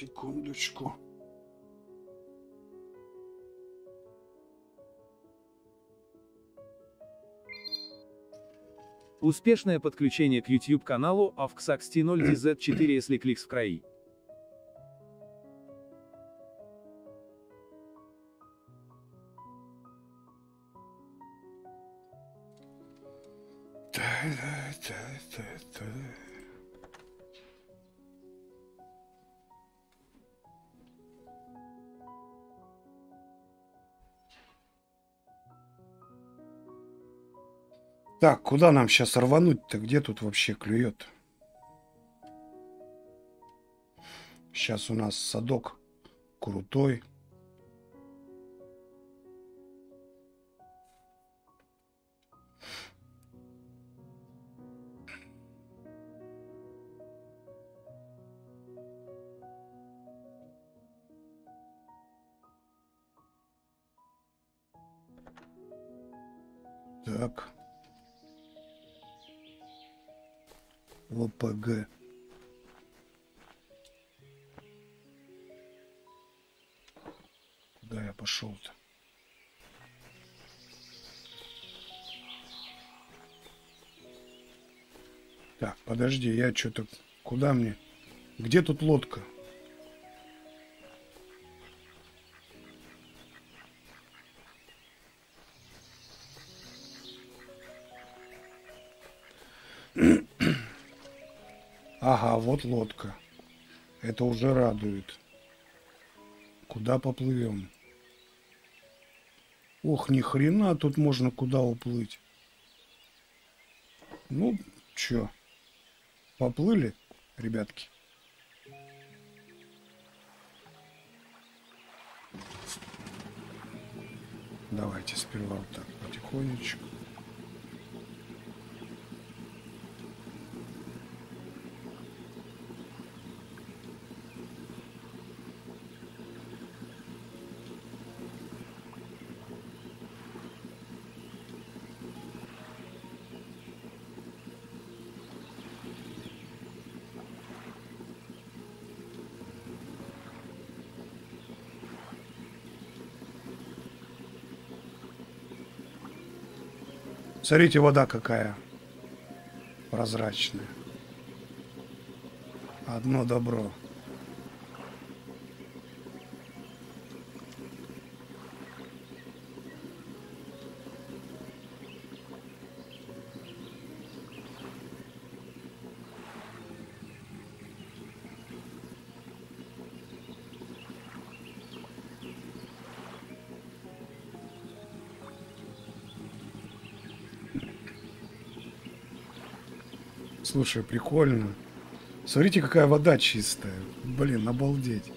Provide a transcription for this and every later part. Секундочку. Успешное подключение к YouTube каналу Авксаксти 0DZ4, если клик в край. Так, куда нам сейчас рвануть-то? Где тут вообще клюет? Сейчас у нас садок крутой. Так. ОПГ. Куда я пошел-то? Так, подожди, я что-то... Куда мне? Где тут лодка? Ага, вот лодка. Это уже радует. Куда поплывем? Ох, ни хрена, тут можно куда уплыть. Ну, чё? Поплыли, ребятки? Давайте сперва вот так потихонечку. Смотрите, вода какая прозрачная. Одно добро. Слушай, прикольно. Смотрите, какая вода чистая. Блин, обалдеть.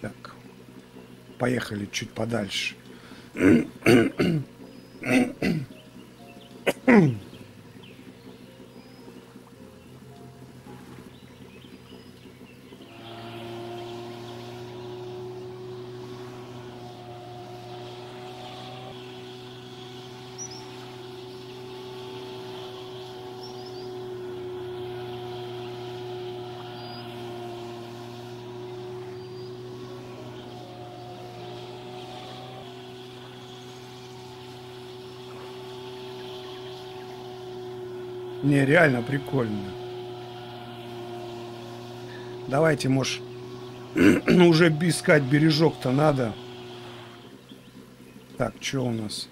Так. Поехали чуть подальше. Не, реально прикольно. Давайте, может, уже искать бережок-то надо. Так, что у нас?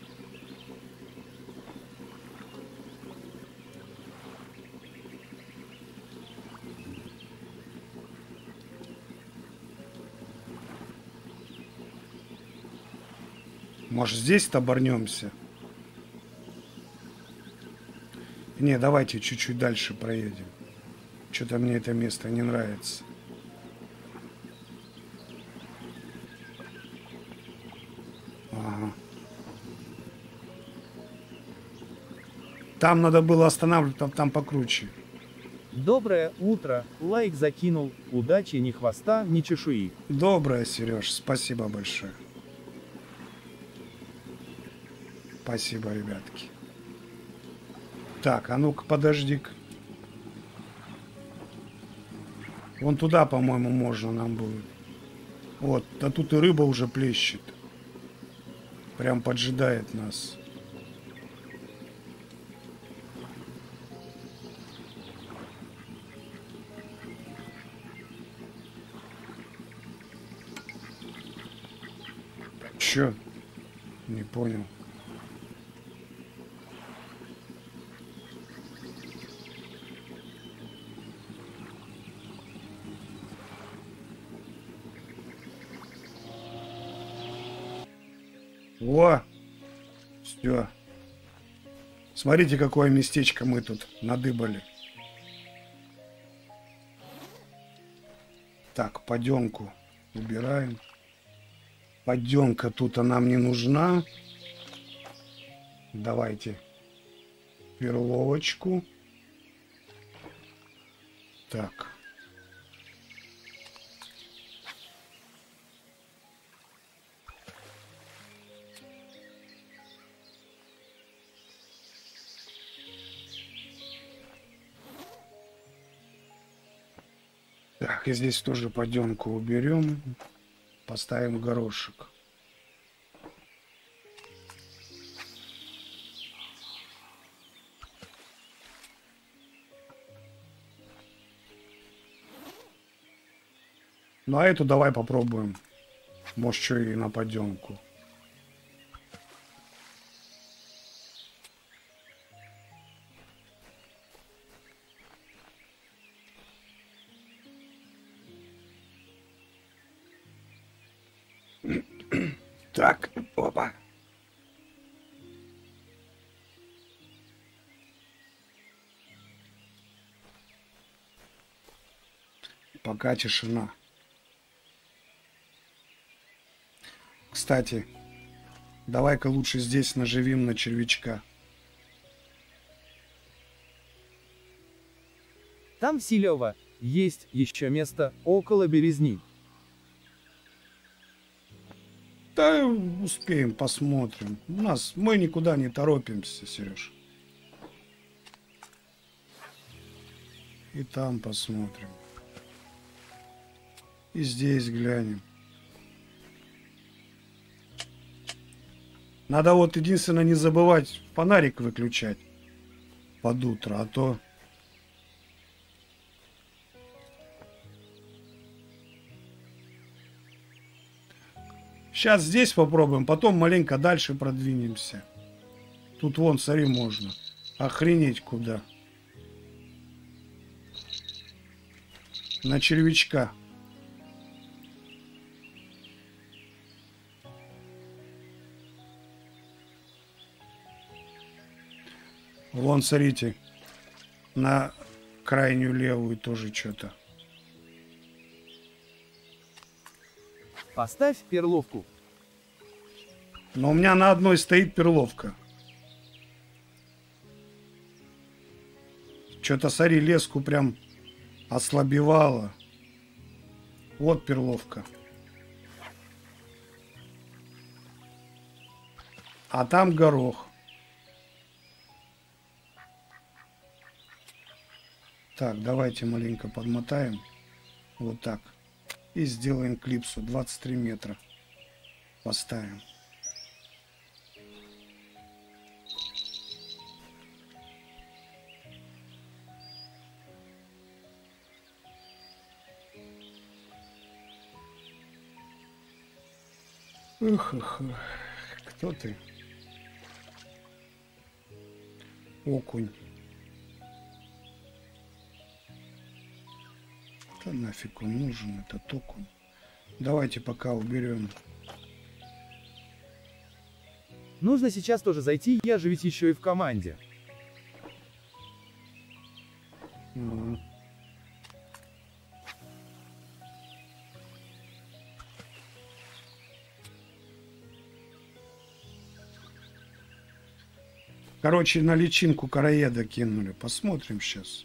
Может, здесь-то оборнемся? Не, давайте чуть-чуть дальше проедем. Что-то мне это место не нравится. Ага. Там надо было останавливаться, там покруче. Доброе утро, лайк закинул, удачи, ни хвоста, ни чешуи. Доброе, Сереж, спасибо большое. Спасибо, ребятки. Так, а ну-ка, подожди-ка. Вон туда, по-моему, можно нам будет. Вот, а тут и рыба уже плещет. Прям поджидает нас. Чё? Не понял. О! Все. Смотрите, какое местечко мы тут надыбали. Так, подёнку убираем. Подёнка тут нам не нужна. Давайте перловочку. Так. Так, и здесь тоже подёнку уберем. Поставим горошек. Ну а эту давай попробуем. Может, что и на подёнку. Так, опа. Пока тишина. Кстати, давай-ка лучше здесь наживим на червячка. Там Селево. Есть еще место около Березни. Да, успеем, посмотрим. Мы никуда не торопимся, Сереж. И там посмотрим. И здесь глянем. Надо вот единственное не забывать фонарик выключать под утро, а то... Сейчас здесь попробуем, потом маленько дальше продвинемся. Тут вон, смотри, можно. Охренеть куда. На червячка. Вон, смотрите, на крайнюю левую тоже что-то. Поставь перловку. Но у меня на одной стоит перловка. Что-то, смотри, леску прям ослабевала. Вот перловка. А там горох. Так, давайте маленько подмотаем. Вот так. И сделаем клипсу 23 метра. Поставим. Кто ты? Окунь. Да нафиг он нужен, этот окунь. Давайте пока уберем. Нужно сейчас тоже зайти, я же ведь еще и в команде. Короче, на личинку короеда кинули. Посмотрим сейчас.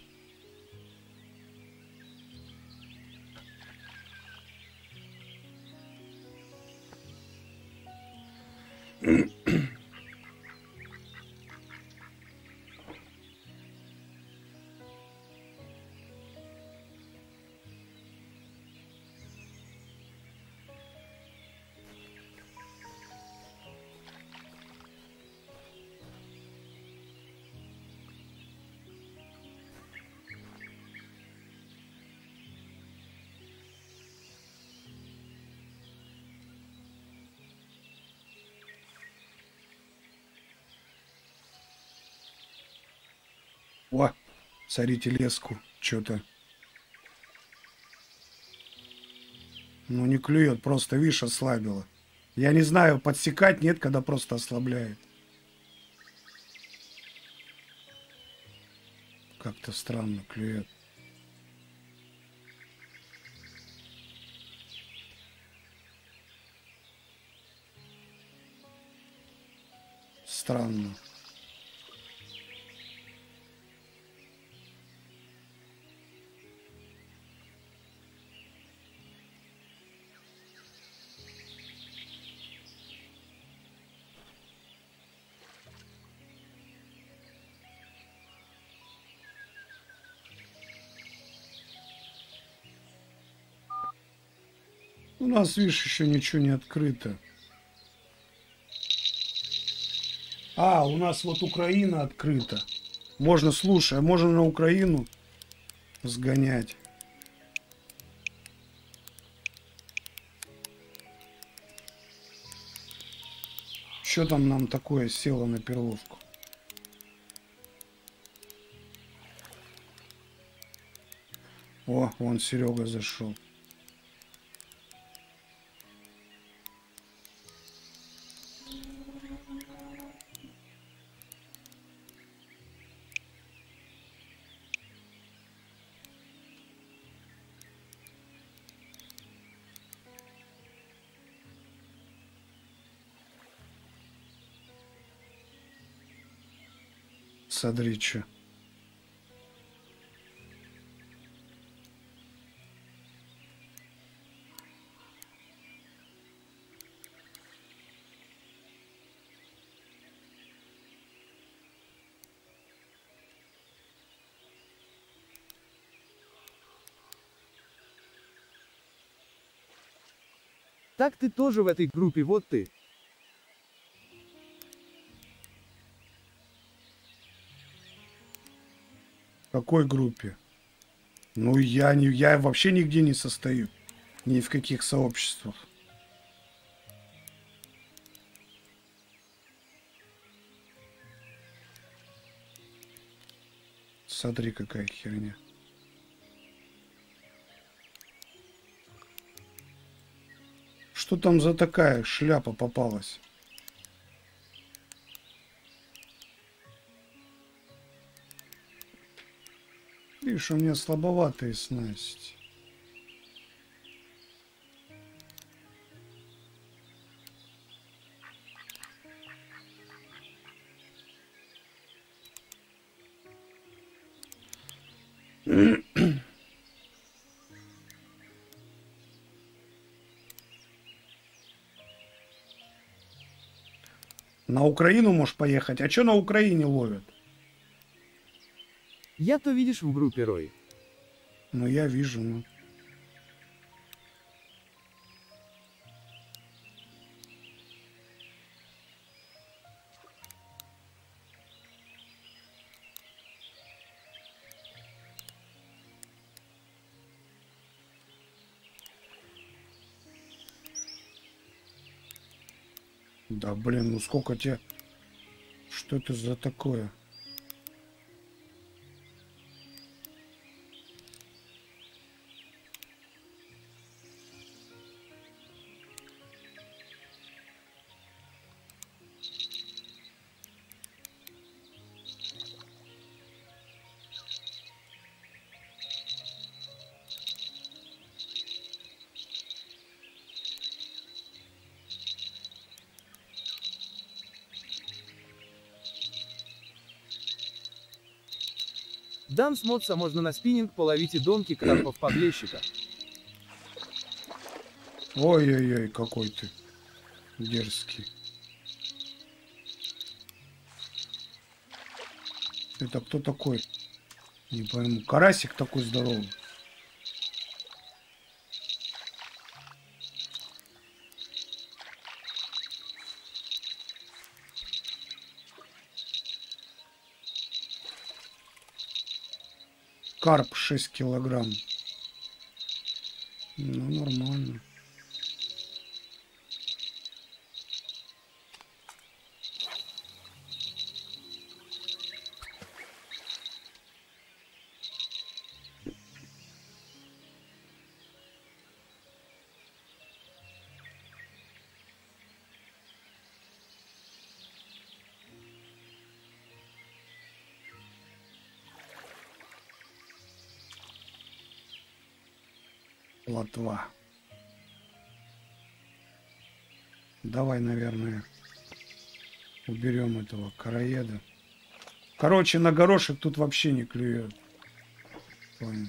О, сорите леску, что-то. Ну, не клюет, просто, видишь, ослабило. Я не знаю, подсекать нет, когда просто ослабляет. Как-то странно клюет. Странно. У нас, видишь, еще ничего не открыто. А, у нас вот Украина открыта. Можно, слушай, можно на Украину сгонять. Что там нам такое село на перловку? О, вон Серега зашел. Садрича. Так ты тоже в этой группе, вот ты. В какой группе? Ну, я вообще нигде не состою. Ни в каких сообществах. Смотри, какая херня. Что там за такая шляпа попалась? Видишь, у меня слабоватые снасти. На Украину можешь поехать? А что на Украине ловят? Я-то, видишь, в группе Рой. Ну, я вижу, ну. Да, блин, ну сколько тебе... Что это за такое? Дам с модса можно на спиннинг половить и донки крабов подлещика. Ой-ой-ой, какой ты дерзкий. Это кто такой? Не пойму. Карасик такой здоровый. Карп 6 килограмм. Ну, нормально. Плотва. Давай, наверное, уберем этого караеда. Короче, на горошек тут вообще не клюет. Понял.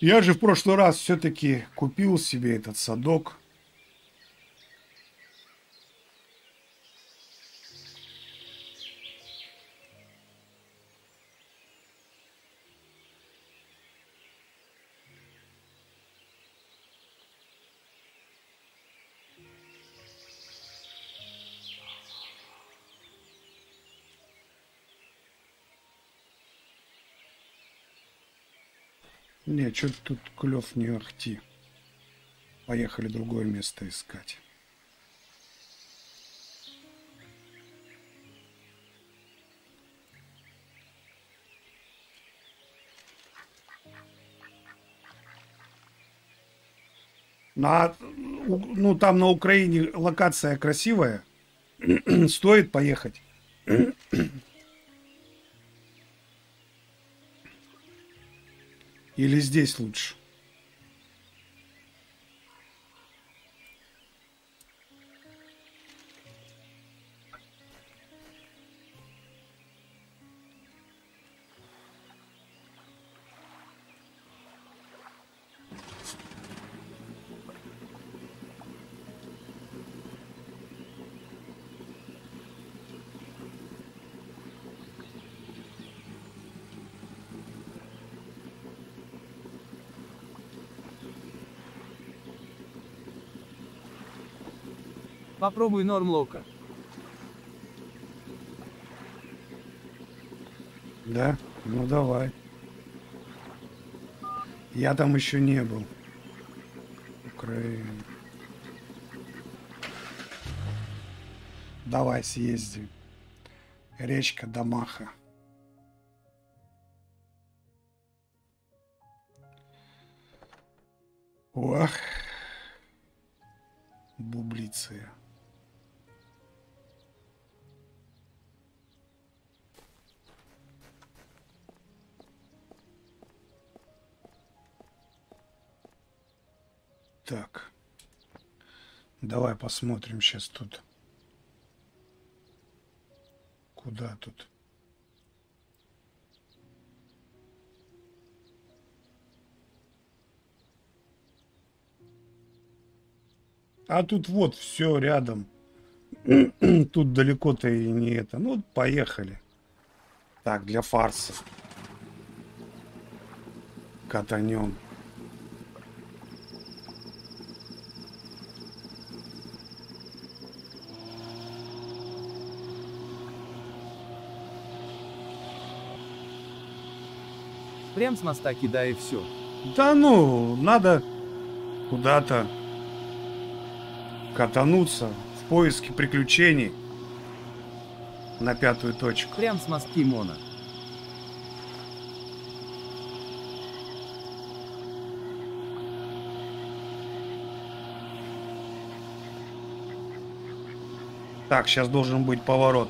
Я же в прошлый раз все-таки купил себе этот садок. Не, что-то тут клев не ахти. Поехали другое место искать. Ну, там на Украине локация красивая. Стоит поехать. Или здесь лучше? Попробуй нормлока. Да? Ну давай. Я там еще не был. Украина. Давай съезди. Речка Дамаха. Ох. Бублиция. Так, давай посмотрим сейчас тут. Куда тут? А тут вот все рядом. Тут далеко-то и не это. Ну, поехали. Так, для фарса. Катанем. Прям с моста кидай и все. Да ну, надо куда-то катануться в поиске приключений на 5-ю точку. Прям с моста Мона. Так, сейчас должен быть поворот.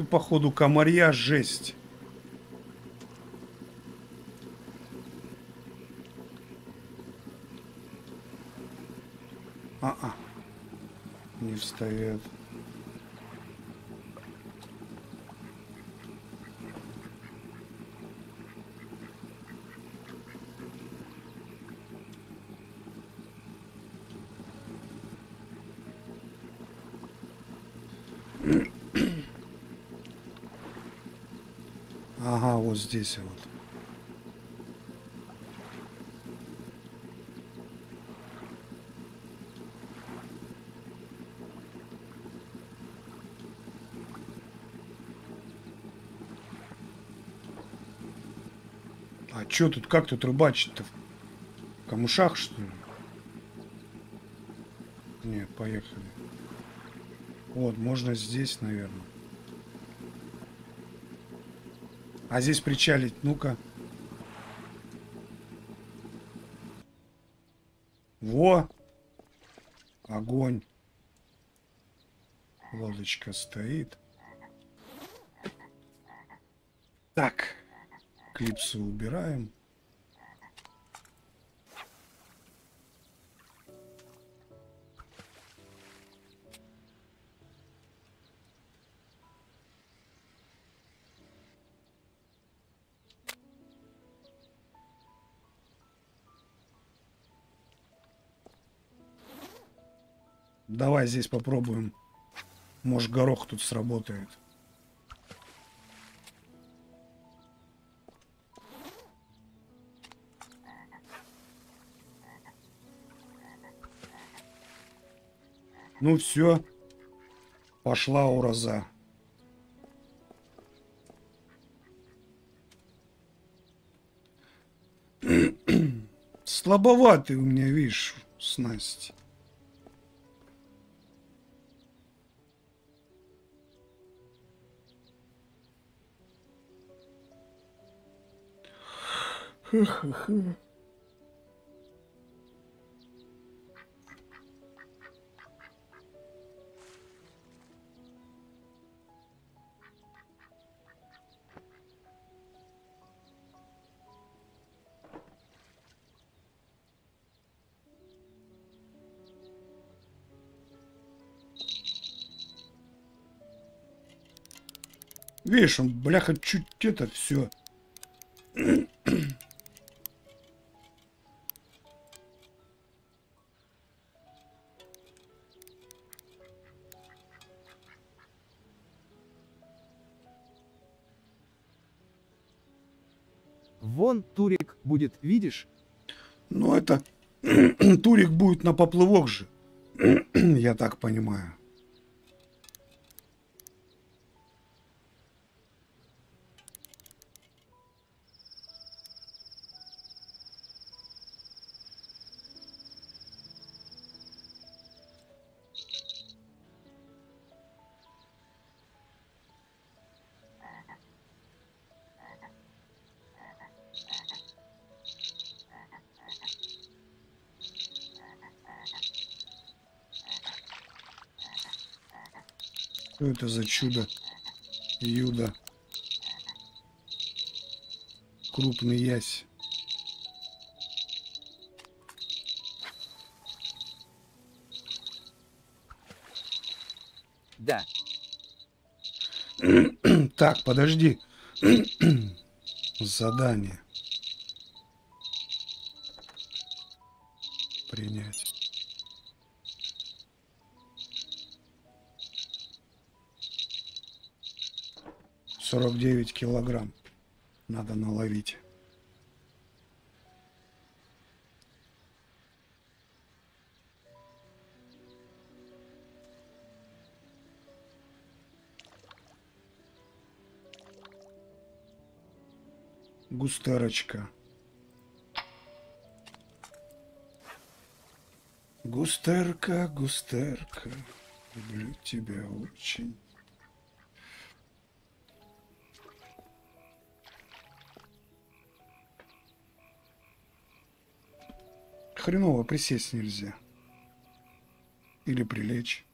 Нету, походу, комарья, жесть. А-а. Не встает. Ага, вот здесь вот. А чё тут, как тут рыбачить-то? В камышах, что ли? Не, поехали. Вот, можно здесь, наверное. А здесь причалить, ну-ка. Во! Огонь. Лодочка стоит. Так. Клипсы убираем. Давай здесь попробуем. Может, горох тут сработает. Ну все, пошла ураза. Слабоватый у меня, видишь, снасть. Хе-хе-хе. Видишь, он, бляха, чуть это все. Вон турик будет, видишь? Ну это турик будет на поплывок же, я так понимаю. Что это за чудо? Юда. Крупный ясь. Да. Так, подожди. Задание. Принять. «49 килограмм надо наловить». Густерочка. Густерка, густерка, люблю тебя очень. Хреново, присесть нельзя. Или прилечь.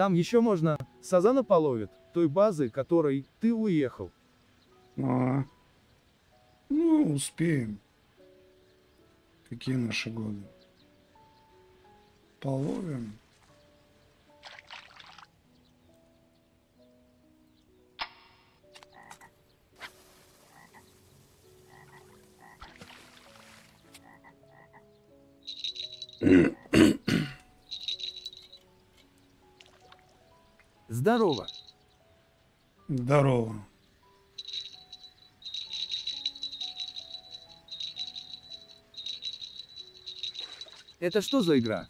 Там еще можно сазана половят, той базы, которой ты уехал. А, ну, успеем. Какие наши годы? Половим. Здорово. Здорово. Это что за игра?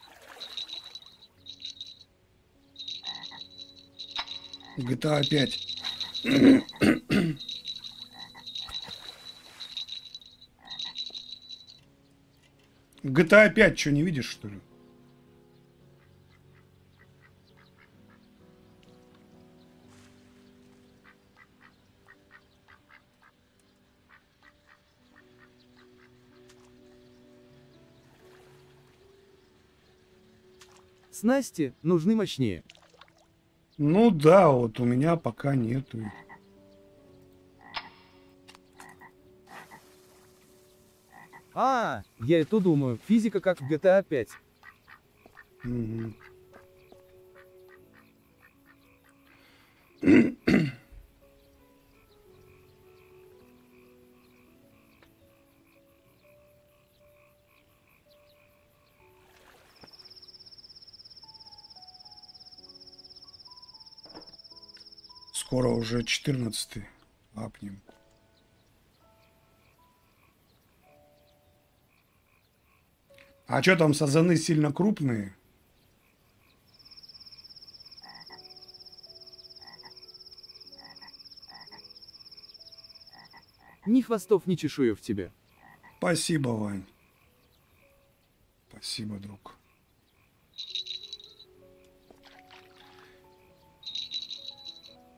GTA 5. GTA 5, что, не видишь, что ли? Снасти нужны мощнее. Ну да, вот у меня пока нету. А, я и то думаю, физика как в GTA 5. Угу. Скоро уже 14-й апнем. А что там, сазаны сильно крупные? Ни хвостов, ни чешуев тебе. Спасибо, Вань. Спасибо, друг.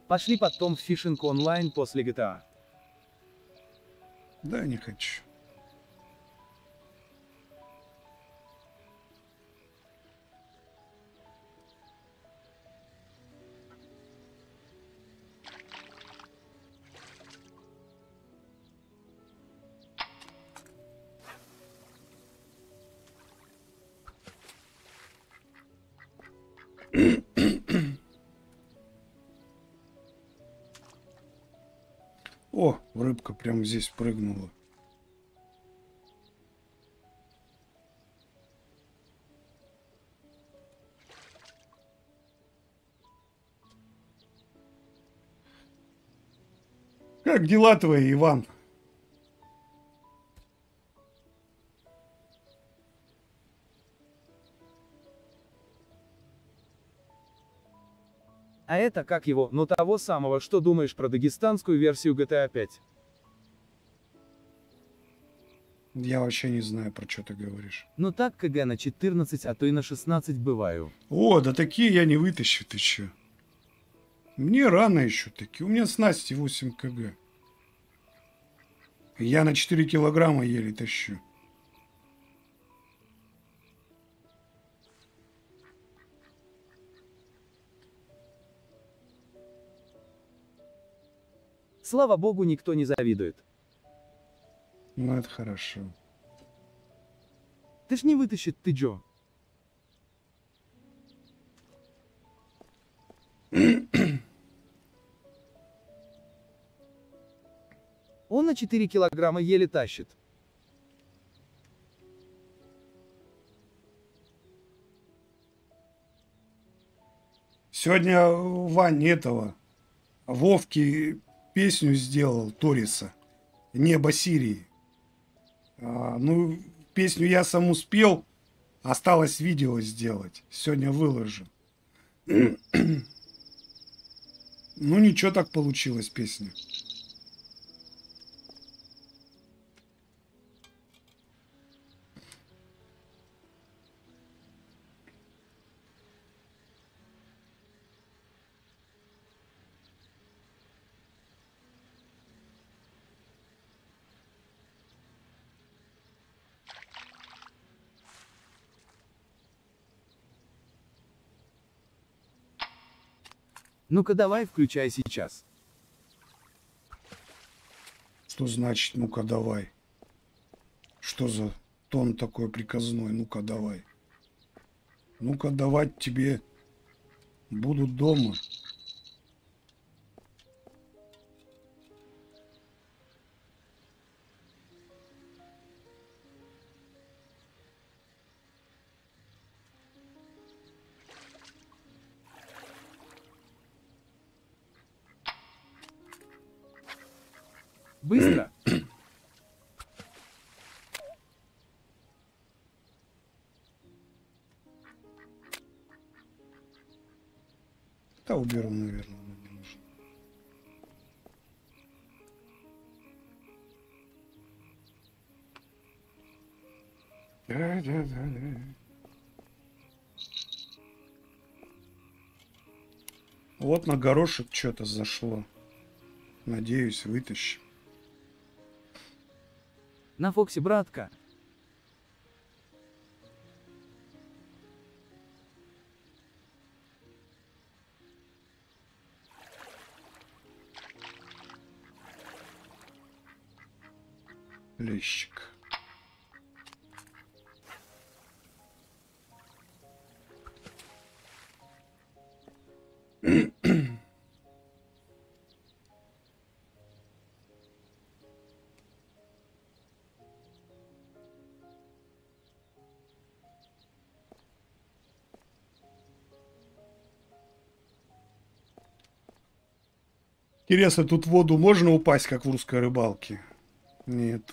Пошли потом в фишинг онлайн после GTA. Да, не хочу. О, рыбка прямо здесь прыгнула. Как дела твои, Иван? А это, как его, но того самого, что думаешь про дагестанскую версию GTA 5? Я вообще не знаю, про что ты говоришь. Ну так, КГ на 14, а то и на 16 бываю. О, да такие я не вытащу, ты че? Мне рано еще такие, у меня снасти 8 КГ. Я на 4 килограмма еле тащу. Слава богу, никто не завидует. Ну, это хорошо. Ты ж не вытащит, ты Джо. Он на 4 килограмма еле тащит. Сегодня Вань этого, Вовки, песню сделал, Ториса, «Небо Сирии». Ну, песню я сам успел, осталось видео сделать. Сегодня выложу. Ну, ничего так получилось, песня. Ну-ка давай включай сейчас. Что значит ну-ка давай? Что за тон такой приказной? Ну-ка давай. Ну-ка давать тебе буду дома. Быстро. Да, уберу, наверное, не нужно. Да. Вот на горошек что-то зашло. Надеюсь, вытащим. На Фоксе, братка. Лещик. Интересно, тут в воду можно упасть, как в русской рыбалке? Нет,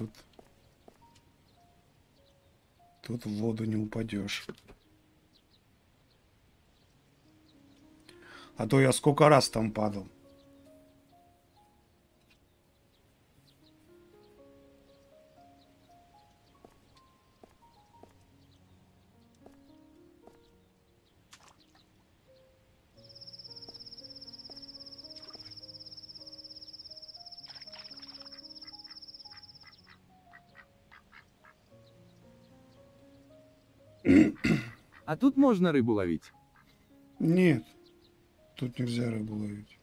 тут в воду не упадешь. А то я сколько раз там падал. А тут можно рыбу ловить? Нет, тут нельзя рыбу ловить.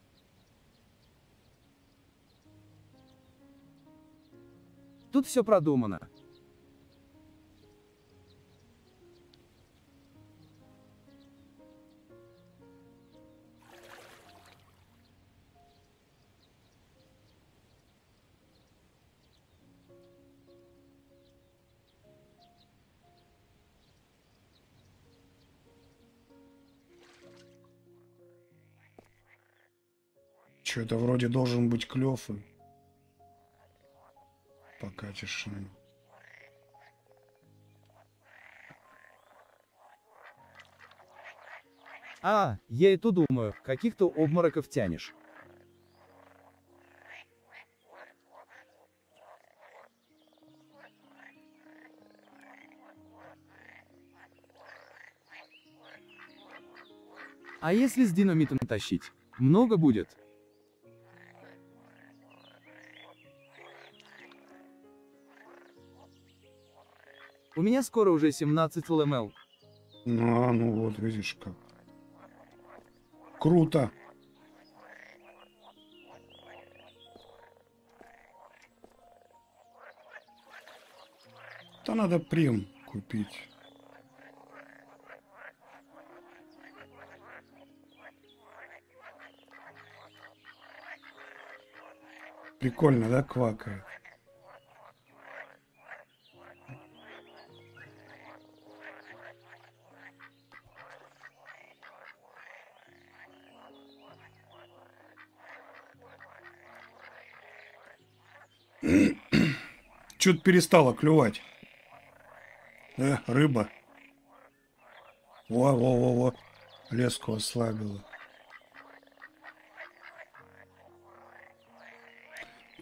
Тут все продумано. Это вроде должен быть клёв. Пока тишина. А, я и то думаю, каких-то обмороков тянешь. А если с динамитом тащить, много будет? У меня скоро уже 17 ЛМЛ. Ну вот, видишь как. Круто. Да надо прем купить. Прикольно, да, квакает? Чуть перестала клювать. Рыба. Во-во-во-во. Леску ослабила.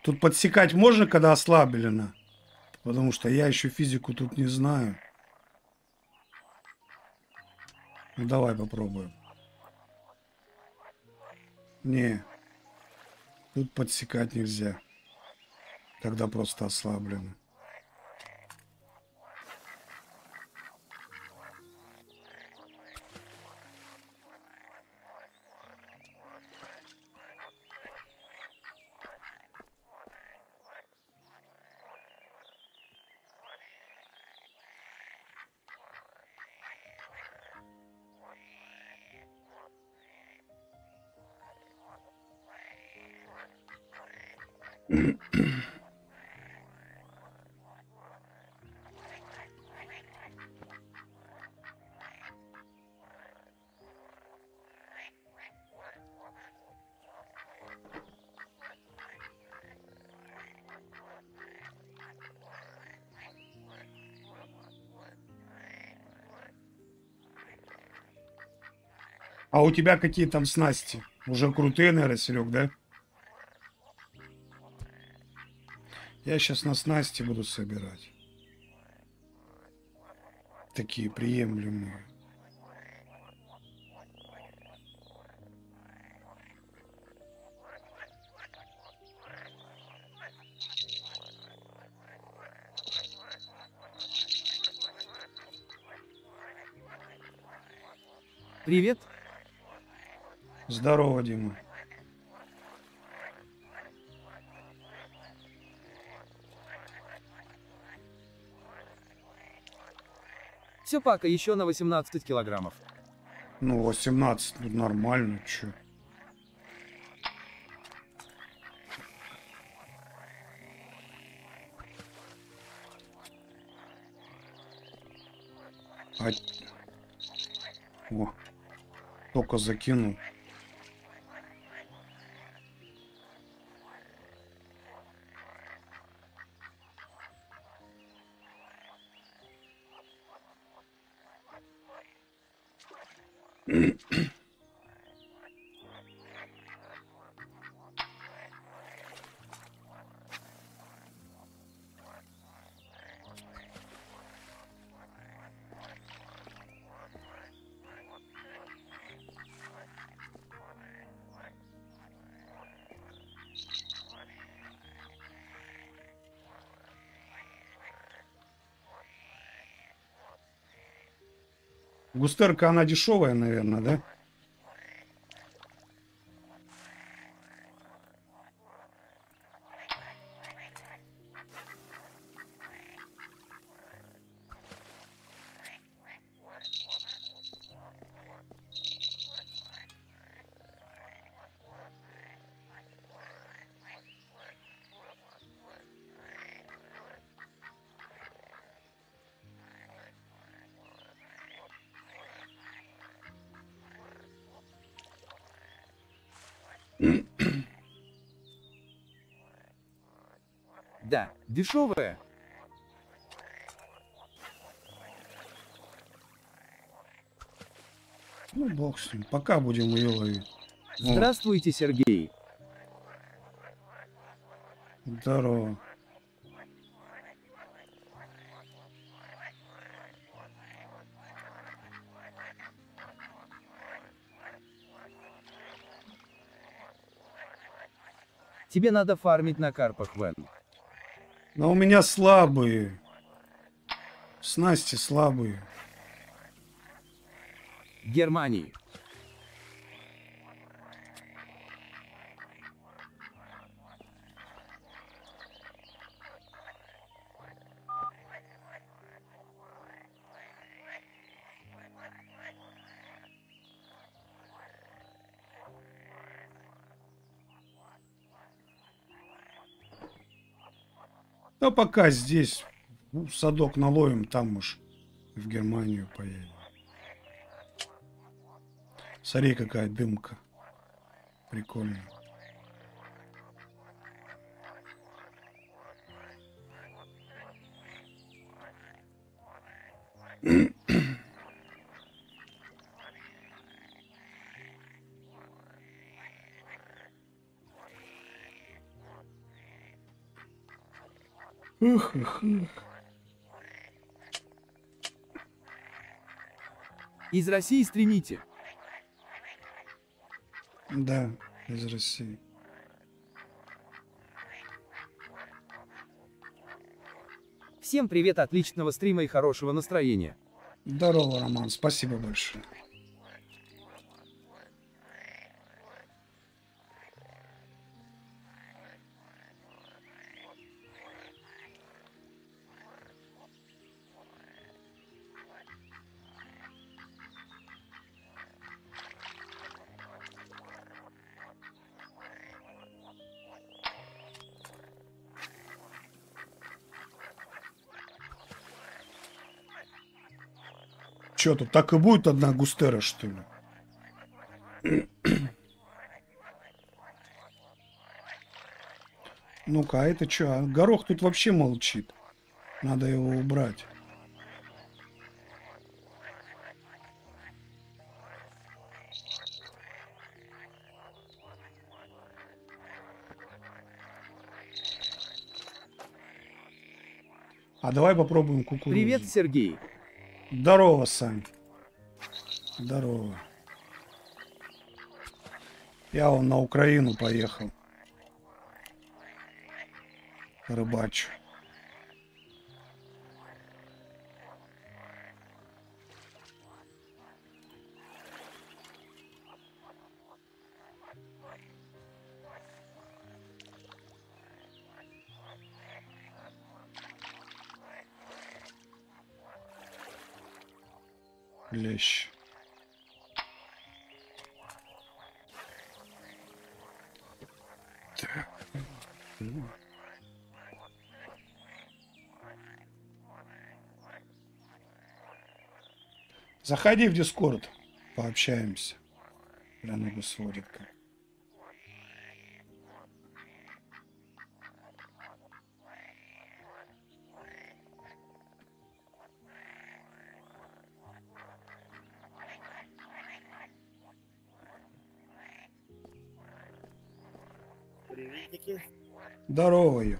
Тут подсекать можно, когда ослаблено? Потому что я еще физику тут не знаю. Ну, давай попробуем. Не. Тут подсекать нельзя. Когда просто ослаблено. А у тебя какие там снасти? Уже крутые, наверное, Серег, да? Я сейчас на снасти буду собирать. Такие приемлемые. Привет. Здорово, Дима. Все, пока еще на 18 килограммов. Ну, 18, ну, нормально, че. А... О, только закинул. Густерка, она дешевая, наверное, да? Да, дешевая. Ну, бог с ним. Пока будем ее ловить. Здравствуйте, Сергей. Здорово. Тебе надо фармить на карпах, Вен. Но у меня слабые. Снасти слабые. Германии. А пока здесь, ну, садок наловим, там уж в Германию поедем. Смотри, какая дымка. Прикольно. Из России стримите. Да, из России. Всем привет, отличного стрима и хорошего настроения. Здорово, Роман, спасибо большое. Че тут, так и будет одна густера, что ли? Ну-ка, а это что? Горох тут вообще молчит. Надо его убрать. А давай попробуем кукурузу. Привет, Сергей. Здорово, Сань. Здорово. Я вон на Украину поехал. Рыбачу. Лещ. Заходи в Дискорд, пообщаемся. Бля, ногу сводит. Здорово, Юр.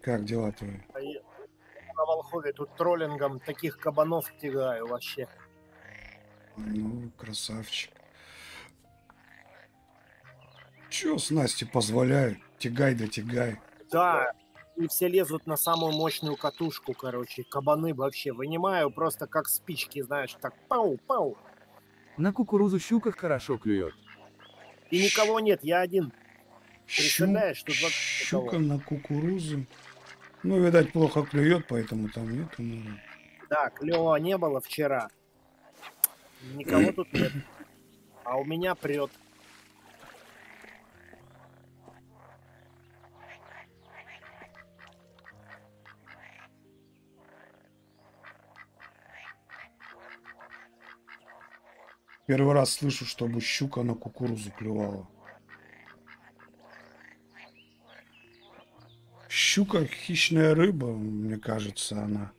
Как дела твои? На Волхове тут троллингом таких кабанов тягаю вообще. Ну, красавчик. Че с Настей позволяют? Тягай да тягай. Да, и все лезут на самую мощную катушку, короче. Кабаны вообще вынимаю просто как спички, знаешь, так пау-пау. На кукурузу щуках хорошо клюет. И никого нет, я один. Представляешь, тут вообще щука на кукурузу. Ну, видать, плохо клюет, поэтому там нету. Да, клёва не было вчера. Никого тут нет. А у меня прет. Первый раз слышу, чтобы щука на кукурузу клювала. Щука хищная рыба, мне кажется, она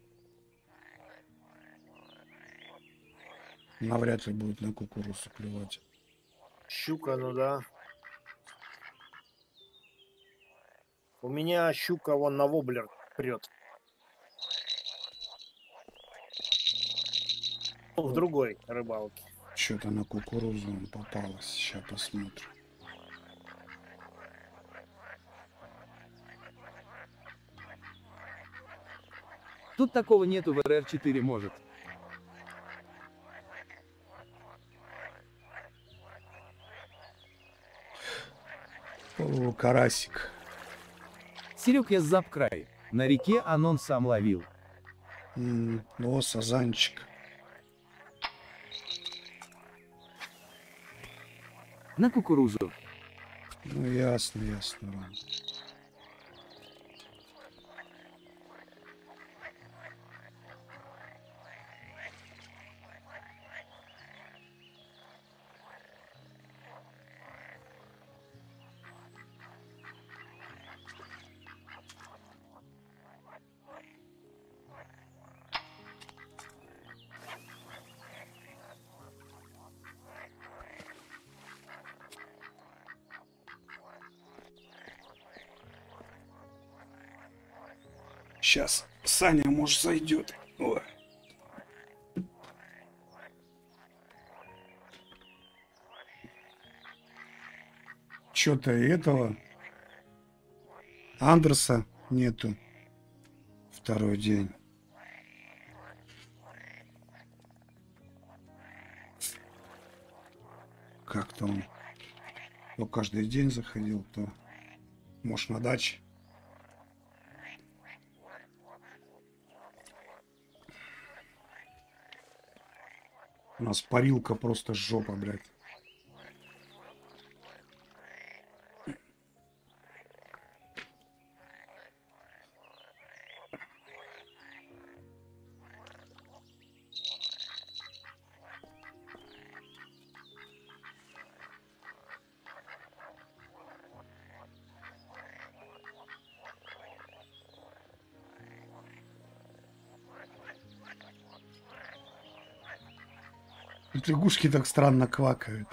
навряд ли будет на кукурузу клевать. Щука, ну да. У меня щука вон на воблер прет. В другой рыбалке. Что-то на кукурузу попалось. Сейчас посмотрим. Тут такого нету в РР4, может. О, карасик. Серег, я с Запкрая. На реке Анон сам ловил. О, сазанчик. На кукурузу. Ну, ясно, ясно. Сейчас Саня, может, зайдет. О. Чё-то этого Андерса нету второй день. Как-то он то каждый день заходил, то, может, на даче. У нас парилка просто жопа, блядь. Тут лягушки так странно квакают.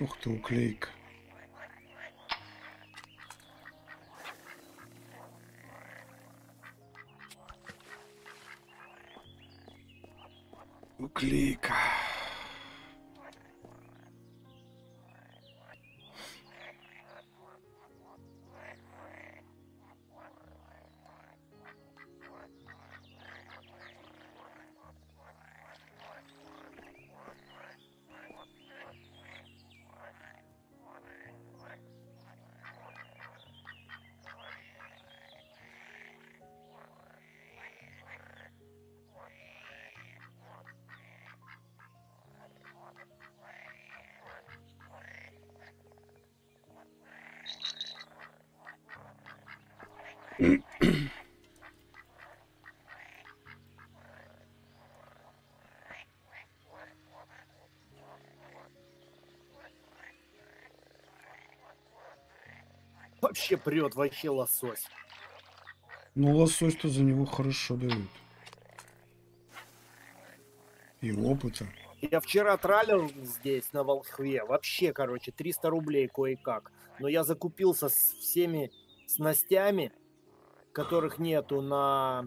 Ух ты, уклейка. Уклейка. Вообще прет, вообще лосось. Ну лосось-то за него хорошо дают. И опыта. Я вчера тралил здесь, на Волхве. Вообще, короче, 300 рублей кое-как. Но я закупился с всеми снастями, которых нету на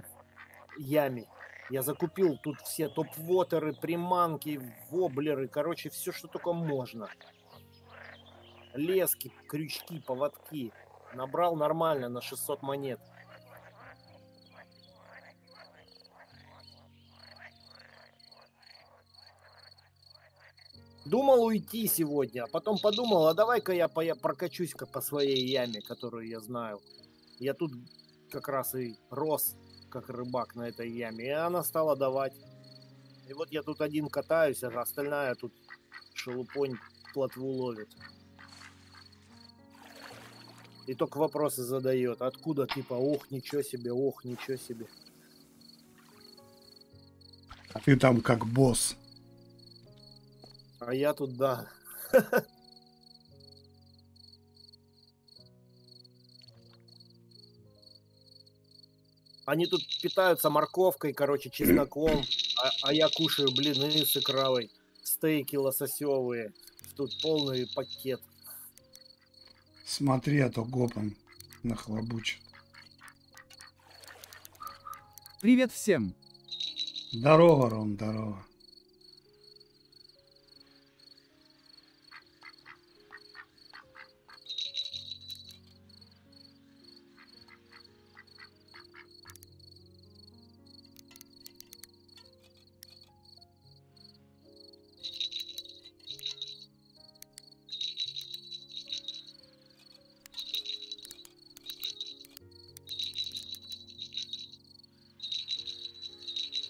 яме. Я закупил тут все топ-вотеры, приманки, воблеры. Короче, все, что только можно. Лески, крючки, поводки. Набрал нормально на 600 монет. Думал уйти сегодня, а потом подумал, а давай-ка я прокачусь-ка по своей яме, которую я знаю. Я тут как раз и рос, как рыбак на этой яме, и она стала давать. И вот я тут один катаюсь, а остальная тут шелупонь плотву ловит. И только вопросы задает. Откуда, типа, ох, ничего себе, ох, ничего себе. А ты там как босс. А я тут, да. Они тут питаются морковкой, короче, чесноком. А я кушаю блины с икравой. Стейки лососевые. Тут полный пакет. Смотри, а то гопом нахлобучит. Привет всем. Здорово, Ром, здорово.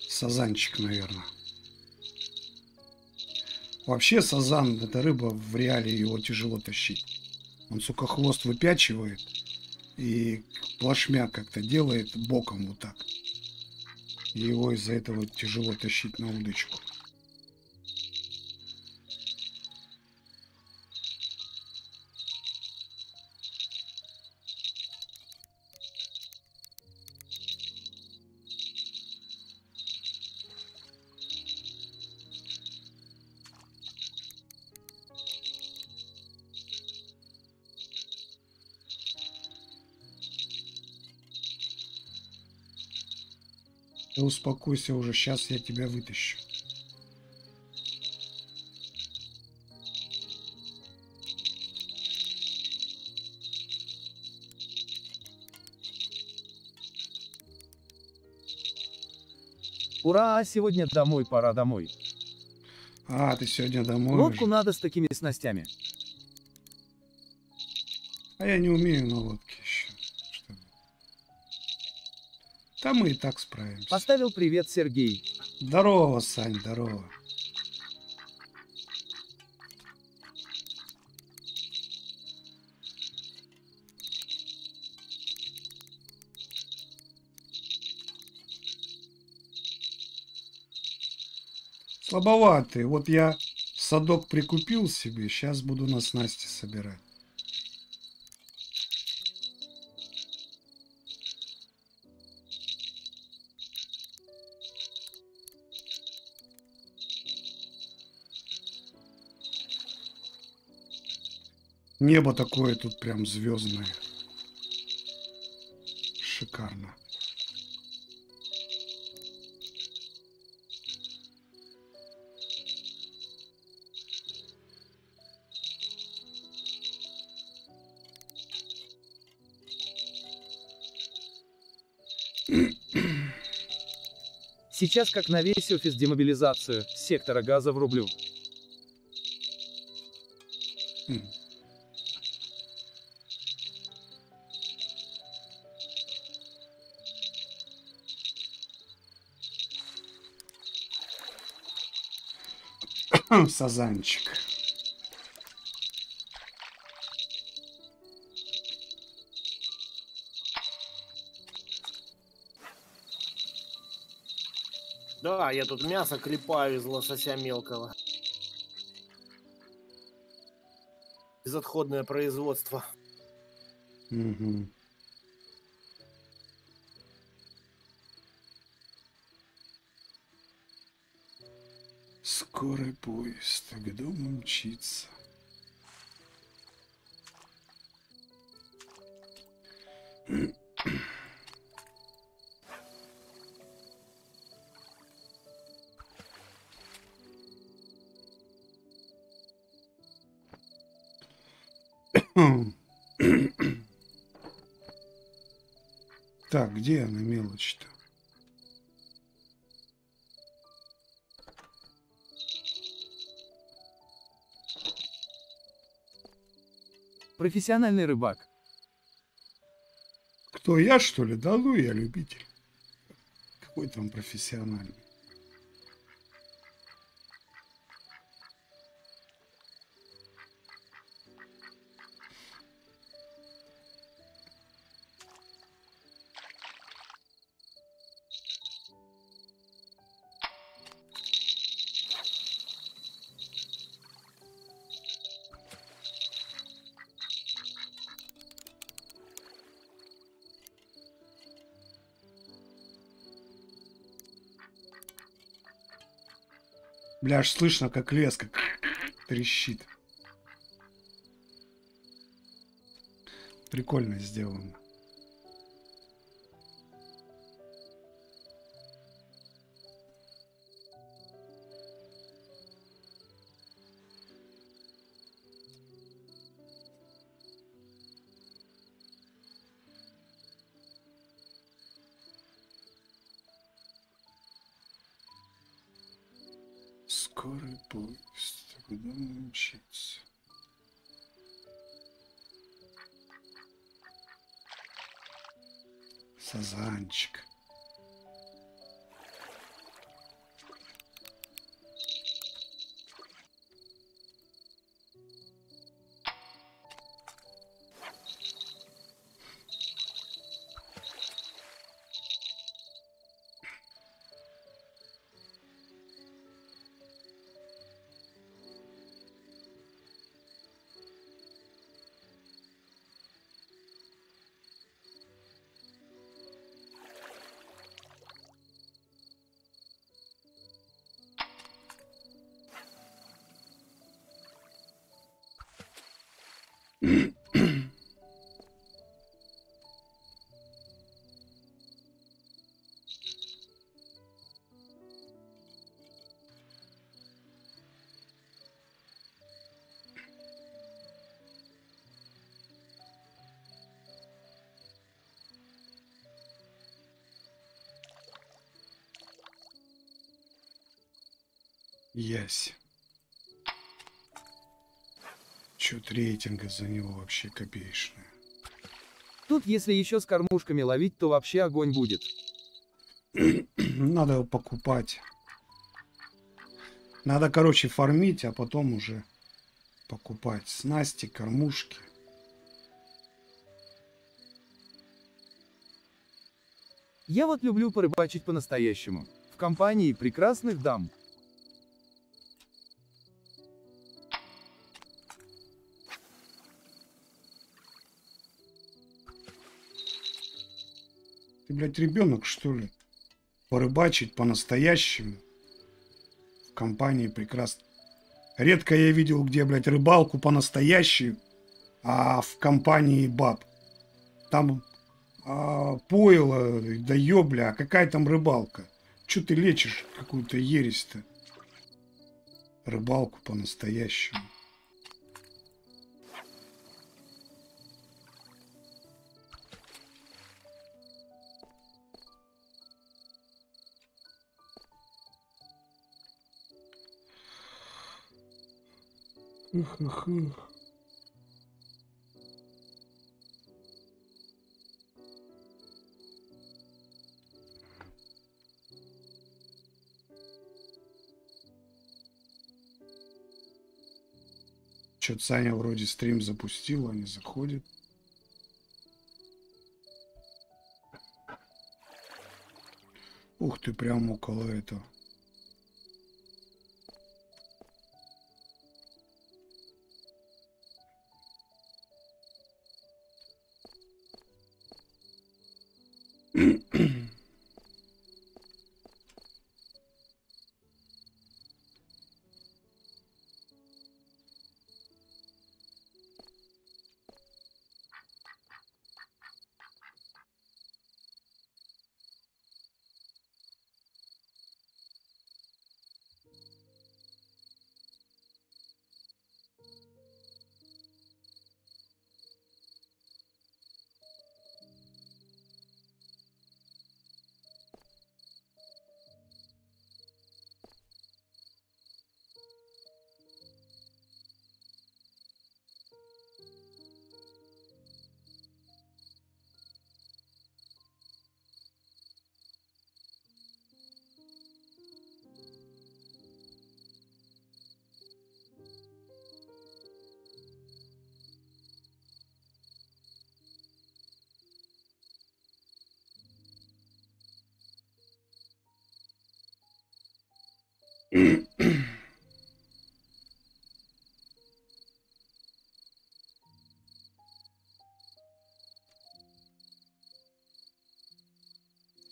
Сазанчик, наверное. Вообще сазан, это рыба, в реале его тяжело тащить. Он, сука, хвост выпячивает и плашмя как-то делает боком вот так. И его из-за этого тяжело тащить на удочку. Успокойся уже, сейчас я тебя вытащу. Ура, сегодня домой, пора домой. А, ты сегодня домой. Лодку надо с такими снастями. А я не умею на лодке еще. Там мы и так справимся. Поставил привет Сергей. Здорово, Сань, здорово. Слабоватые. Вот я садок прикупил себе, сейчас буду на снасти собирать. Небо такое тут прям звездное. Шикарно. Сейчас как на весь офис демобилизацию сектора газа в рублю. Сазанчик. Да, я тут мясо клепаю из лосося мелкого. Безотходное производство. Угу. Скорый поезд к дому мчится. Так, где она, мелочь-то? Профессиональный рыбак. Кто я, что ли? Да ну я любитель. Какой там профессиональный? Бля, аж слышно, как леска трещит. Прикольно сделано. Скорый поезд, куда мчится? Сазанчик. Ясь. Чуть рейтинга за него вообще копеечная. Тут если еще с кормушками ловить, то вообще огонь будет. Надо его покупать. Надо, короче, фармить, а потом уже покупать снасти, кормушки. Я вот люблю порыбачить по-настоящему. В компании прекрасных дам. Ты, блядь, ребенок, что ли? Порыбачить по-настоящему. В компании прекрасно. Редко я видел, где, блядь, рыбалку по-настоящему, а в компании баб. Там пойло, да ёбля, а какая там рыбалка? Чё ты лечишь какую-то ересь-то? Рыбалку по-настоящему. Чё-то Саня вроде стрим запустил, а не заходит. Ух ты, прям около этого.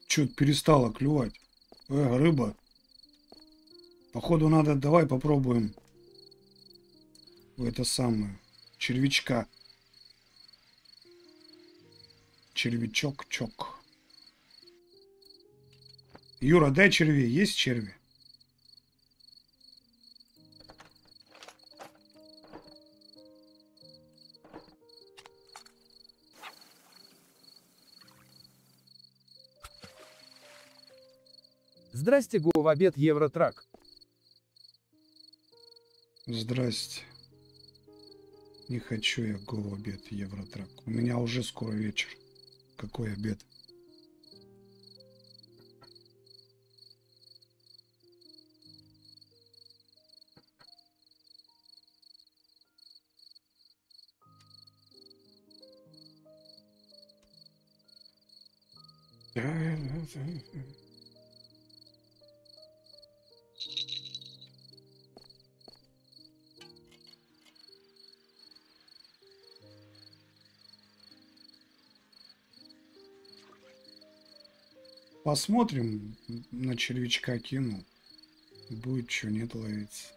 Чё-то перестала клювать. Рыба. Походу надо, давай попробуем это самое. Червячка. Червячок-чок. Юра, дай черви. Есть черви? Здрасте, Гуа, в обед Евротрак. Здрасте. Не хочу я, Гуа, в обед Евротрак. У меня уже скоро вечер. Какой обед? Посмотрим, на червячка кину. Будет что, нет, ловиться.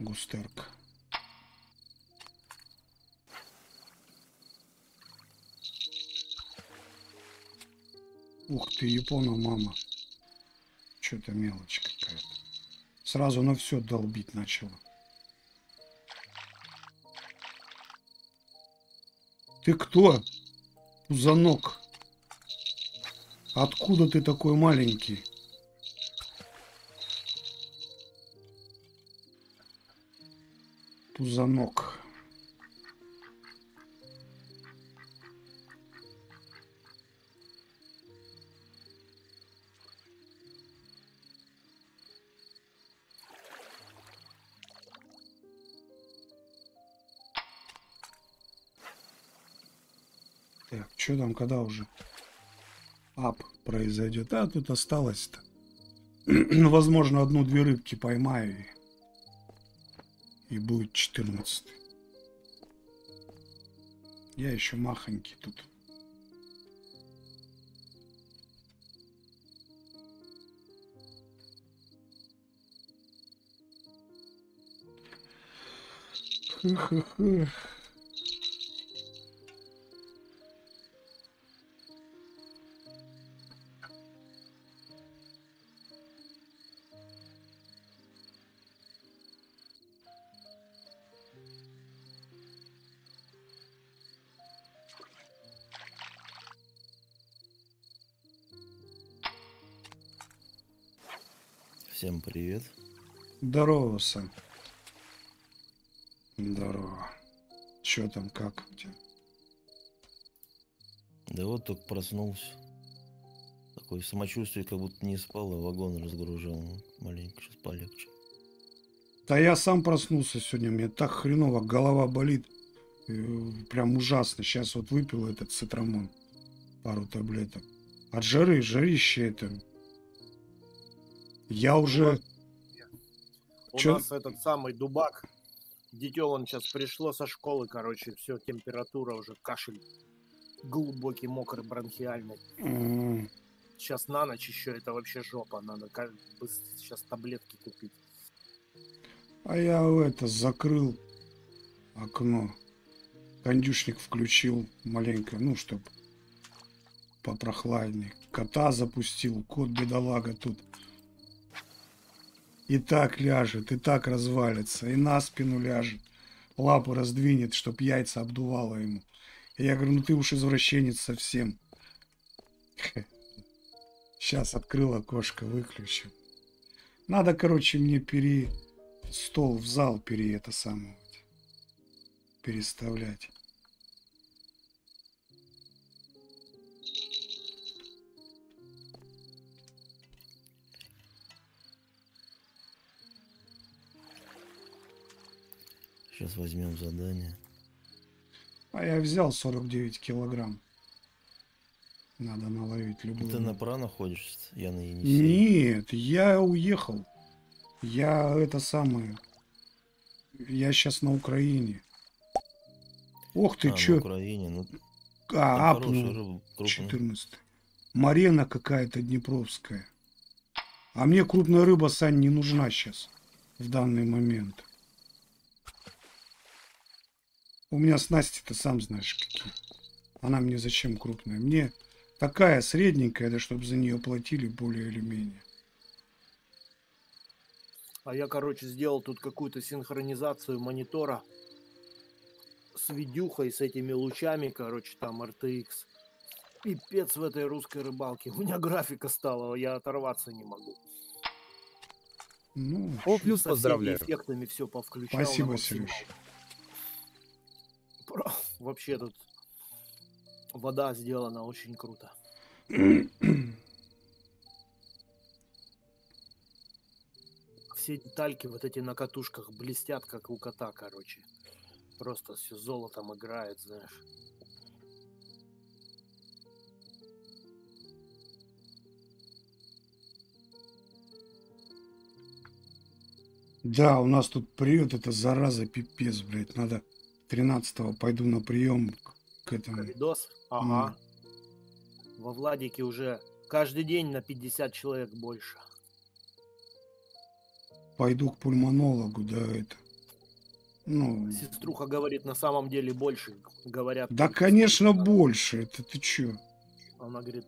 Густерка. Ух ты, Япона, мама. Что-то мелочь какая-то. Сразу на все долбить начала. Ты кто, пузанок? Откуда ты такой маленький? Пузанок. Так, что там, когда уже ап произойдет? А тут осталось-то. Возможно, одну-две рыбки поймаю и будет 14. Я еще махонький тут. Ха-ха-ха. Всем привет. Здорово, Сань. Здорово. Чё там, как у тебя? Да вот только проснулся. Такое самочувствие, как будто не спал, а вагон разгружал. Маленько, сейчас полегче. Да я сам проснулся сегодня, мне так хреново, голова болит. Прям ужасно. Сейчас вот выпил этот цитрамон. Пару таблеток. От жары, жарище это. Я уже... У Чё? Нас этот самый дубак... Дитё, он сейчас пришло со школы, короче, все, температура уже, кашель глубокий, мокрый, бронхиальный. Сейчас на ночь еще это вообще жопа, надо сейчас таблетки купить. А я это закрыл окно, кондюшник включил маленько, ну, чтоб попрохладнее. Кота запустил, кот бедолага тут. И так ляжет, и так развалится, и на спину ляжет, лапу раздвинет, чтоб яйца обдувало ему. И я говорю, ну ты уж извращенец совсем. Сейчас открыл окошко, выключил. Надо, короче, мне стол в зал переставлять. Сейчас возьмем задание. А я взял 49 килограмм. Надо наловить любую. Ты на прано ходишь? Я на Енисей. Нет, я уехал. Я это самое. Я сейчас на Украине. Ох ты, чё? На Украине, ну... А, апнул 14. Марена какая-то днепровская. А мне крупная рыба, Сань, не нужна сейчас. В данный момент. У меня снасти, ты сам знаешь, какие. Она мне зачем крупная? Мне такая средненькая, да, чтобы за нее платили более или менее. А я, короче, сделал тут какую-то синхронизацию монитора с видюхой, с этими лучами, короче, там RTX. Пипец в этой русской рыбалке. У меня графика стала, я оторваться не могу. Ну, о, плюс поздравляю. Эффектами все повключал. Спасибо, Сереж. Вообще тут вода сделана очень круто. Все детальки вот эти на катушках блестят, как у кота, короче. Просто все золотом играет, знаешь. Да, у нас тут приют, это зараза, пипец, блядь, надо... 13-го пойду на прием к этому. Ковидос? Ага. Во Владике уже каждый день на 50 человек больше. Пойду к пульмонологу, да, это. Ну. Сеструха говорит, на самом деле больше, говорят. Да, конечно, сеструха. Больше. Это ты чё? Она говорит,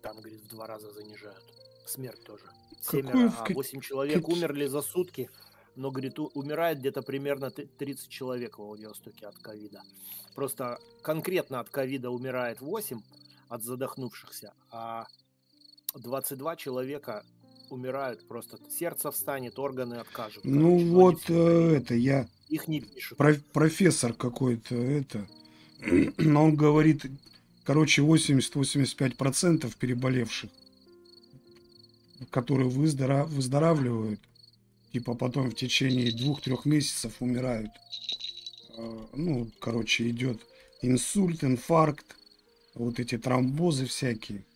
там, говорит, в 2 раза занижают. Смерть тоже. 8 человек умерли за сутки. Но, говорит, умирает где-то примерно 30 человек во Владивостоке от ковида. Просто конкретно от ковида умирает 8 от задохнувшихся, а 22 человека умирают просто. Сердце встанет, органы откажут. Короче, ну вот это я... Их не пишут. Профессор какой-то это... Но он говорит, короче, 80-85% переболевших, которые выздоравливают, типа потом в течение 2-3 месяцев умирают. Ну, короче, идет инсульт, инфаркт, вот эти тромбозы всякие.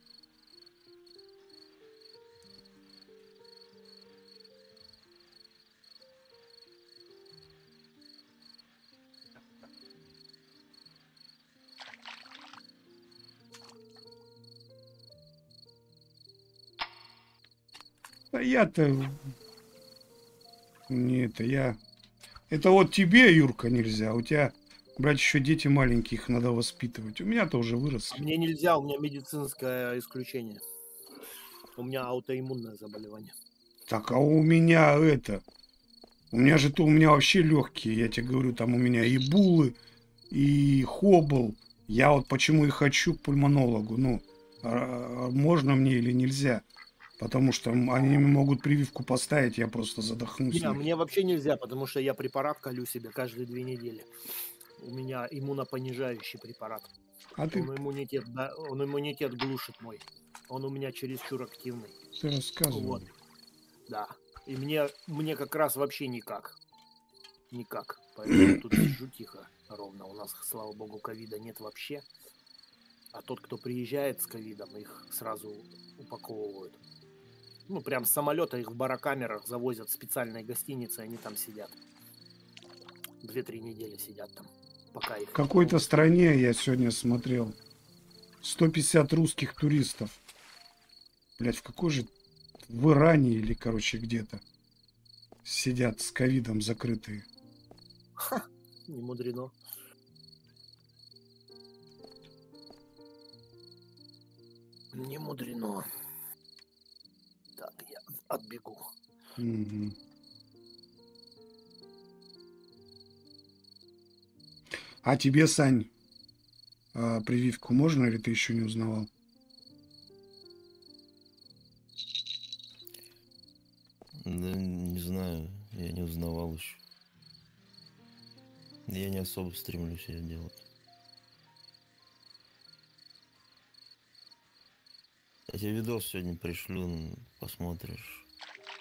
А я-то... Нет, я... Это вот тебе, Юрка, нельзя. У тебя, брат, еще дети маленькие, их надо воспитывать. У меня-то уже выросли. Мне нельзя, у меня медицинское исключение. У меня аутоиммунное заболевание. Так, а у меня это... У меня же то, у меня вообще легкие. Я тебе говорю, там у меня и булы, и хобл. Я вот почему и хочу к пульмонологу. Ну, можно мне или нельзя? Потому что они могут прививку поставить, я просто задохнусь. Не, мне вообще нельзя, потому что я препарат колю себе каждые 2 недели. У меня иммунопонижающий препарат. А ты... он иммунитет глушит мой. Он у меня чересчур активный. Ты рассказывал. Вот. Да. И мне как раз вообще никак. Никак. Поэтому тут сижу тихо, ровно. У нас, слава богу, ковида нет вообще. А тот, кто приезжает с ковидом, их сразу упаковывают. Ну, прям с самолета их в барокамерах завозят в специальной гостинице, они там сидят. 2–3 недели сидят там, пока их... В какой-то стране я сегодня смотрел. 150 русских туристов. Блять, в какой же... В Иране или, короче, где-то. Сидят с ковидом закрытые. Ха, не мудрено. Не мудрено. Так, я отбегу. Угу. А тебе, Сань, прививку можно или ты еще не узнавал? Да, не знаю, я не узнавал еще. Я не особо стремлюсь ее делать. Я тебе видос сегодня пришлю, посмотришь.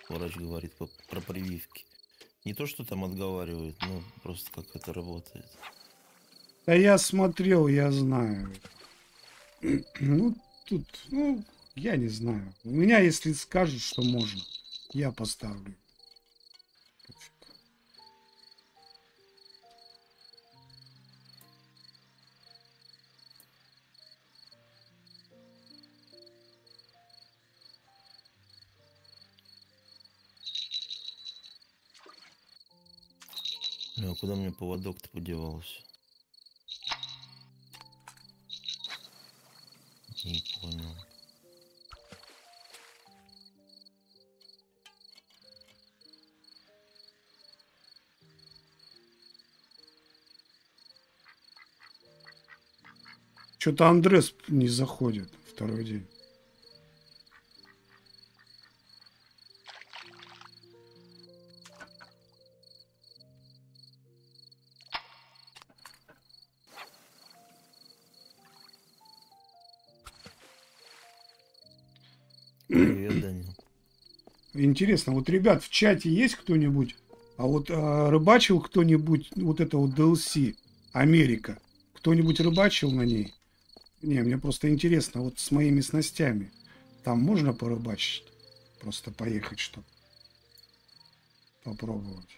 Врач говорит про прививки. Не то, что там отговаривают, но просто как это работает. Да я смотрел, я знаю. Ну, тут, ну, я не знаю. У меня, если скажут, что можно, я поставлю. А куда мне поводок-то подевался? Не понял. Что-то Андрес не заходит второй день. Интересно, вот, ребят, в чате есть кто-нибудь? А вот рыбачил кто-нибудь вот это вот DLC Америка? Кто-нибудь рыбачил на ней? Не, мне просто интересно, вот с моими снастями. Там можно порыбачить? Просто поехать, чтобы попробовать.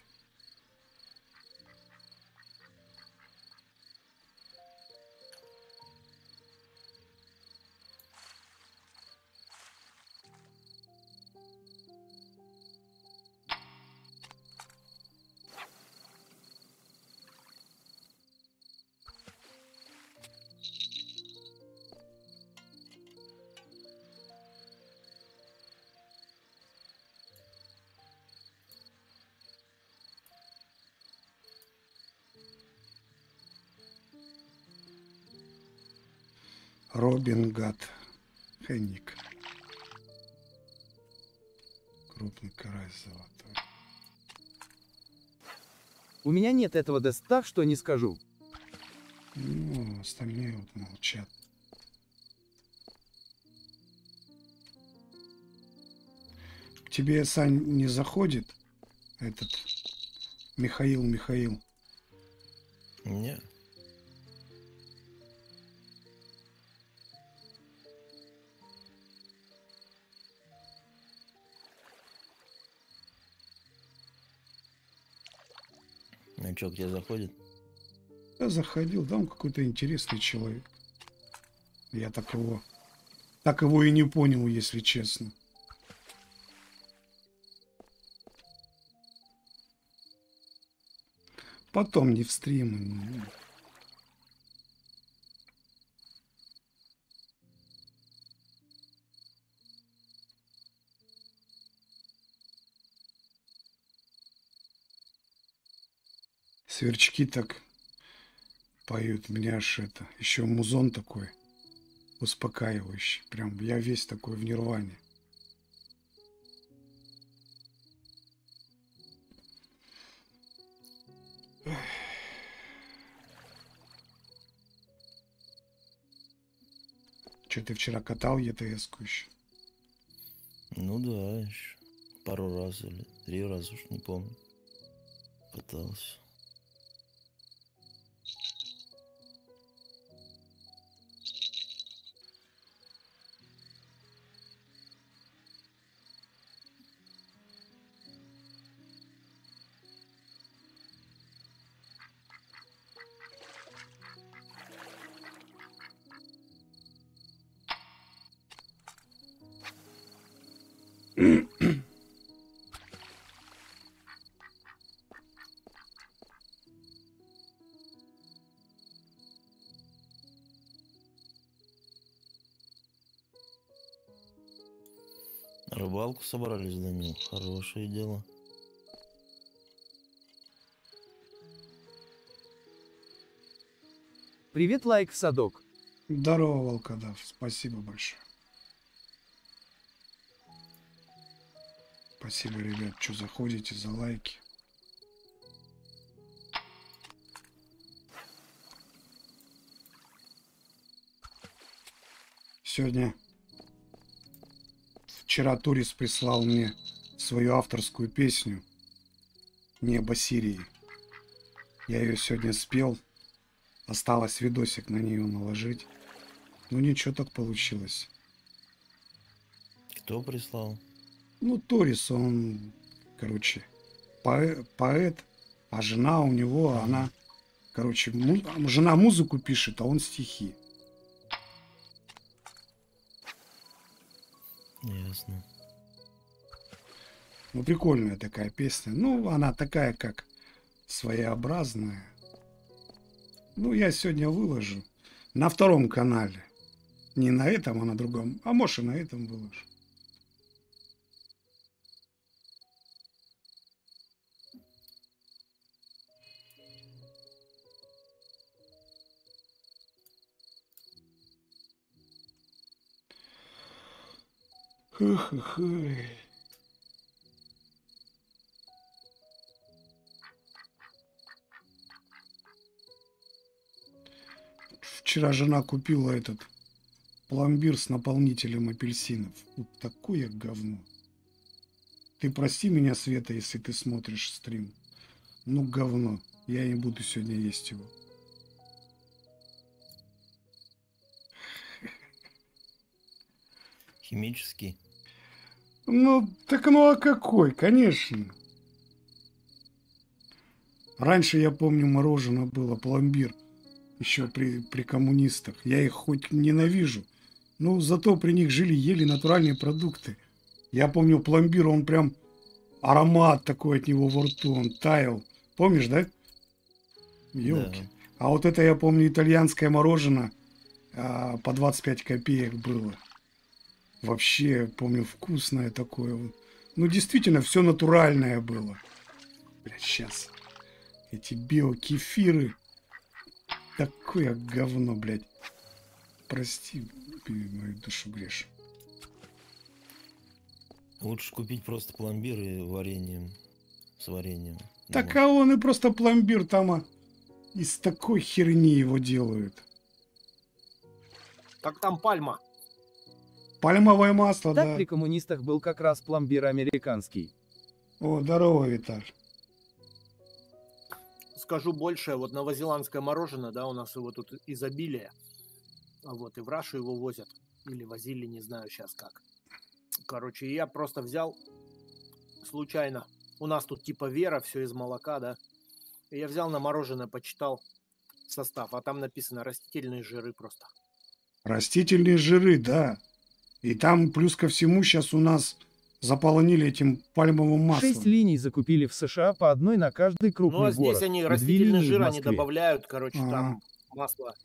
Робин Гад. Хенник. Крупный карась золотой. У меня нет этого доста, что не скажу. Ну, остальные вот молчат. К тебе, Сань, не заходит этот Михаил? Нет. Он что, к тебе заходит? Да, заходил, да, он какой-то интересный человек. Я так его и не понял, если честно. Потом не в стримы. Сверчки так поют, мне аж это. Еще музон такой успокаивающий. Прям я весь такой в нирване. Че, ты вчера катал ЕТС-ку еще? Ну да, еще пару раз или 3 раза, уж не помню. Пытался. Рыбалку собрались, Данил. Хорошее дело. Привет, лайк в садок. Здорово, Волкодав. Спасибо большое. Спасибо, ребят, что заходите, за лайки. Сегодня... Вчера Торис прислал мне свою авторскую песню «Небо Сирии». Я ее сегодня спел. Осталось видосик на нее наложить. Ну ничего, так получилось. Кто прислал? Ну, Торис, он, короче, поэт, а жена у него, она, короче, жена музыку пишет, а он стихи. Ясно. Ну, прикольная такая песня. Ну, она такая, как своеобразная. Ну, я сегодня выложу на 2-м канале. Не на этом, а на другом. А может, и на этом выложу. Хы-хы-хы. Вчера жена купила этот пломбир с наполнителем апельсинов. Вот такое говно. Ты прости меня, Света, если ты смотришь стрим. Ну, говно. Я не буду сегодня есть его. Химический. Ну, так ну а какой, конечно. Раньше, я помню, мороженое было, пломбир, еще при коммунистах. Я их хоть ненавижу, но зато при них жили, ели натуральные продукты. Я помню, пломбир, он прям аромат такой от него во рту, он таял. Помнишь, да? Ёлки. Да. А вот это, я помню, итальянское мороженое по 25 копеек было. Вообще, помню, вкусное такое. Ну, действительно, все натуральное было. Блядь, сейчас. Эти биокефиры. Такое говно, блядь. Прости, мою душу грешу. Лучше купить просто пломбир и вареньем. С вареньем. Так, думаю. А он и просто пломбир там из такой херни его делают. Как там пальма? Пальмовое масло, так, да. При коммунистах был как раз пломбир американский. О, здорово, Виталь. Скажу больше, вот новозеландское мороженое, да, у нас его тут изобилие. Вот, и в Рашу его возят. Или возили, не знаю сейчас как. Короче, я просто взял случайно. У нас тут типа вера, все из молока, да. И я взял на мороженое, почитал состав, а там написано растительные жиры просто. Растительные жиры, да. И там плюс ко всему сейчас у нас заполонили этим пальмовым маслом. 6 линий закупили в США, по одной на каждый крупный город. Ну, а здесь город. Они растительные жиры, они добавляют, короче, там масло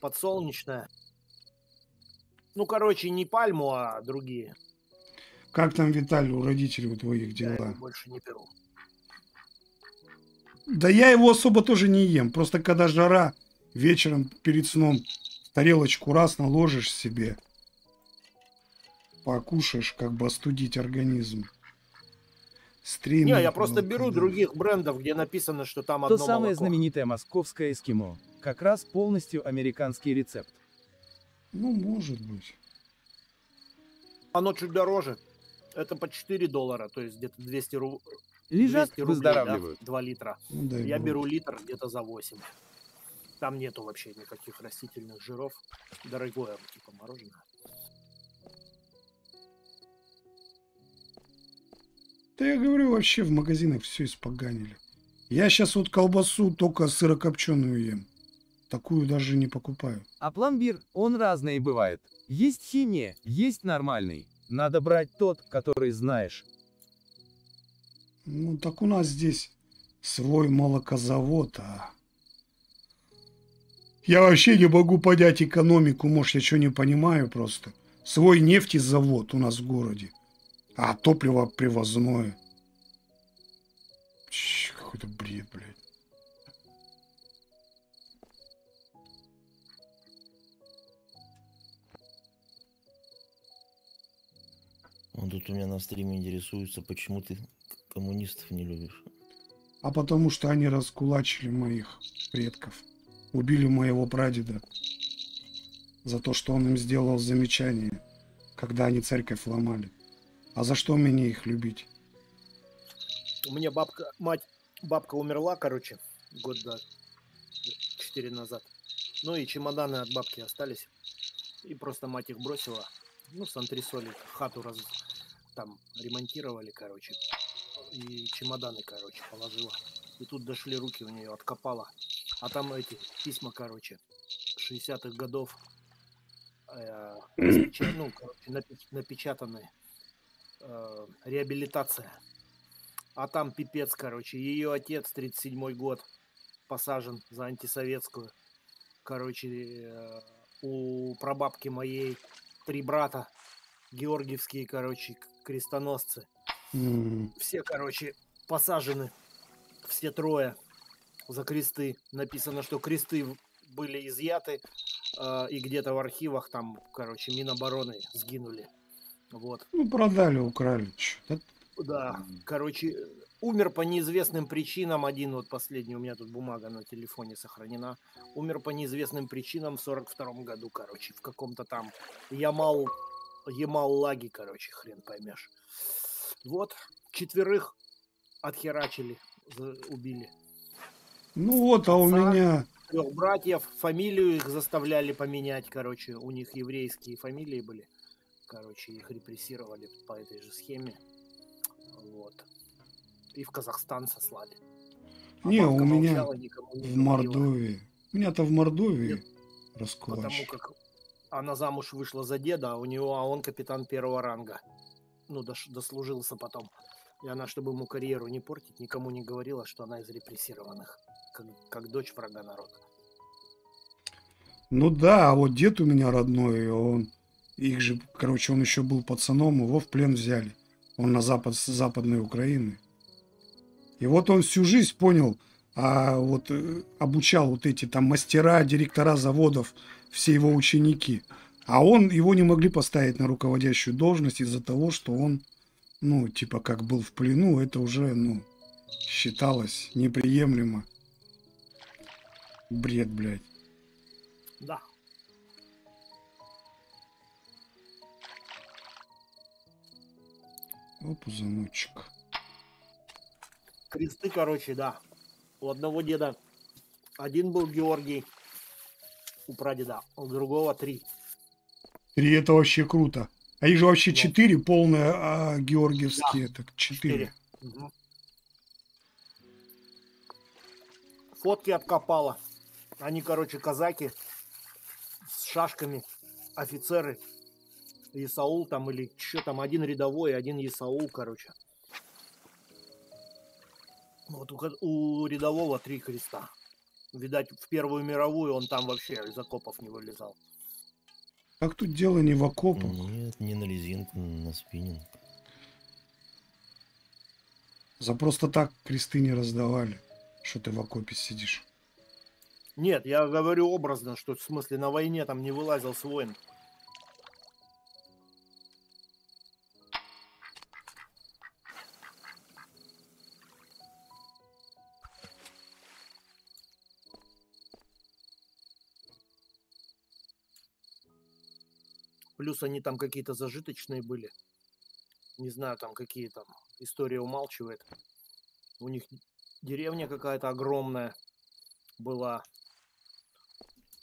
подсолнечное. Ну, короче, не пальму, а другие. Как там, Виталий, у родителей у твоих дела? Я больше не беру. Да я его особо тоже не ем. Просто когда жара, вечером перед сном тарелочку раз наложишь себе, покушаешь, как бы остудить организм. Стример, не, я просто беру других брендов, где написано, что там одно молоко. То самое знаменитое московское эскимо. Как раз полностью американский рецепт. Ну, может быть. Оно чуть дороже. Это по $4, то есть где-то 200 рублей. Лежат, выздоравливают. Да? 2 литра. Ну, я беру литр где-то за 8. Там нету вообще никаких растительных жиров. Дорогое, типа мороженое. Да я говорю, вообще в магазинах все испоганили. Я сейчас вот колбасу только сырокопченую ем. Такую даже не покупаю. А пломбир, он разный бывает. Есть химия, есть нормальный. Надо брать тот, который знаешь. Ну так у нас здесь свой молокозавод. А... Я вообще не могу понять экономику. Может, я что не понимаю просто. Свой нефтезавод у нас в городе. А топливо привозное. Какой-то бред, блядь. Он тут у меня на стриме интересуется, почему ты коммунистов не любишь. А потому что они раскулачили моих предков. Убили моего прадеда за то, что он им сделал замечание, когда они церковь ломали. А за что мне их любить? У меня бабка умерла, короче, года 4 назад. Ну и чемоданы от бабки остались. И просто мать их бросила. Ну, с антресоли хату там ремонтировали, короче. И чемоданы, короче, положила. И тут дошли руки у нее, откопала. А там эти письма, короче, 60-х годов. Ну, короче, напечатанные. Реабилитация. А там пипец, короче. Ее отец, 37-й год, посажен за антисоветскую. Короче, у прабабки моей 3 брата. Георгиевские, короче, крестоносцы. Все, короче, посажены. Все 3 за кресты. Написано, что кресты были изъяты. И где-то в архивах там, короче, Минобороны сгинули. Вот. Ну, продали, украли. Да, короче, умер по неизвестным причинам. Один вот последний, у меня тут бумага на телефоне сохранена. Умер по неизвестным причинам в 42-м году, короче, в каком-то там Ямал-Лаги, короче, хрен поймешь. Вот, 4 отхерачили, убили. Ну вот, а у меня... 3 братьев, фамилию их заставляли поменять, короче, у них еврейские фамилии были. Короче, их репрессировали по этой же схеме. Вот. И в Казахстан сослали. А не, у меня в Мордовии. У меня-то в Мордовии раскулачили. Потому как она замуж вышла за деда, а у него, а он капитан 1-го ранга. Ну, дослужился потом. И она, чтобы ему карьеру не портить, никому не говорила, что она из репрессированных. Как дочь врага народа. Ну да, а вот дед у меня родной, он... Их же, короче, он еще был пацаном, его в плен взяли. Он на запад, с Западной Украины. И вот он всю жизнь понял, вот обучал вот эти там мастера, директора заводов, все его ученики. А он, его не могли поставить на руководящую должность из-за того, что он, ну, типа, как был в плену, это уже, ну, считалось неприемлемо. Бред, блядь. Да. Пузаночек. Кресты, короче, да. У одного деда один был Георгий, у прадеда, у другого 3. 3 это вообще круто. А их же вообще 4 полные, а георгиевские, да, так 4. Угу. фотки откопала. Они, короче, казаки с шашками, офицеры. Есаул там или что там, один рядовой, один есаул, короче. Вот у рядового 3 креста. Видать, в Первую мировую он там вообще из окопов не вылезал. Как тут дело не в окопах? Нет, не на лизинку, на спиннинг. За просто так кресты не раздавали, что ты в окопе сидишь. Нет, я говорю образно, что в смысле на войне там не вылазил с войн. Плюс они там какие-то зажиточные были. Не знаю, там какие там. История умалчивает. У них деревня какая-то огромная была.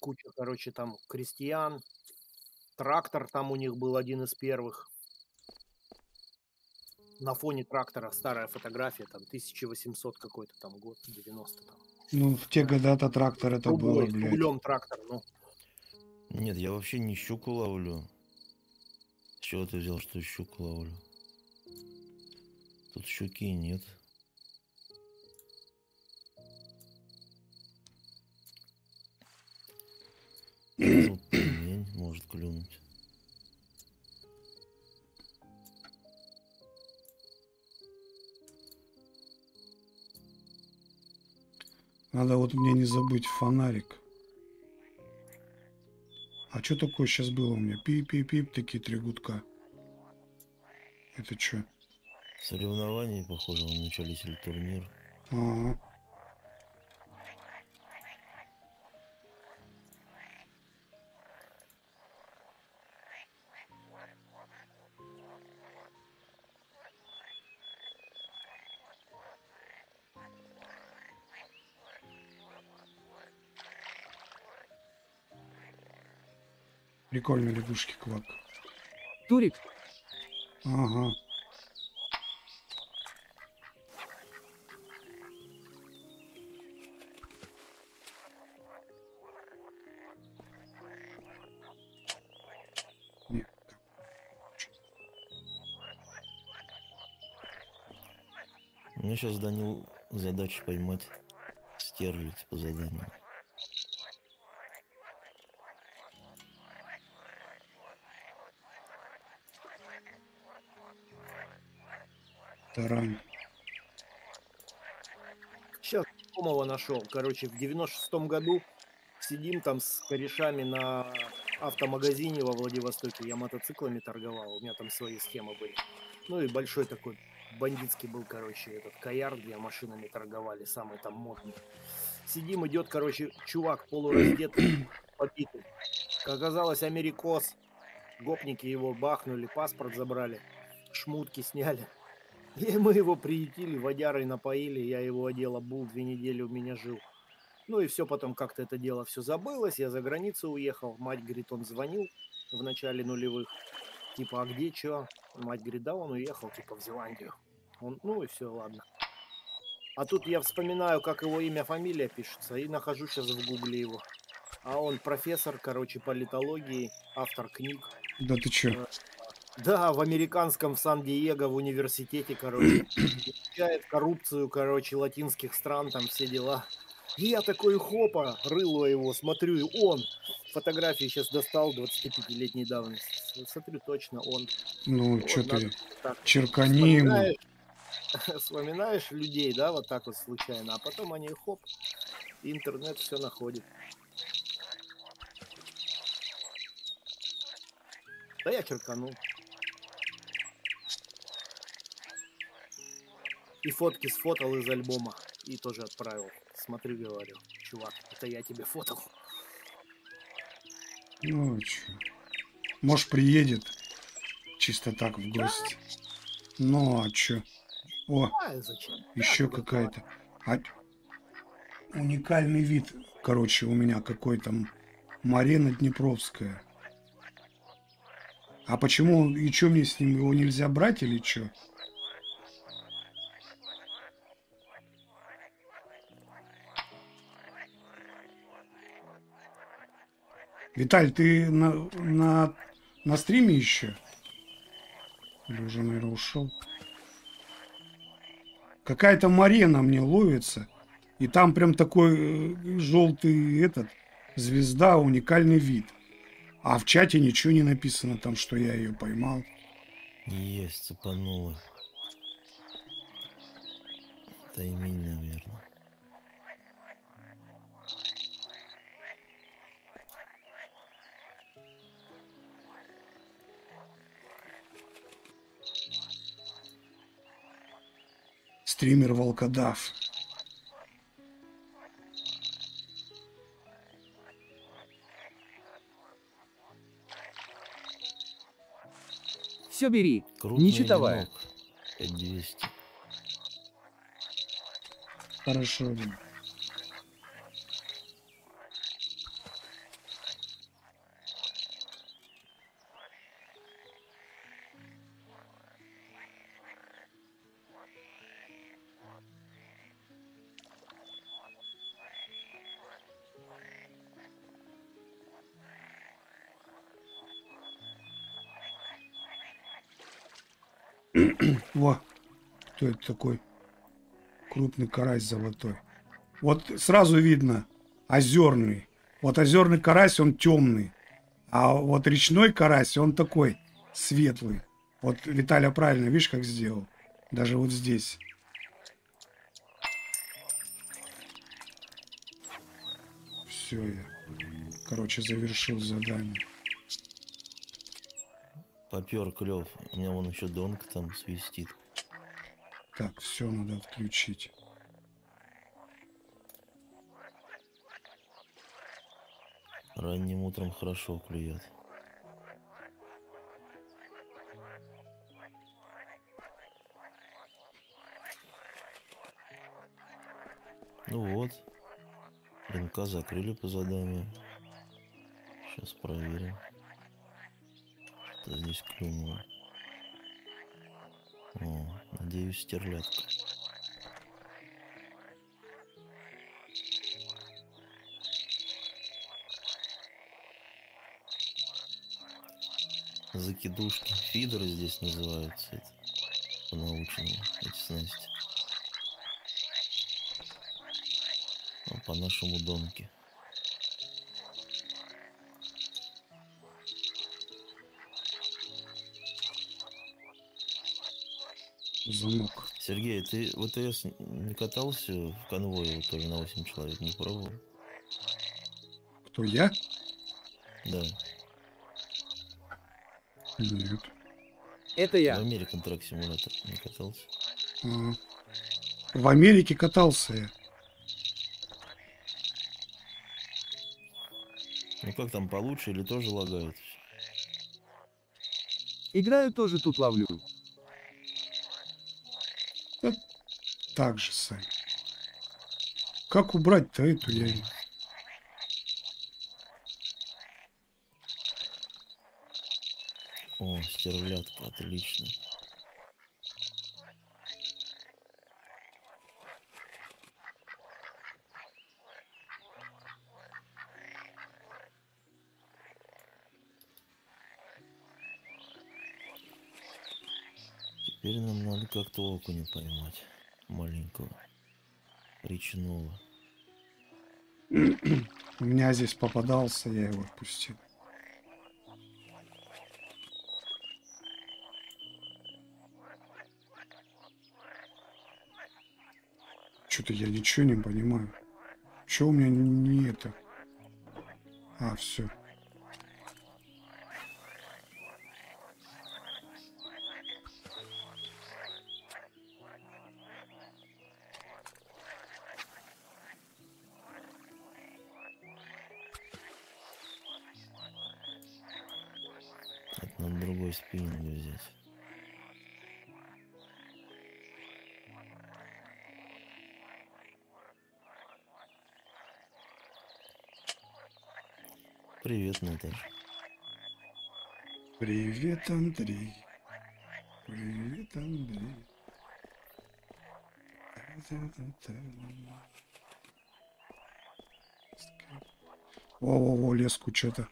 Куча, короче, там крестьян. Трактор там у них был один из первых. На фоне трактора старая фотография. Там 1800 какой-то там год, 90 там. Ну, в те года-то трактор это был, блядь. Углем трактор, ну. Нет, я вообще не щуку ловлю. С чего ты взял, что щуку ловлю? Тут щуки нет. Тут пельмень может клюнуть. Надо вот мне не забыть фонарик. А что такое сейчас было у меня? Пип-пип-пип, такие 3 гудка. Это что? Соревнования, похоже, начались или турнир. Ага. Прикольно, лягушки квак. Турик. Ага. Нет. Мне сейчас, Данил, задача поймать стерлядь по заданию. Тарань. Сейчас Томова нашел. Короче, в 96-м году сидим там с корешами на автомагазине во Владивостоке. Я мотоциклами торговал, у меня там свои схемы были. Ну и большой такой бандитский был, короче, этот каяр, где машинами торговали, самый там модный. Сидим, идет, короче, чувак полураздетый, побитый. Как оказалось, америкос. Гопники его бахнули, паспорт забрали, шмутки сняли. И мы его приютили, водярой напоили, я его одел, обул, 2 недели у меня жил. Ну и все, потом как-то это дело все забылось, я за границу уехал. Мать говорит, он звонил в начале нулевых, типа, а где, че? Мать говорит, да, он уехал, типа, в Зеландию. Он, ну и все, ладно. А тут я вспоминаю, как его имя, фамилия пишется, и нахожу сейчас в Гугле его. А он профессор, короче, политологии, автор книг. Да ты че? Да, в американском, в Сан-Диего, в университете, короче, изучает коррупцию, короче, латинских стран, там все дела. И я такой, хопа, рыло его, смотрю, и он. Фотографии сейчас достал 25-летней давности. Смотрю, точно он. Ну, вот, что ты, черкани ему. Вспоминаешь людей, да, вот так вот случайно, а потом они, хоп, интернет все находит. Да я черканул. И фотки сфотал из альбома. И тоже отправил. Смотри, говорю. Чувак, это я тебе фотал. Ну, чё. Может, приедет чисто так в гости. Да? Ну, а чё? О, а, еще какая-то. А... Уникальный вид, короче, у меня какой-то. Марина Днепровская. А почему? И чё мне с ним? Его нельзя брать или чё? Виталь, ты на стриме еще? Или уже, наверное, ушел? Какая-то марена мне ловится. И там прям такой желтый этот, звезда, уникальный вид. А в чате ничего не написано там, что я ее поймал. Есть, цепанула. Тайминг, наверное. Стример Волкодав. Все бери. Крупный нечитовая. 5200. Хорошо. Во, кто это такой? Крупный карась золотой. Вот сразу видно, озерный. Вот озерный карась, он темный. А вот речной карась, он такой светлый. Вот Виталя правильно, видишь, как сделал? Даже вот здесь. Все, я, короче, завершил задание. Попер клев. У меня вон еще донка там свистит. Так, все надо отключить. Ранним утром хорошо клюет. Ну вот. РНК закрыли по заданию. Сейчас проверим. Здесь клюнуло. О, надеюсь, стерлядка. Закидушки. Фидеры здесь называются. По-научному эти снасти. Ну, по нашему донке. Звук. Сергей, ты в ВТС не катался в конвое тоже на 8 человек? Не пробовал? Кто, я? Да. Нет. Это я. В Америке трак-симулятор не катался? А. В Америке катался я. Ну как там, получше или тоже лагают? Играю, тоже тут ловлю. Так же, Сань. Как убрать-то эту яйцо? О, стерлядка, отлично. Теперь нам надо как-то окуня поймать. Маленького речного. У меня здесь попадался, я его отпустил. Что-то я ничего не понимаю. Что у меня не это? А, все. Привет, Наташа. Привет, Андрей. Привет, Андрей. О-о-о, леску что-то.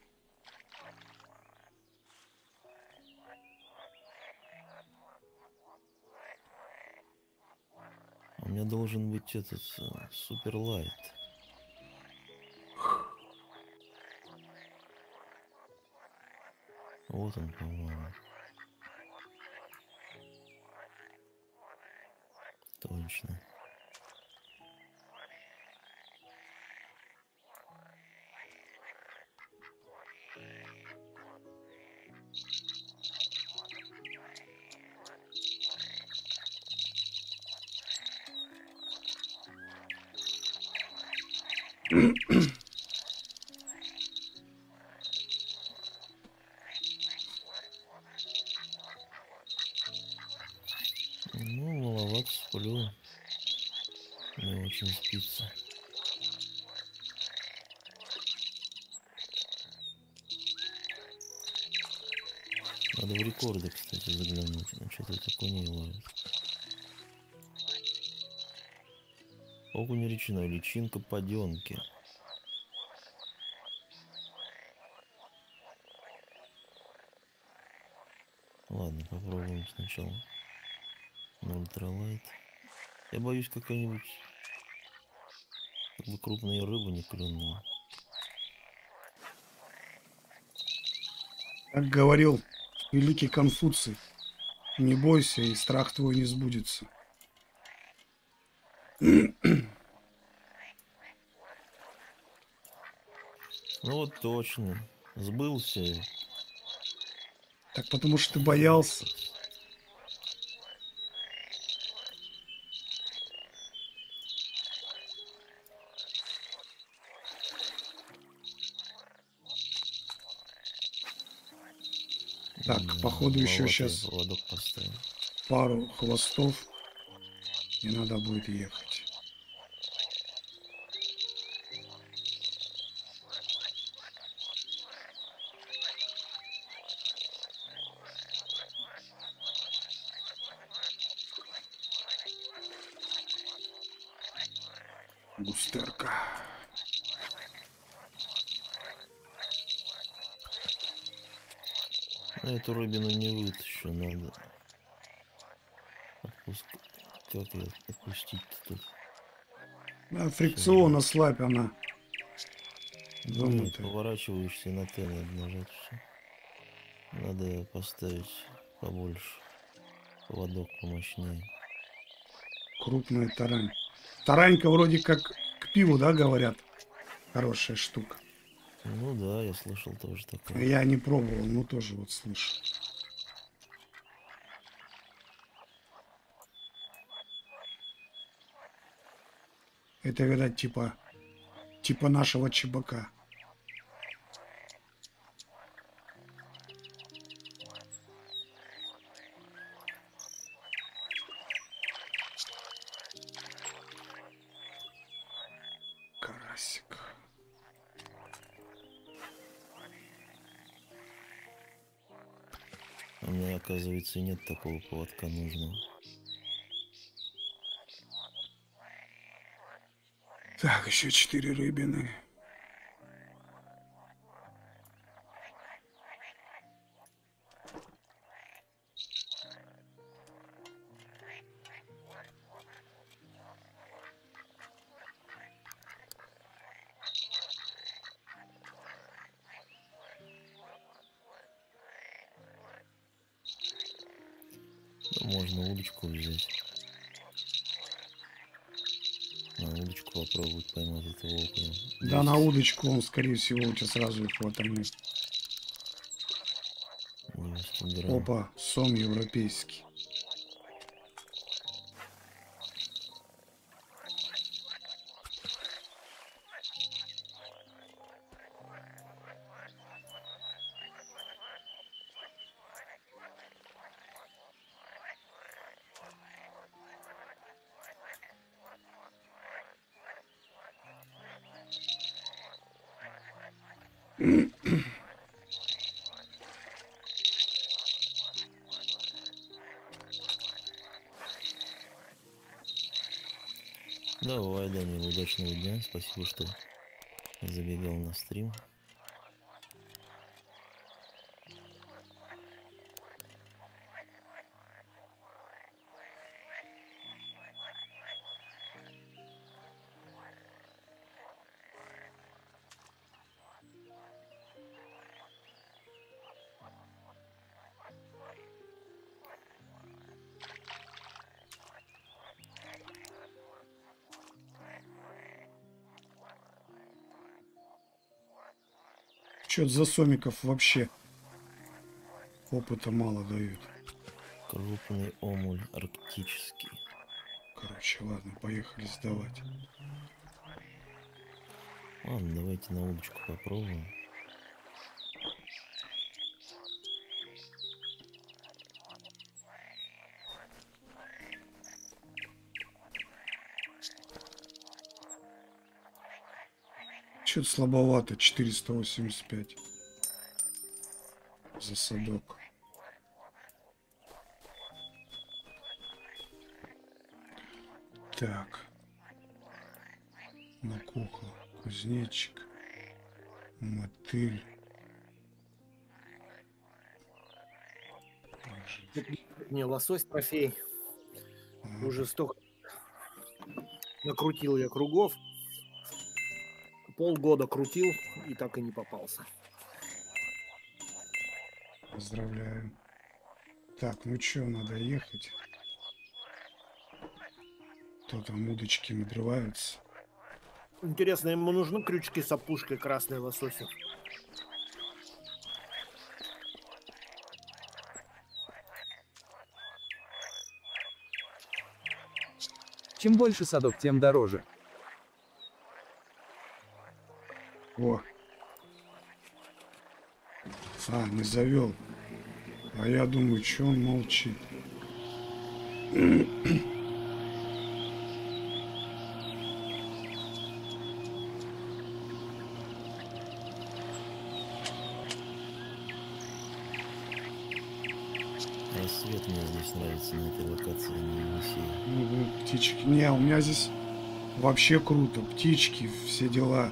У меня должен быть этот суперлайт. Вот он, по-моему. Точно. Ну, маловато сплю. Мне очень спится. Надо в рекорды, кстати, заглянуть. Ну, что-то окуни ловит. Окунь речной, личинка подёнки. Ладно, попробуем сначала. Ультралайт. Я боюсь какой-нибудь крупную рыбу не клюнула. Как говорил великий Конфуций, не бойся, и страх твой не сбудется. Ну вот точно, сбылся. Так потому что ты боялся. Так, походу еще сейчас пару хвостов, и надо будет ехать. Густерка. Эту рыбину не вытащу, надо отпустить-то тут. А фрикцион ослабь она. Думаю, поворачиваешься и на Т надо нажать. Надо поставить побольше. Поводок помощнее. Крупная тарань. Таранька вроде как к пиву, да, говорят? Хорошая штука. Ну да, я слышал тоже такое. Я не пробовал, но тоже вот слышал. Это, видать, типа нашего чебака. Оказывается, нет такого поводка нужного. Так, еще 4 рыбины. Можно удочку взять. На удочку попробовать поймать этого окуня. Да, есть. На удочку он, скорее всего, у тебя сразу их отомнет. Опа, сом европейский. Давай, Даня, удачного дня. Спасибо, что забегал на стрим. Что-то за сомиков вообще опыта мало дают. Крупный омуль арктический. Короче, ладно, поехали сдавать. Ладно, давайте на удочку попробуем. Чё-то слабовато, 485 за садок. Так, на куклу, кузнечик, мотыль. Не, лосось трофей. Уже столько накрутил я кругов. Полгода крутил и так и не попался. Поздравляю. Так, ну чё, надо ехать. Кто там удочки надрываются? Интересно, ему нужны крючки с опушкой красной лосося? Чем больше садок, тем дороже. О, а, не завел. А я думаю, чё он молчит. Рассвет мне здесь нравится на этой локации. Ну, птички. Не, у меня здесь вообще круто. Птички, все дела.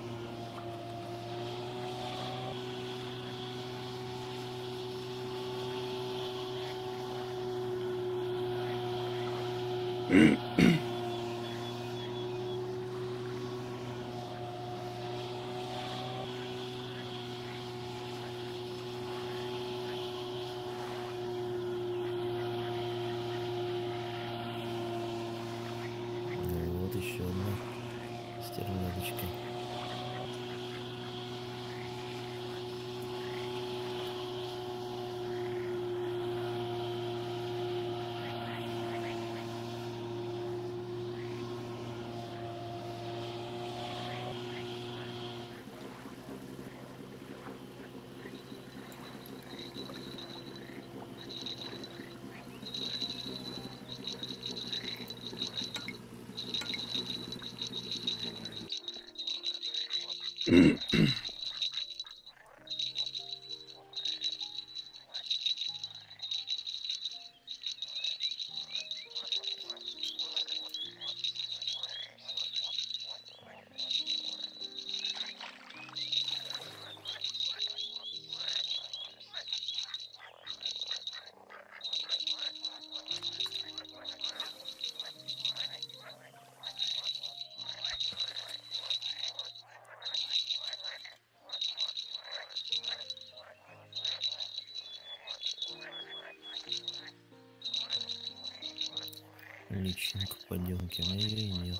Личник поделки на игре нет.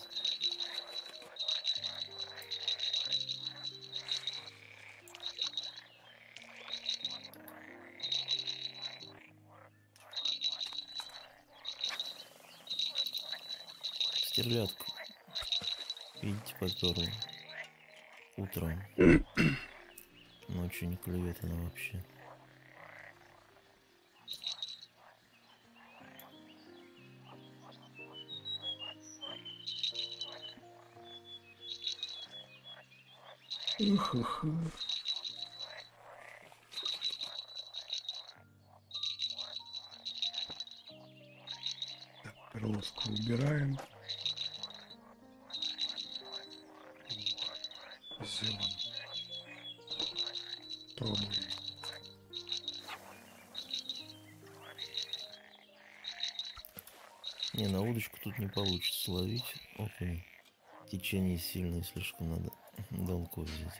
Стерлядку. Видите, которую утром. Ночью не клюет она вообще. Ух-ух. Так, перловку убираем. Зелень. Пробуем. Не, на удочку тут не получится ловить. Окей. Течение сильное, слишком надо. Долку взять.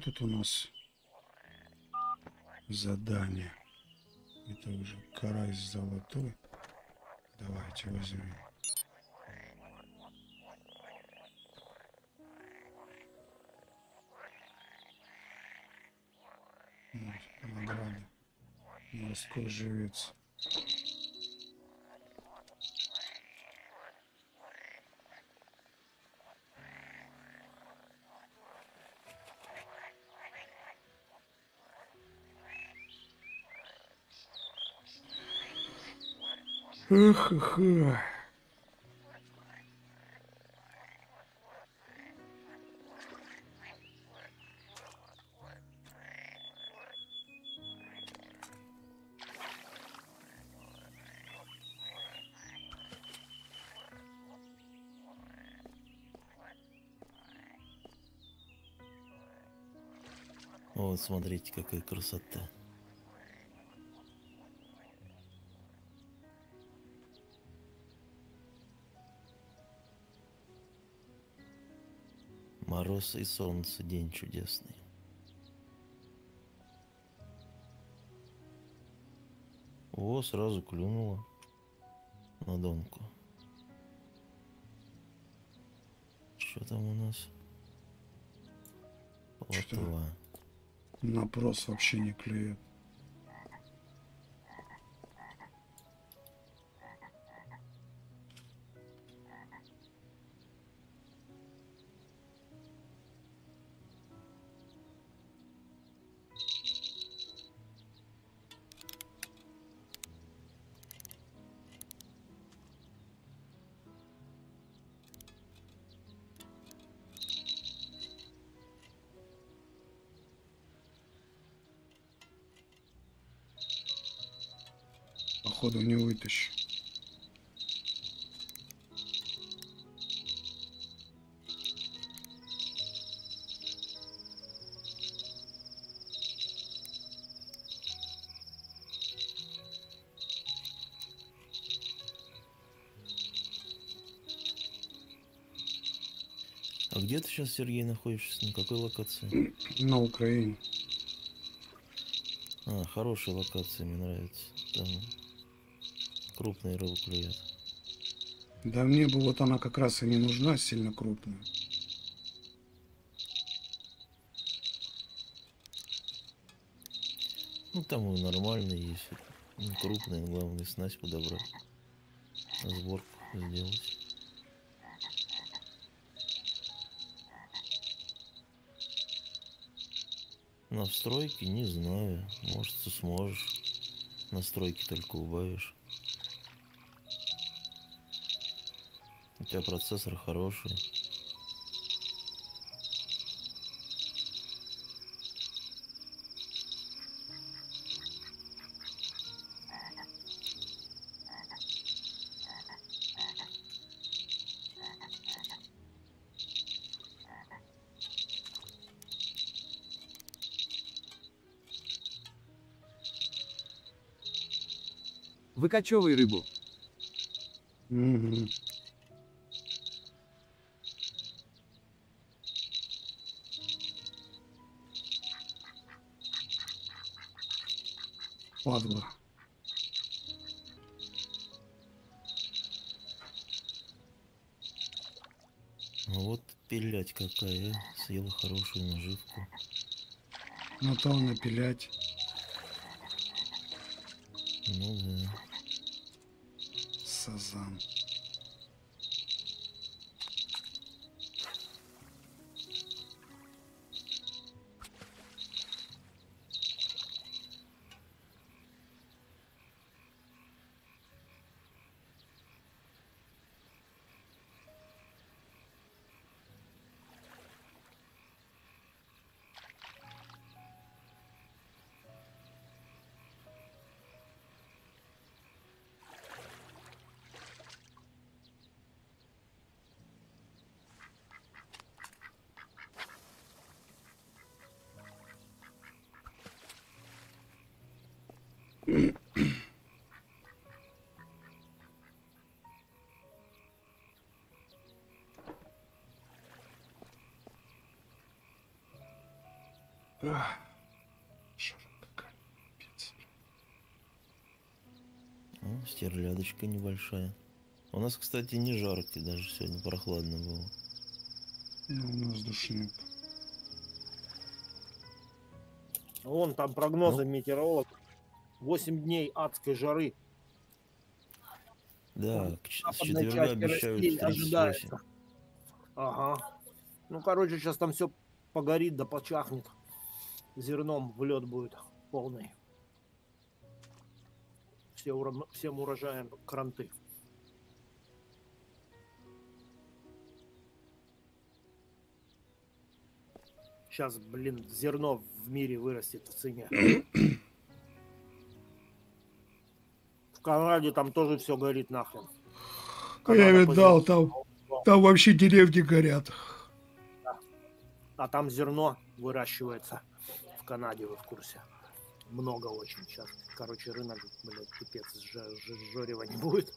Что тут у нас? Задание. Это уже карась золотой. Давайте возьмем. Награда. Морской живец. Ха-ха-ха. Вот, смотрите, какая красота. Мороз и солнце, день чудесный. О, сразу клюнуло на донку. Что там у нас? Плотва. Напрос вообще не клюет. Походу не вытащу. А где ты сейчас, Сергей, находишься? На какой локации? На Украине. А, хорошая локация, мне нравится. Там... крупные рыбы клюют. Да мне бы вот она как раз и не нужна, сильно крупная. Ну там и нормальные есть. Не крупные, главное снасть подобрать. Сборку сделать. Настройки не знаю. Может ты сможешь. Настройки только убавишь. У тебя процессор хороший. Выкачевывай рыбу. Mm-hmm. Падла. Вот пилять какая, съела хорошую наживку. Ну то она пилять. Ну да. Сазан. Стерлядочка небольшая. У нас, кстати, не жарко, даже сегодня прохладно было. Ну, у нас души нет. Вон там прогнозы метеоролог. 8 дней адской жары. Да, с четверга обещают 38. Ага. Ну, короче, сейчас там все погорит да почахнет. Зерном в лед будет полный. Всем урожаем кранты. Сейчас, блин, зерно в мире вырастет в цене. В Канаде там тоже все горит нахрен. Канада, я видал, там вообще деревни горят. Да. А там зерно выращивается в Канаде, вы в курсе. Много очень сейчас. Короче, рынок, блядь, пипец, жорева не будет.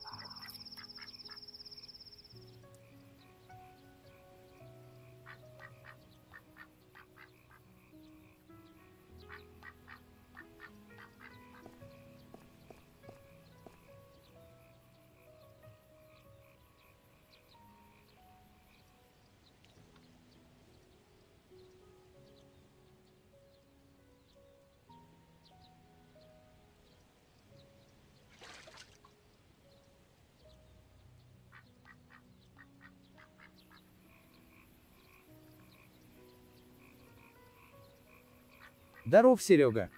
Здоров, Серега.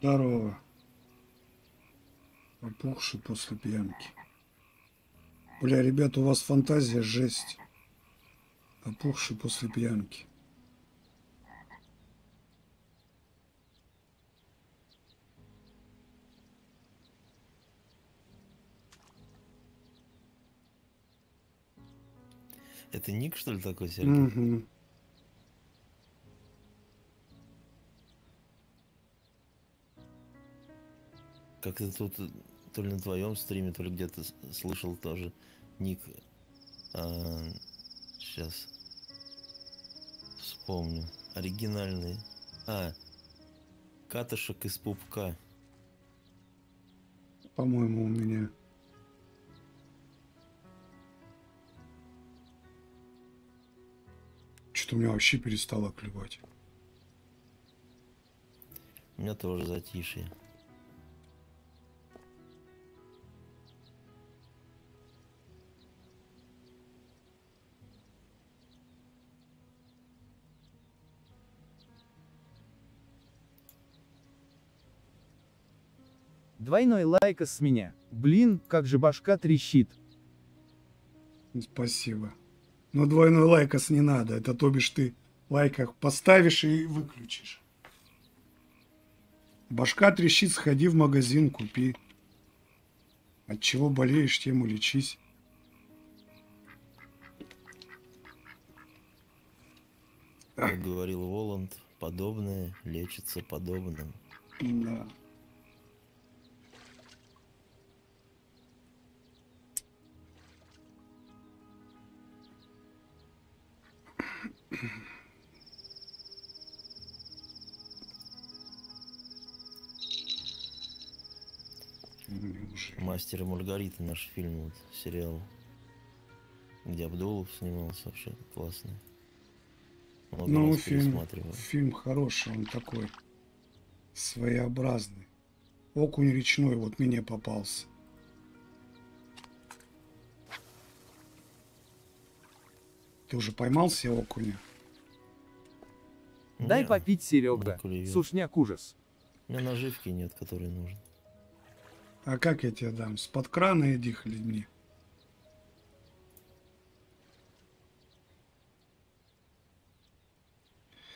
Здорово. Опухший после пьянки. Бля, ребята, у вас фантазия жесть. Опухший после пьянки. Это ник, что ли, такой, Серега? Угу. Как-то тут, то ли на твоем стриме, то ли где-то слышал тоже ник. Сейчас вспомню. Оригинальный. Катышек из пупка. По-моему, у меня. Что-то у меня вообще перестало клевать. У меня тоже затишье. Двойной лайкос с меня. Блин, как же башка трещит. Спасибо. Но двойной лайкос не надо. Это то бишь ты лайках поставишь и выключишь. Башка трещит, сходи в магазин, купи. От чего болеешь, тем и лечись. Как говорил Воланд, подобное лечится подобным. Да. Мастер и Маргарита, наш фильм, вот, сериал, где Абдулов снимался, вообще классный. Ну, фильм хороший, он такой своеобразный. Окунь речной вот мне попался. Ты уже поймал себе окуня? Дай попить, Серега. Сушняк ужас. У меня наживки нет, которые нужны. А как я тебе дам? С-под крана иди хлебни.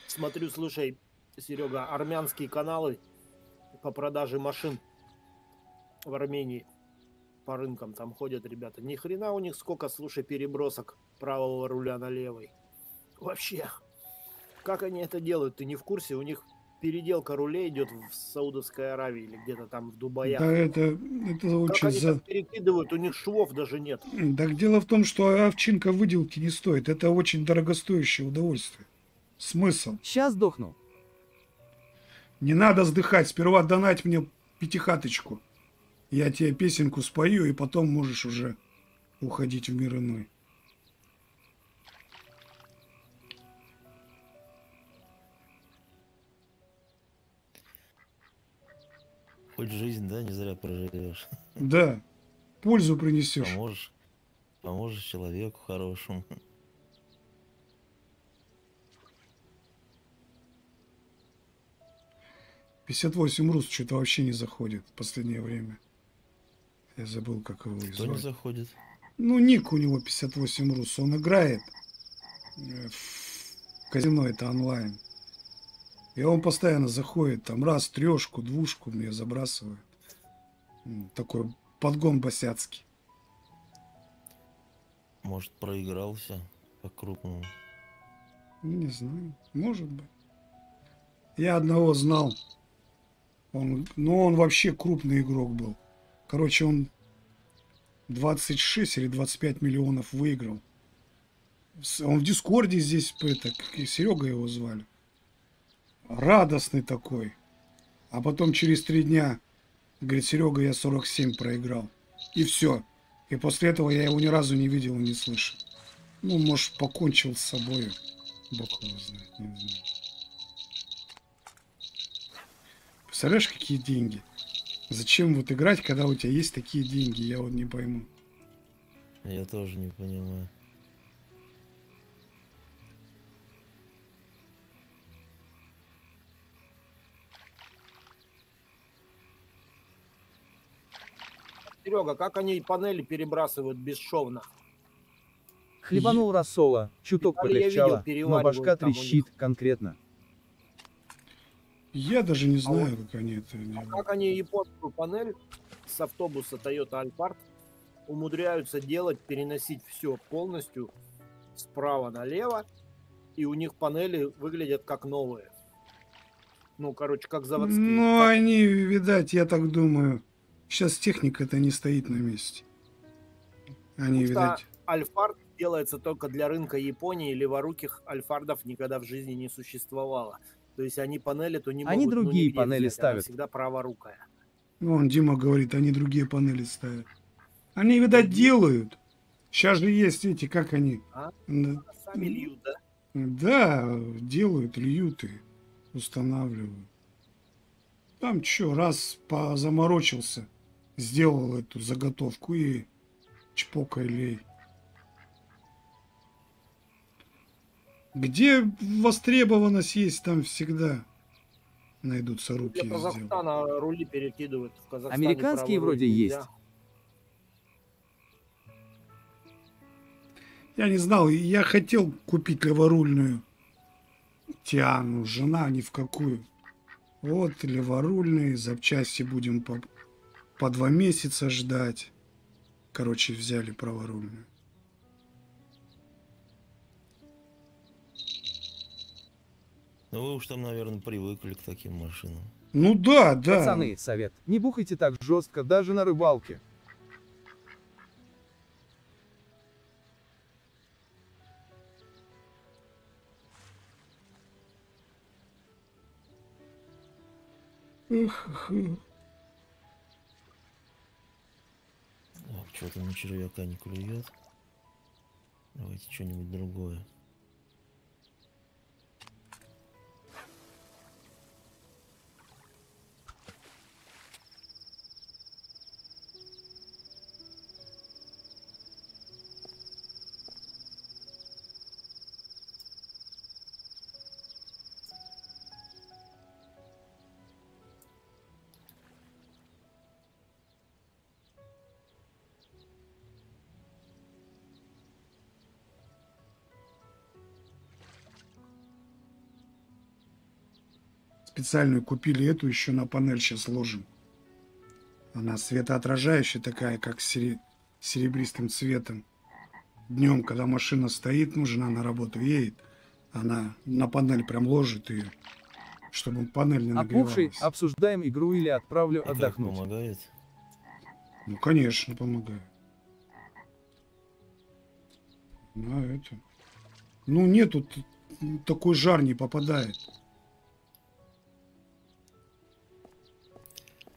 Смотрю, слушай, Серега, армянские каналы по продаже машин в Армении. По рынкам там ходят ребята. Ни хрена у них сколько, слушай, перебросок правого руля на левый. Вообще, как они это делают, ты не в курсе? У них переделка рулей идет в Саудовской Аравии или где-то там в Дубае. Да, это очень... Как они так перекидывают, у них швов даже нет. Так дело в том, что овчинка выделки не стоит. Это очень дорогостоящее удовольствие. Смысл? Сейчас сдохну. Не надо сдыхать. Сперва донать мне пятихаточку. Я тебе песенку спою, и потом можешь уже уходить в мир иной. Хоть жизнь, да, не зря проживешь. Да, пользу принесешь. Поможешь человеку хорошему. «58 рус» что-то вообще не заходит в последнее время. Я забыл, как его звать. Кто не заходит? Ну, ник у него 58 рус. Он играет в казино, это онлайн. И он постоянно заходит, там раз трешку, двушку мне забрасывает. Такой подгон босяцкий. Может, проигрался по-крупному? Не знаю, может быть. Я одного знал. Он вообще крупный игрок был. Короче, он 26 или 25 миллионов выиграл. Он в Дискорде здесь, это, Серега его звали. Радостный такой. А потом через 3 дня говорит: Серега, я 47 проиграл. И все. И после этого я его ни разу не видел и не слышал. Ну, может, покончил с собой. Бог его знает, не знаю. Представляешь, какие деньги? Зачем вот играть, когда у тебя есть такие деньги? Я вот не пойму. Я тоже не понимаю. Серега, как они панели перебрасывают бесшовно? Хлебанул рассола, чуток полегчало, но башка трещит конкретно. Я даже не знаю, как они это делают. Как они японскую панель с автобуса Toyota Alphard умудряются делать, переносить все полностью справа налево, и у них панели выглядят как новые. Ну, короче, как заводские. Ну, они, видать, я так думаю, сейчас техника-то не стоит на месте. Они, видать... Альфард делается только для рынка Японии, леворуких альфардов никогда в жизни не существовало. То есть они панели, то не могут... Они другие панели ставят. Всегда праворукая. Вон, Дима говорит, они другие панели ставят. Они, видать, делают. Сейчас же есть эти, как они... Сами льют, да? Да, делают, льют и устанавливают. Там что, раз позаморочился, сделал эту заготовку и чпокай лей. Где востребованность есть, там всегда найдутся руки. Для Казахстана рули перекидывают. В Казахстане американские вроде есть. Я не знал, я хотел купить леворульную Тиану, жена ни в какую. Вот леворульные запчасти будем по 2 месяца ждать. Короче, взяли праворульную. Ну вы уж там, наверное, привыкли к таким машинам. Ну да, да. Пацаны, совет. Не бухайте так жестко, даже на рыбалке. Что-то на червяка не клюет. Давайте что-нибудь другое. Специальную купили, эту еще на панель сейчас ложим. Она светоотражающая такая, как серебристым цветом. Днем, когда машина стоит, ну, жена на работу едет, она на панель прям ложит ее, чтобы панель не нагревалась. Опухший, обсуждаем игру или отправлю отдохнуть. Так помогает? Ну, конечно, помогает. Ну, нету такой жар не попадает.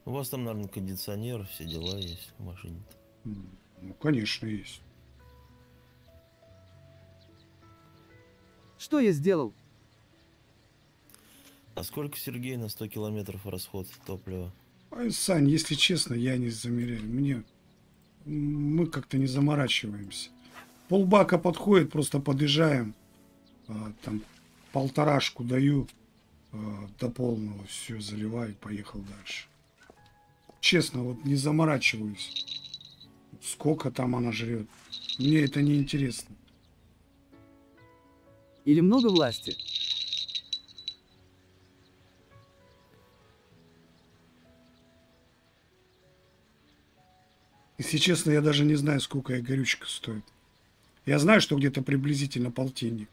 У вас там, наверное, кондиционер, все дела есть в машине-то. Ну, конечно, есть. Что я сделал? А сколько, Сергей, на 100 километров расход топлива? Ой, Сань, если честно, я не замеряю. Мы как-то не заморачиваемся. Полбака подходит, просто подъезжаем. Там полторашку даю до полного. Все, заливаю, поехал дальше. Честно, вот не заморачиваюсь. Сколько там она жрет. Мне это не интересно. Или много власти? Если честно, я даже не знаю, сколько горючка стоит. Я знаю, что где-то приблизительно полтинник.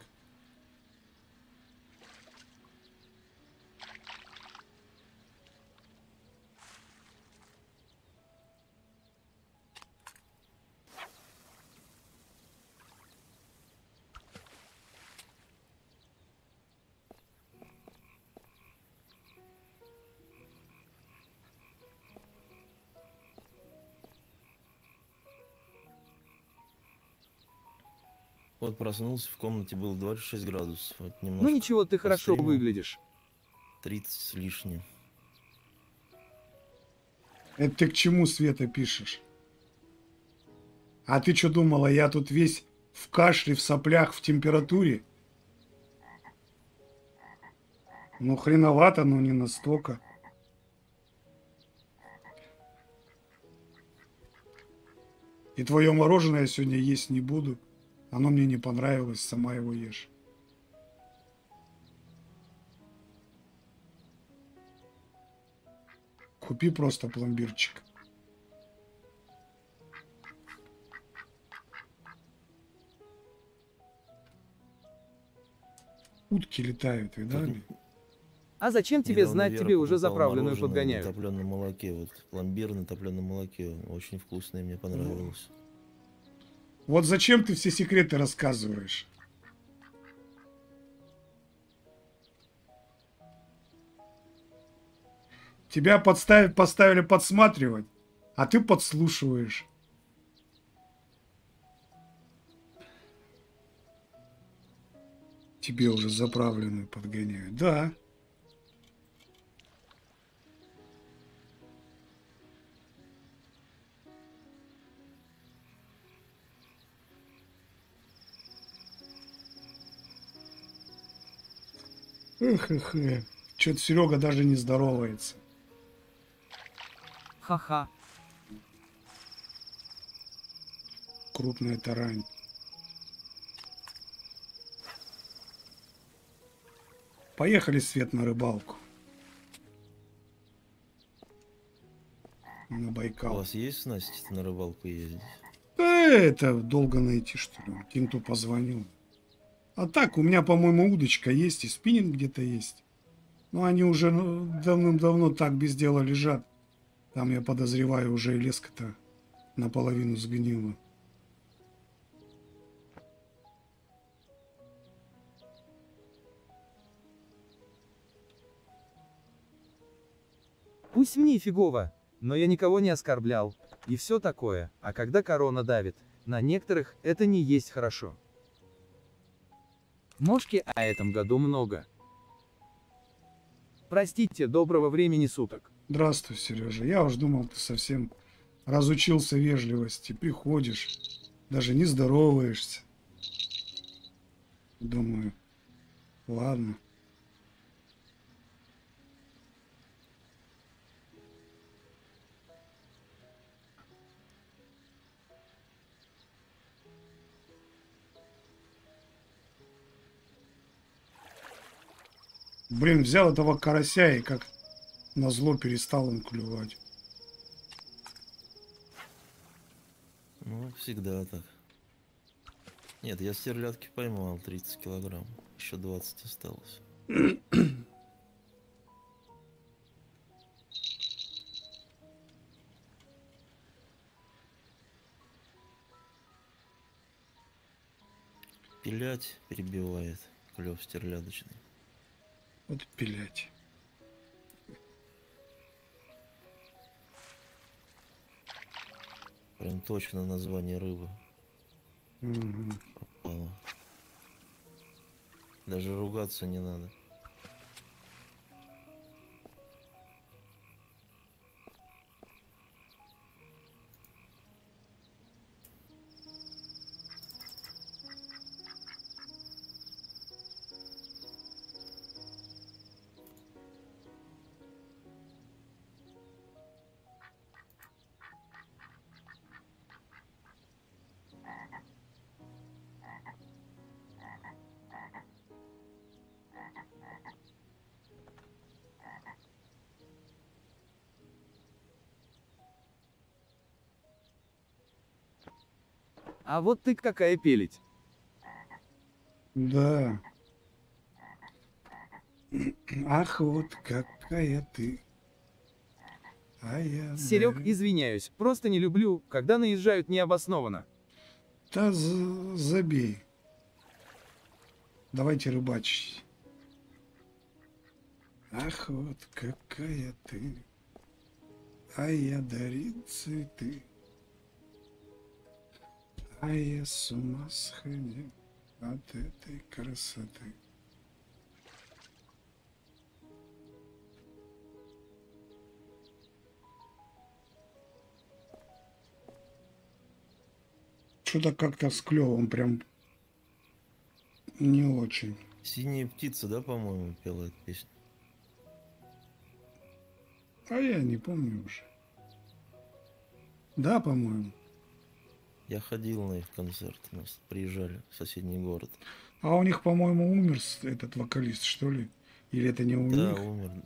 Вот проснулся, в комнате было 26 градусов. Вот ну ничего, ты хорошо выглядишь. 30 с лишним. Это ты к чему, Света, пишешь? А ты что думала, я тут весь в кашле, в соплях, в температуре? Ну хреновато, но не настолько. И твое мороженое я сегодня есть не буду. Оно мне не понравилось, сама его ешь. Купи просто пломбирчик. Утки летают, видали? А зачем тебе знать, тебе уже заправленную подгоняют? На топленом молоке, вот пломбир на топленом молоке, очень вкусный, мне понравилось. Вот зачем ты все секреты рассказываешь? Тебя поставили подсматривать, а ты подслушиваешь. Тебе уже заправленную подгоняют. Да. Эх. Чё-то Серега даже не здоровается. Ха-ха. Крупная тарань. Поехали, Свет, на рыбалку. На Байкал. У вас есть снасть на рыбалку ездить? Да это долго найти, что ли. Кем-то позвонил. А так, у меня, по-моему, удочка есть и спиннинг где-то есть. Но они уже давным-давно так без дела лежат. Там, я подозреваю, уже и леска-то наполовину сгнила. Пусть мне фигово, но я никого не оскорблял. И все такое. А когда корона давит, на некоторых это не есть хорошо. Мошки, а этом году много. Простите, доброго времени суток. Здравствуй, Сережа. Я уж думал, ты совсем разучился вежливости. Приходишь, даже не здороваешься. Думаю, ладно. Блин, взял этого карася и как назло перестал им клювать. Ну, всегда так. Нет, я стерлядки поймал 30 килограмм. Еще 20 осталось. Пилять перебивает. клев стерлядочный. Вот пилять. Прям точно название рыбы. Попало. Даже ругаться не надо. А вот ты какая пелить. Да. Ах, вот какая ты. А я... Серег, извиняюсь, просто не люблю, когда наезжают необоснованно. Да забей. Давайте рыбачить. Ах, вот какая ты. А я дарил цветы. А я с ума сходил от этой красоты. Что-то как-то с клёвом прям не очень. Синяя птица, да, по-моему, пела эту песню? А я не помню уже. Да, по-моему. Я ходил на их концерт, у нас приезжали в соседний город. А у них, по-моему, умер этот вокалист, что ли? Или это не у них? Да, умер.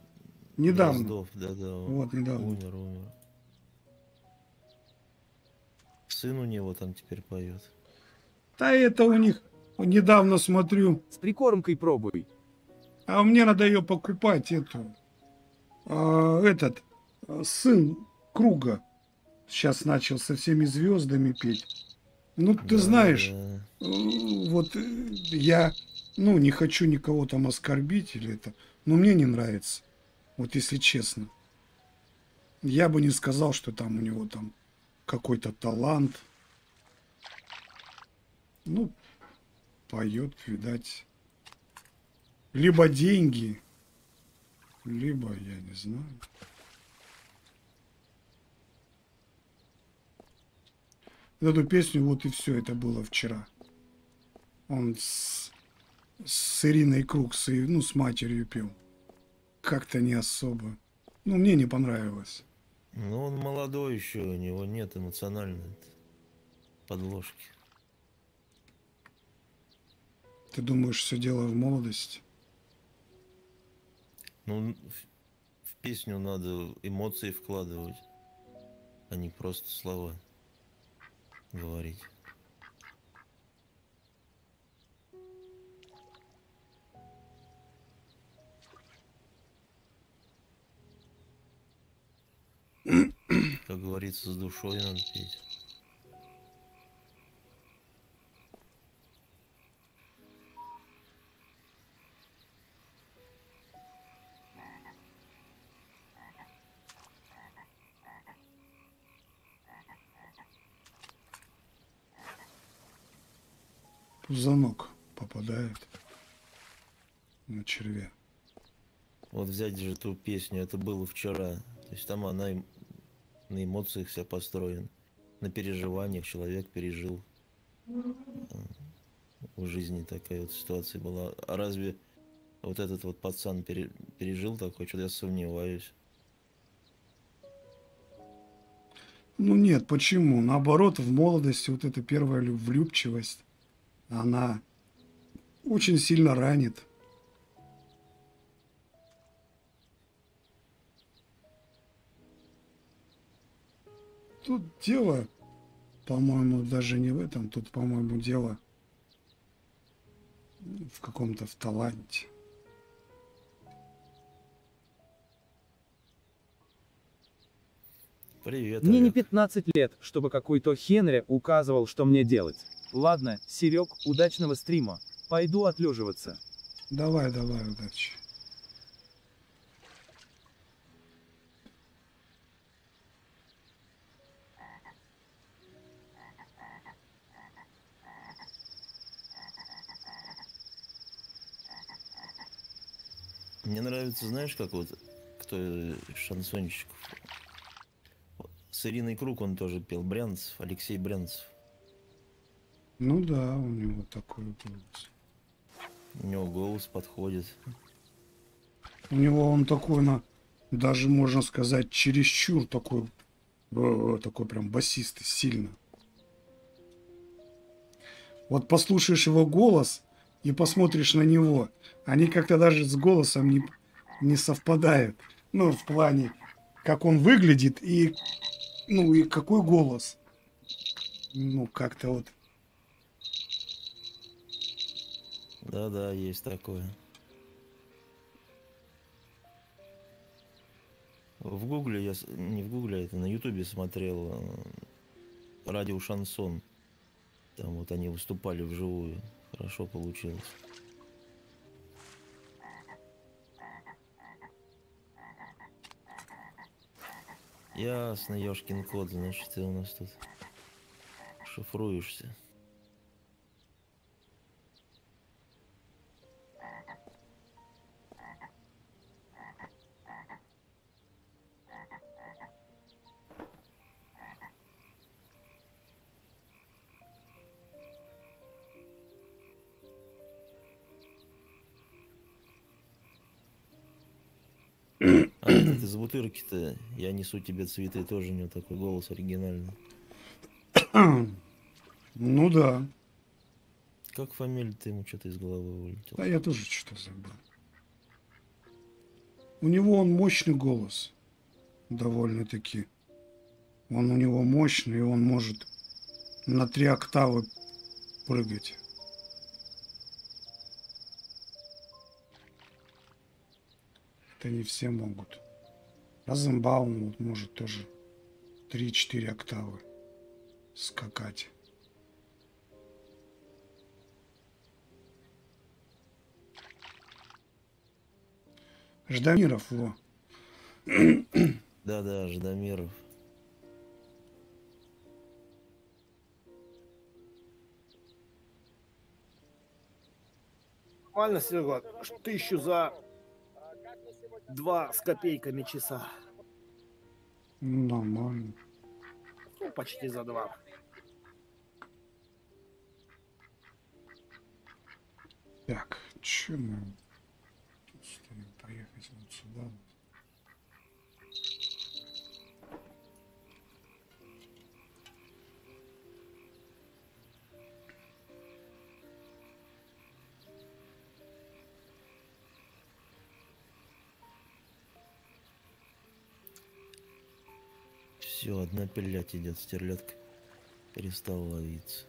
Недавно. Гроздов, да. Вот, недавно. Умер. Сын у него там теперь поет. Да это у них. Недавно смотрю. С прикормкой пробуй. А мне надо ее покупать, эту. Сын Круга. Сейчас начал со всеми звездами петь. Ну, ты знаешь, вот я, ну, не хочу никого там оскорбить или это, но мне не нравится. Вот если честно. Я бы не сказал, что там у него там какой-то талант. Ну, поет, видать. Либо деньги, либо, я не знаю. Эту песню вот и все, это было вчера. Он с Ириной Круг, с матерью пел. Как-то не особо. Ну, мне не понравилось. Ну, он молодой еще, у него нет эмоциональной подложки. Ты думаешь, все дело в молодости? Ну, в песню надо эмоции вкладывать, а не просто слова говорить. Как говорится, с душой надо петь. Занок попадает на червя. Вот взять же ту песню, это было вчера. То есть там она на эмоциях вся построена. На переживаниях человек пережил. В жизни такая вот ситуация была. А разве вот этот вот пацан пережил такое? Что-то я сомневаюсь. Ну нет, почему? Наоборот, в молодости вот эта первая влюбчивость, она очень сильно ранит. Тут дело, по-моему, даже не в этом. Тут, по-моему, дело в каком-то таланте. Привет. Мне не 15 лет, чтобы какой-то Хенри указывал, что мне делать. Ладно, Серег, удачного стрима. Пойду отлеживаться. Давай, давай, удачи. Мне нравится, знаешь, как вот кто шансонщиков. С Ириной Круг он тоже пел, Брянцев, Алексей Брянцев. Ну да, у него такой голос. У него голос подходит. У него он такой, на, даже можно сказать, чересчур такой, такой прям басистый, сильно. Вот послушаешь его голос и посмотришь на него, они как-то даже с голосом не совпадают. Ну, в плане, как он выглядит и, ну, и какой голос. Ну, как-то вот. Да-да, есть такое. В Гугле, я не в Гугле, это на Ютубе смотрел радио Шансон. Там вот они выступали вживую. Хорошо получилось. Ясно, ёшкин кот, значит, ты у нас тут шифруешься. Из бутырки-то я несу тебе цветы, тоже у него такой голос оригинальный. Ну да. Как фамилия, ты ему что-то из головы вылетел? Да я тоже что-то забыл. У него он мощный голос. Довольно-таки. Он у него мощный, и он может на 3 октавы прыгать. Это не все могут. Розенбаум может тоже 3-4 октавы скакать. Ждамиров, во. Да-да, Ждамиров. Нормально, Серега, 1000 за 2 с копейками часа. Нормально. Ну, почти за 2. Так, че мы стоим? Поехать вот сюда. Все, одна пилять идет, стерлядка перестал ловиться.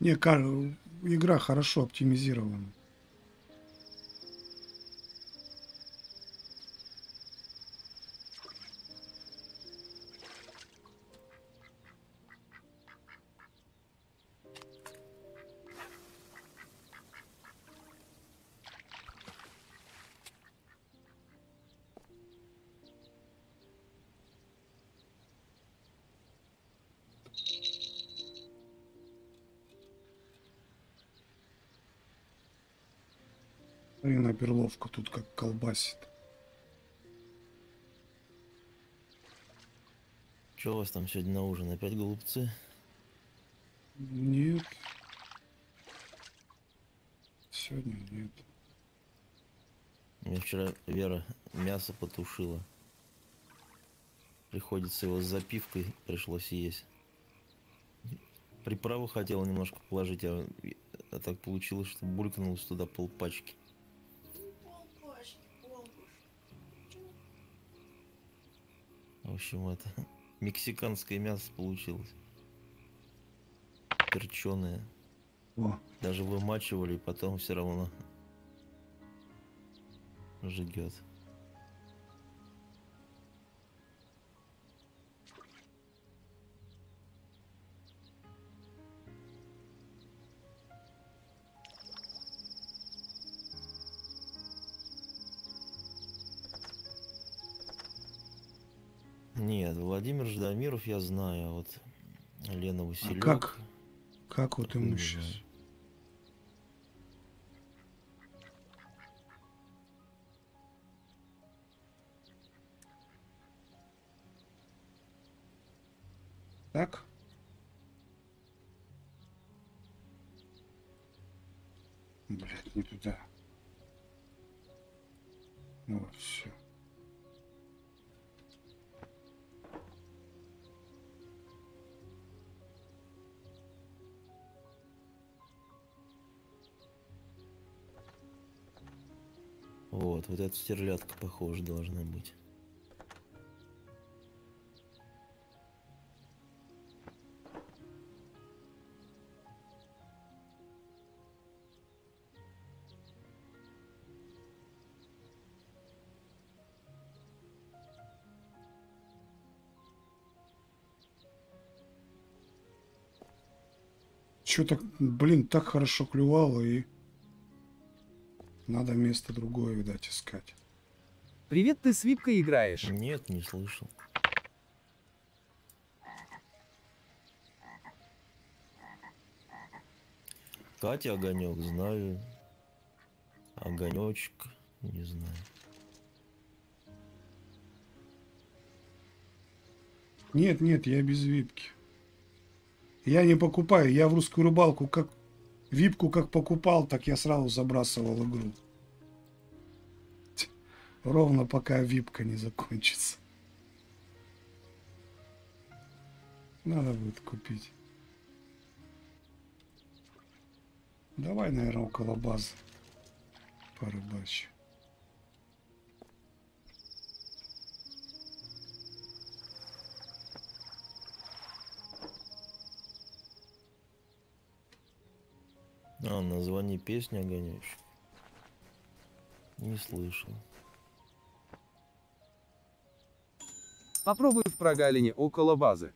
Не, игра хорошо оптимизирована. Ирина перловка тут как колбасит. Что у вас там сегодня на ужин? Опять голубцы? Нет. Сегодня нет. Мне вчера Вера мясо потушила. Приходится его с запивкой пришлось есть. Приправу хотела немножко положить, а так получилось, что булькнулось туда полпачки. В общем, это мексиканское мясо получилось. Перченое. О. Даже вымачивали, потом все равно жгет. Нет, Владимир Ждамиров я знаю, а вот Лена Васильевна. А как вот ему сейчас? Так? Блядь, не туда. Вот все. Вот, вот эта стерлядка, похоже, должна быть. Что-то, блин, так хорошо клювало, и надо место другое, видать, искать. Привет, ты с Випкой играешь? Нет, не слышал. Катя Огонек знаю. Огонечек не знаю. Нет, нет, я без Випки. Я не покупаю, я в русскую рыбалку как випку как покупал, так я сразу забрасывал игру. Ровно пока випка не закончится. Надо будет купить. Давай, наверное, около базы порыбачим. А, название песни «Огонечек». Не слышал. Попробуй в прогалине около базы.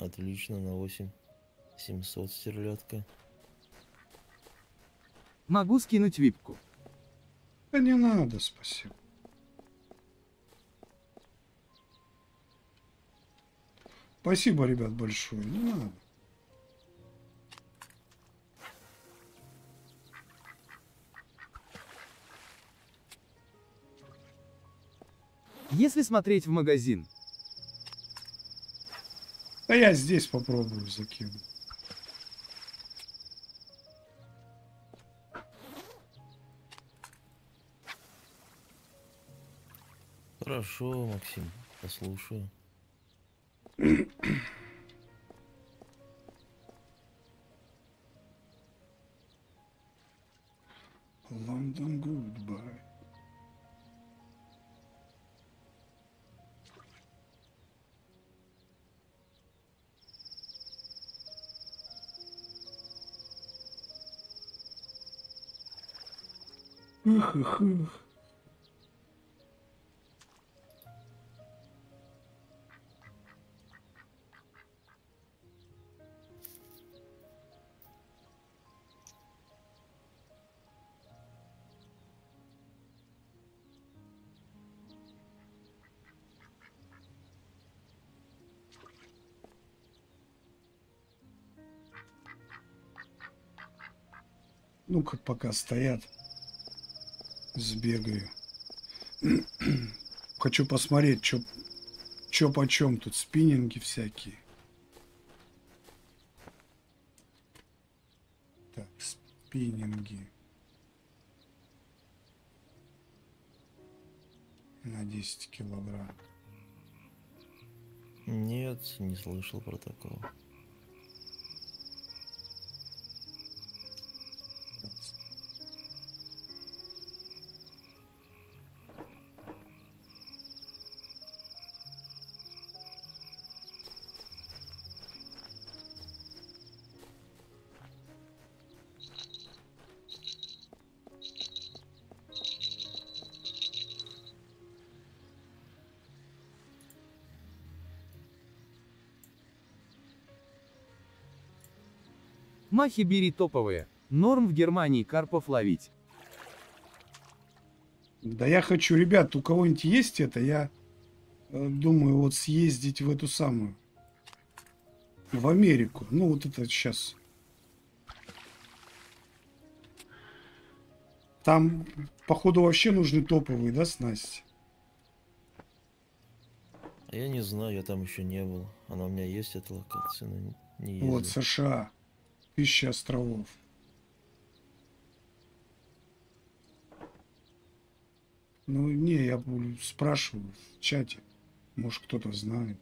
Отлично, на 8700 стерлядка. Могу скинуть випку. Да не надо, спасибо. Спасибо, ребят, большое. Не надо. Если смотреть в магазин. А я здесь попробую закину. Хорошо, Максим, послушаю. Лондон, goodbye. Ну-ка, пока стоят. Сбегаю. Хочу посмотреть, чё почем тут спиннинги всякие. Так, спиннинги. На 10 килограмм. Нет, не слышал про такого. Махи бери топовые. Норм в Германии карпов ловить. Да я хочу, ребят, у кого-нибудь есть это? Я думаю, вот съездить в эту самую. В Америку. Ну, вот это сейчас. Там, походу, вообще нужны топовые, да, снасти? Я не знаю, я там еще не был. Она у меня есть, эта локация, но не ездил. Вот, США. 1000 островов. Ну, не, я спрашиваю в чате. Может, кто-то знает.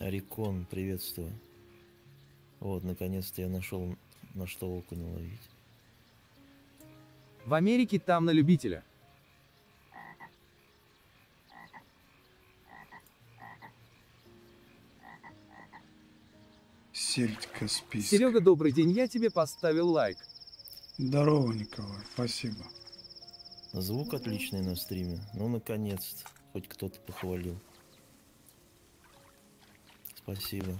Орикон, приветствую. Вот, наконец-то я нашел, на что окуня ловить. В Америке там на любителя. Сельдька списка. Серега, добрый день, я тебе поставил лайк. Здорово, Николай, спасибо. Звук отличный на стриме. Ну, наконец-то, хоть кто-то похвалил. Спасибо.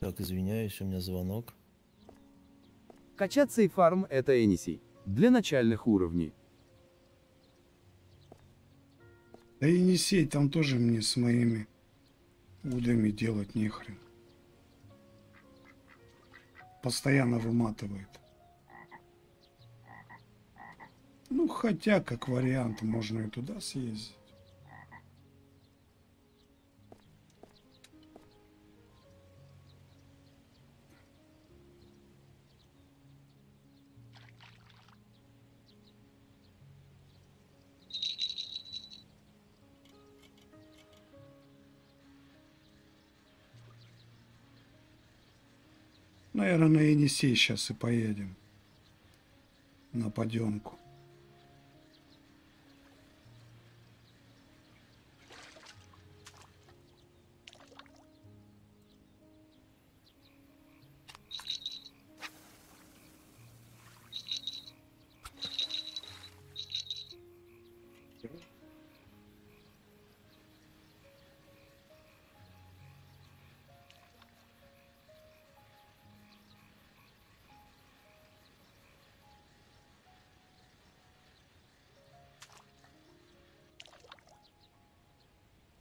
Так, извиняюсь, у меня звонок. Качаться и фарм — это Enisej. Для начальных уровней. Да и Enisej там тоже мне с моими удами делать нехрен. Постоянно выматывает. Ну, хотя, как вариант, можно и туда съездить. Наверное, на Enisej сейчас и поедем. На подъемку.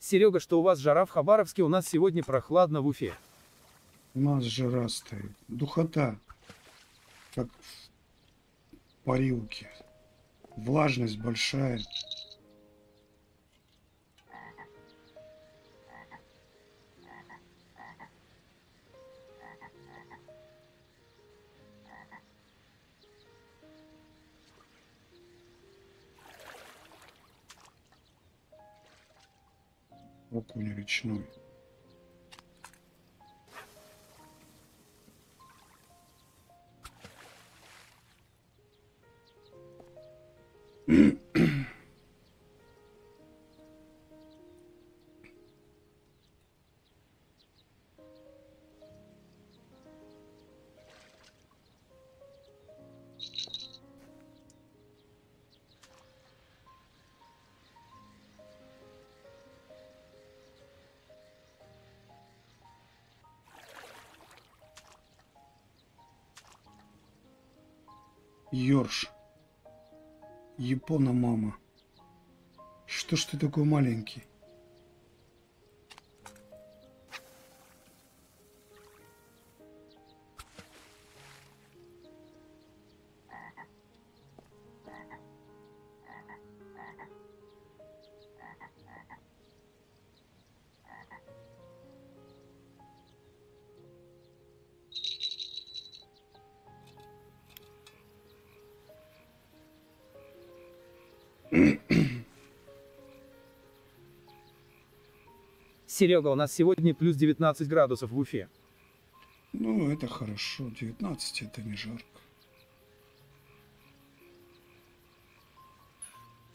Серега, что у вас жара в Хабаровске, у нас сегодня прохладно в Уфе. У нас жара стоит. Духота. Как в парилке. Влажность большая. Окунь речной. Йорш. Япона, мама. Что ж ты такой маленький? Серега, у нас сегодня плюс 19 градусов в Уфе. Ну, это хорошо. 19 это не жарко.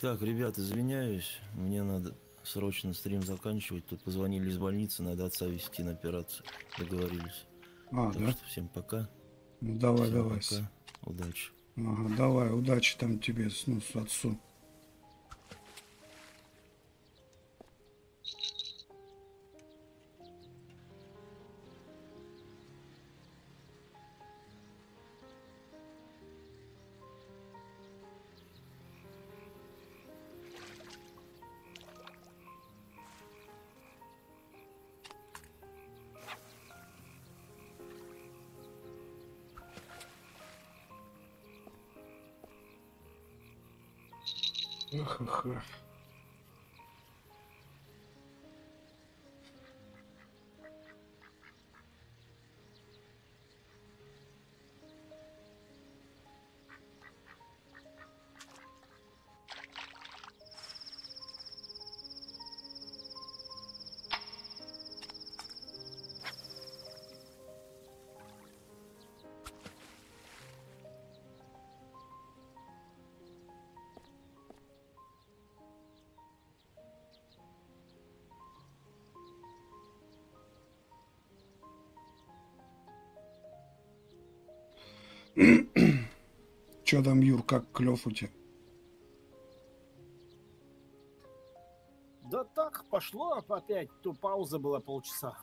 Так, ребят, извиняюсь. Мне надо срочно стрим заканчивать. Тут позвонили из больницы, надо отца везти на операцию. Договорились. А, так да? Что всем пока. Ну давай, всем давай. Пока. Удачи. Ага, давай, удачи там тебе, ну, с отцу. Ха-ха. Чё там, Юр, как клёв у тебя? Да так, пошло опять. То пауза была полчаса.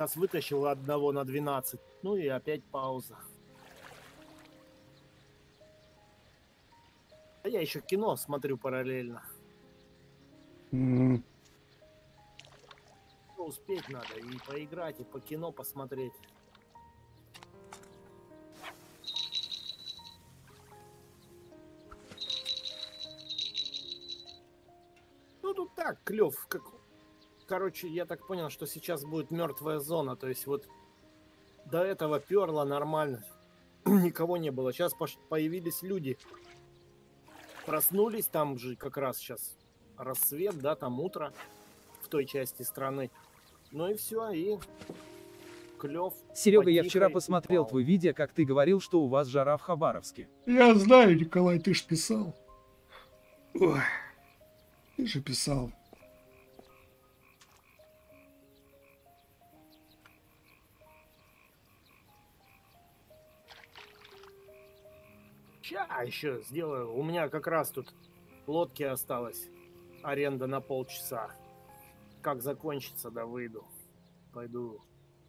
Нас вытащило одного на 12. Ну и опять пауза. А я еще кино смотрю параллельно. Успеть надо и поиграть, и по кино посмотреть. Так, клёв. Как... Короче, я так понял, что сейчас будет мертвая зона. То есть вот до этого пёрло нормально. Никого не было. Сейчас появились люди. Проснулись там же как раз сейчас рассвет, да, там утро в той части страны. Ну и все, и клёв. Серега, я вчера посмотрел твой видео, как ты говорил, что у вас жара в Хабаровске. Я знаю, Николай, ты ж писал. Ой. Ты же писал. Ща еще сделаю. У меня как раз тут лодки осталось. Аренда на полчаса. Как закончится, да выйду. Пойду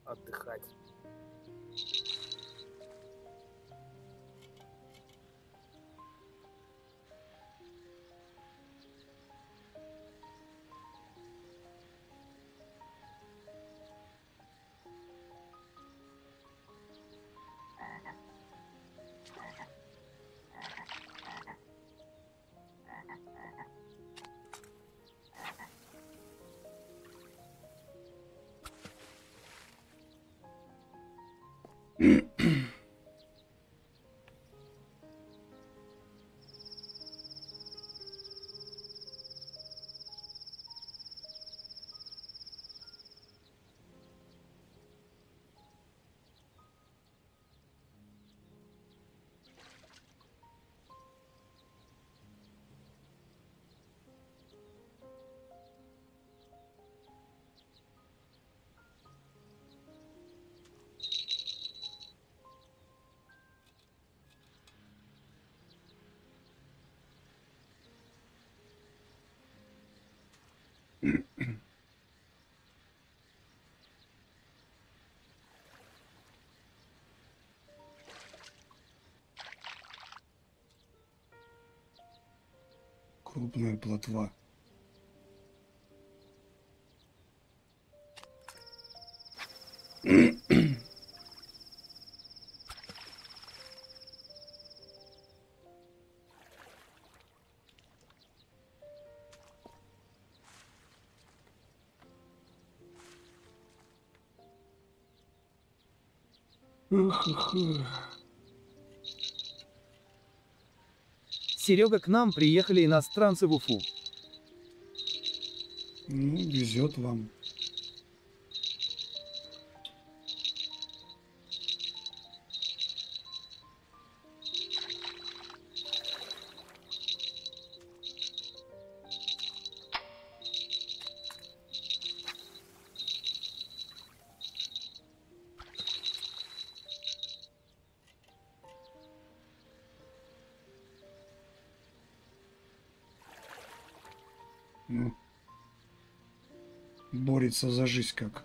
отдыхать. Крупная плотва. Серега, к нам приехали иностранцы в Уфу. Ну, везет вам. Ну, борется за жизнь как.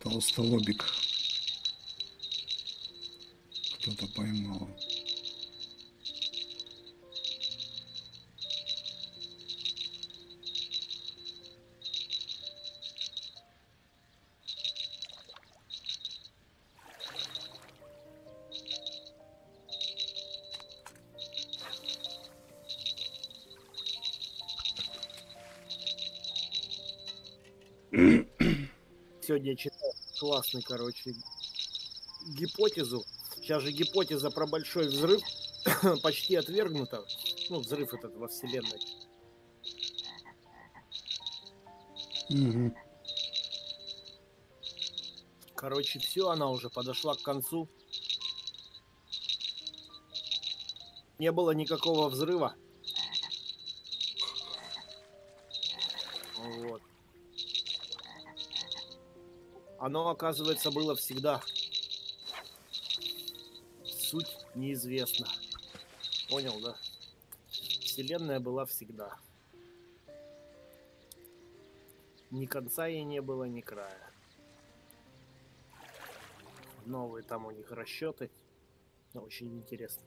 Толстолобик кто-то поймал. Сегодня я читал классный, короче, гипотезу. Сейчас же гипотеза про большой взрыв почти отвергнута. Ну, взрыв этот во Вселенной. Угу. Короче, все, она уже подошла к концу. Не было никакого взрыва. Вот. Оно, оказывается, было всегда. Суть неизвестна. Понял, да? Вселенная была всегда. Ни конца ей не было, ни края. Новые там у них расчеты. Очень интересно.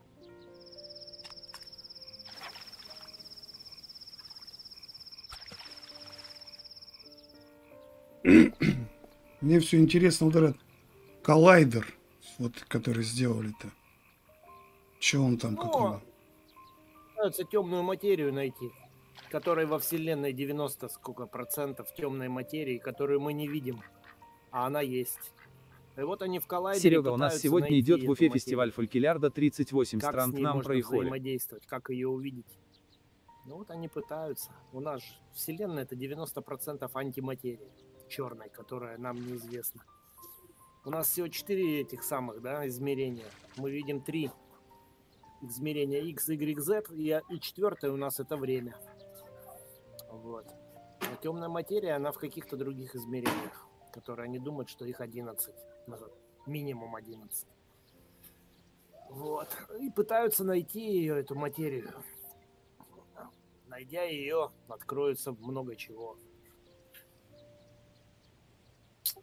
Мне все интересно, вот этот коллайдер, вот который сделали-то. Че он там какого? Пытаются темную материю найти, которой во Вселенной 90 сколько процентов темной материи, которую мы не видим, а она есть. И вот они в коллайдере. Серега, у нас сегодня идет в Уфе фестиваль фолькилярда, 38 стран к нам проехали. Как ее увидеть? Ну вот они пытаются. У нас же Вселенная это 90% антиматерии. Черной, которая нам неизвестна. У нас всего 4 этих самых, да, измерения. Мы видим 3 измерения X, Y, Z, и 4-е у нас это время. Вот. А темная материя, она в каких-то других измерениях, которые они думают, что их 11, минимум 11. Вот. И пытаются найти ее, эту материю. Найдя ее, откроется много чего.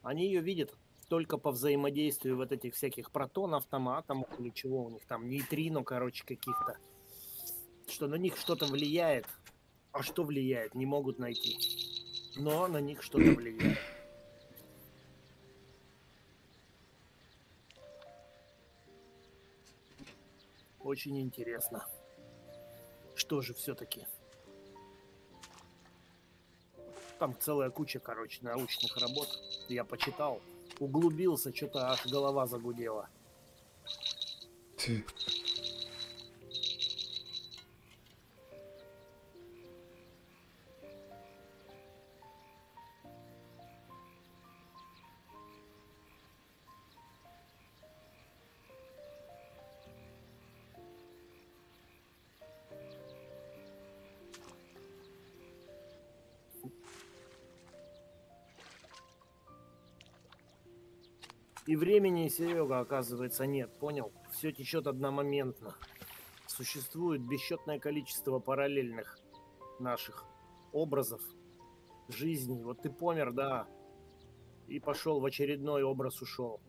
Они ее видят только по взаимодействию вот этих всяких протонов, там, атомов или чего у них там, нейтрино, короче, каких-то. Что на них что-то влияет. А что влияет, не могут найти. Но на них что-то влияет. Очень интересно. Что же все-таки? Там целая куча, короче, научных работ. Я почитал, углубился, что-то аж голова загудела. Ты. И времени, Серега, оказывается, нет, понял? Все течет одномоментно. Существует бесчетное количество параллельных наших образов жизни. Вот ты помер, да, и пошел в очередной образ, ушел.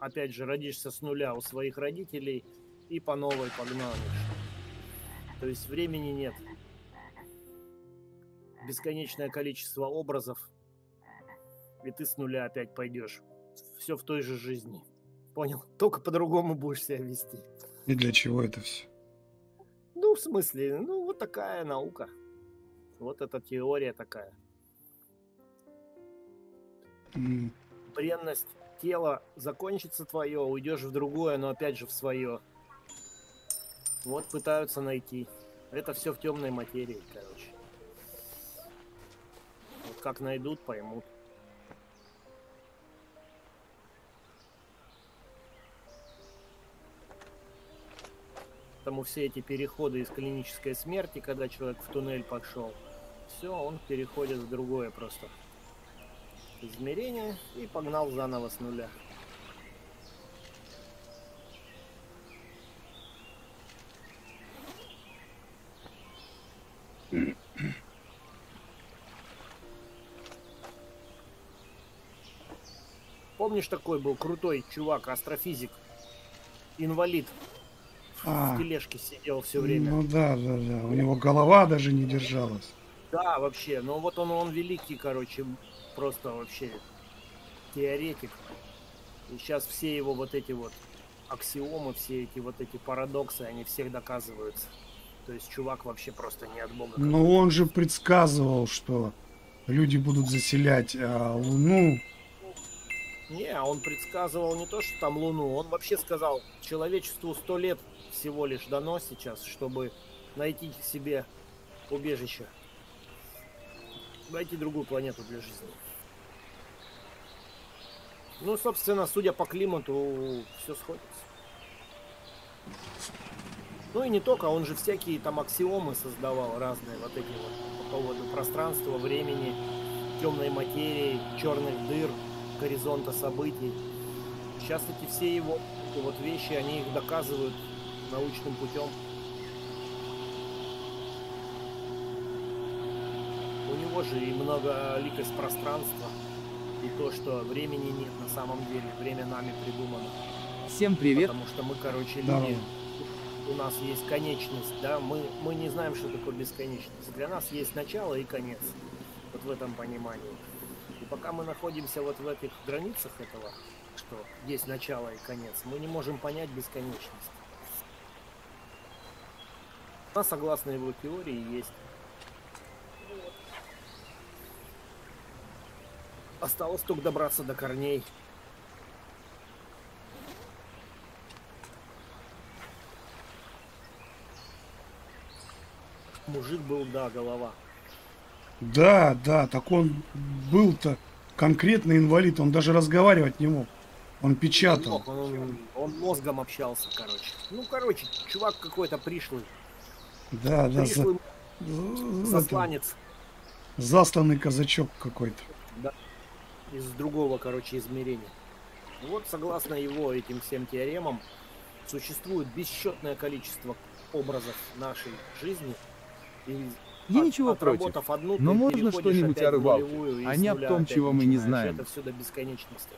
Опять же, родишься с нуля у своих родителей и по новой погнанишь. То есть времени нет. Бесконечное количество образов, и ты с нуля опять пойдешь. все в той же жизни. Понял? Только по-другому будешь себя вести. И для чего это все? Ну, в смысле, ну, вот такая наука. Вот эта теория такая. Бренность тела закончится твое, уйдешь в другое, но опять же в свое. Вот пытаются найти. Это все в темной материи, короче. Вот как найдут, поймут. Потому все эти переходы из клинической смерти, когда человек в туннель пошел, все, он переходит в другое просто измерение и погнал заново с нуля. Помнишь, такой был крутой чувак, астрофизик, инвалид, в тележке сидел все время? Ну да, у него голова даже не держалась. Да, вообще, ну вот он великий, короче, просто вообще теоретик. И сейчас все его вот эти вот аксиомы, все эти вот эти парадоксы, они всех доказываются. То есть чувак вообще просто не от Бога. Но он же предсказывал, что люди будут заселять Луну. Не, он предсказывал не то, что там Луну. Он вообще сказал, человечеству 100 лет всего лишь дано сейчас, чтобы найти себе убежище. Найти другую планету для жизни. Ну, собственно, судя по климату, все сходится. Ну и не только, он же всякие там аксиомы создавал разные, вот эти вот по поводу пространства, времени, темной материи, черных дыр, горизонта событий. Сейчас эти все его вот вещи, они их доказывают научным путем. У него же и многоликость пространства, и то, что времени нет на самом деле, время нами придумано. Всем привет! Потому что мы, короче, люди... У нас есть конечность, да, мы не знаем, что такое бесконечность. Для нас есть начало и конец, вот в этом понимании. И пока мы находимся вот в этих границах этого, что есть начало и конец, мы не можем понять бесконечность. Она, согласно его теории, есть. Осталось только добраться до корней. Мужик был, да, голова. Да, так он был-то конкретно инвалид, он даже разговаривать не мог. Он печатал. Он мозгом общался, короче. Ну, короче, чувак какой-то пришлый. Да. Пришлый засланец. Засланный казачок какой-то. Да. Из другого, короче, измерения. Вот, согласно его этим всем теоремам, существует бесчетное количество образов нашей жизни. Я ничего против, но можно что-нибудь о рыбалке, а не об том, чего мы не знаем. Это все до бесконечности.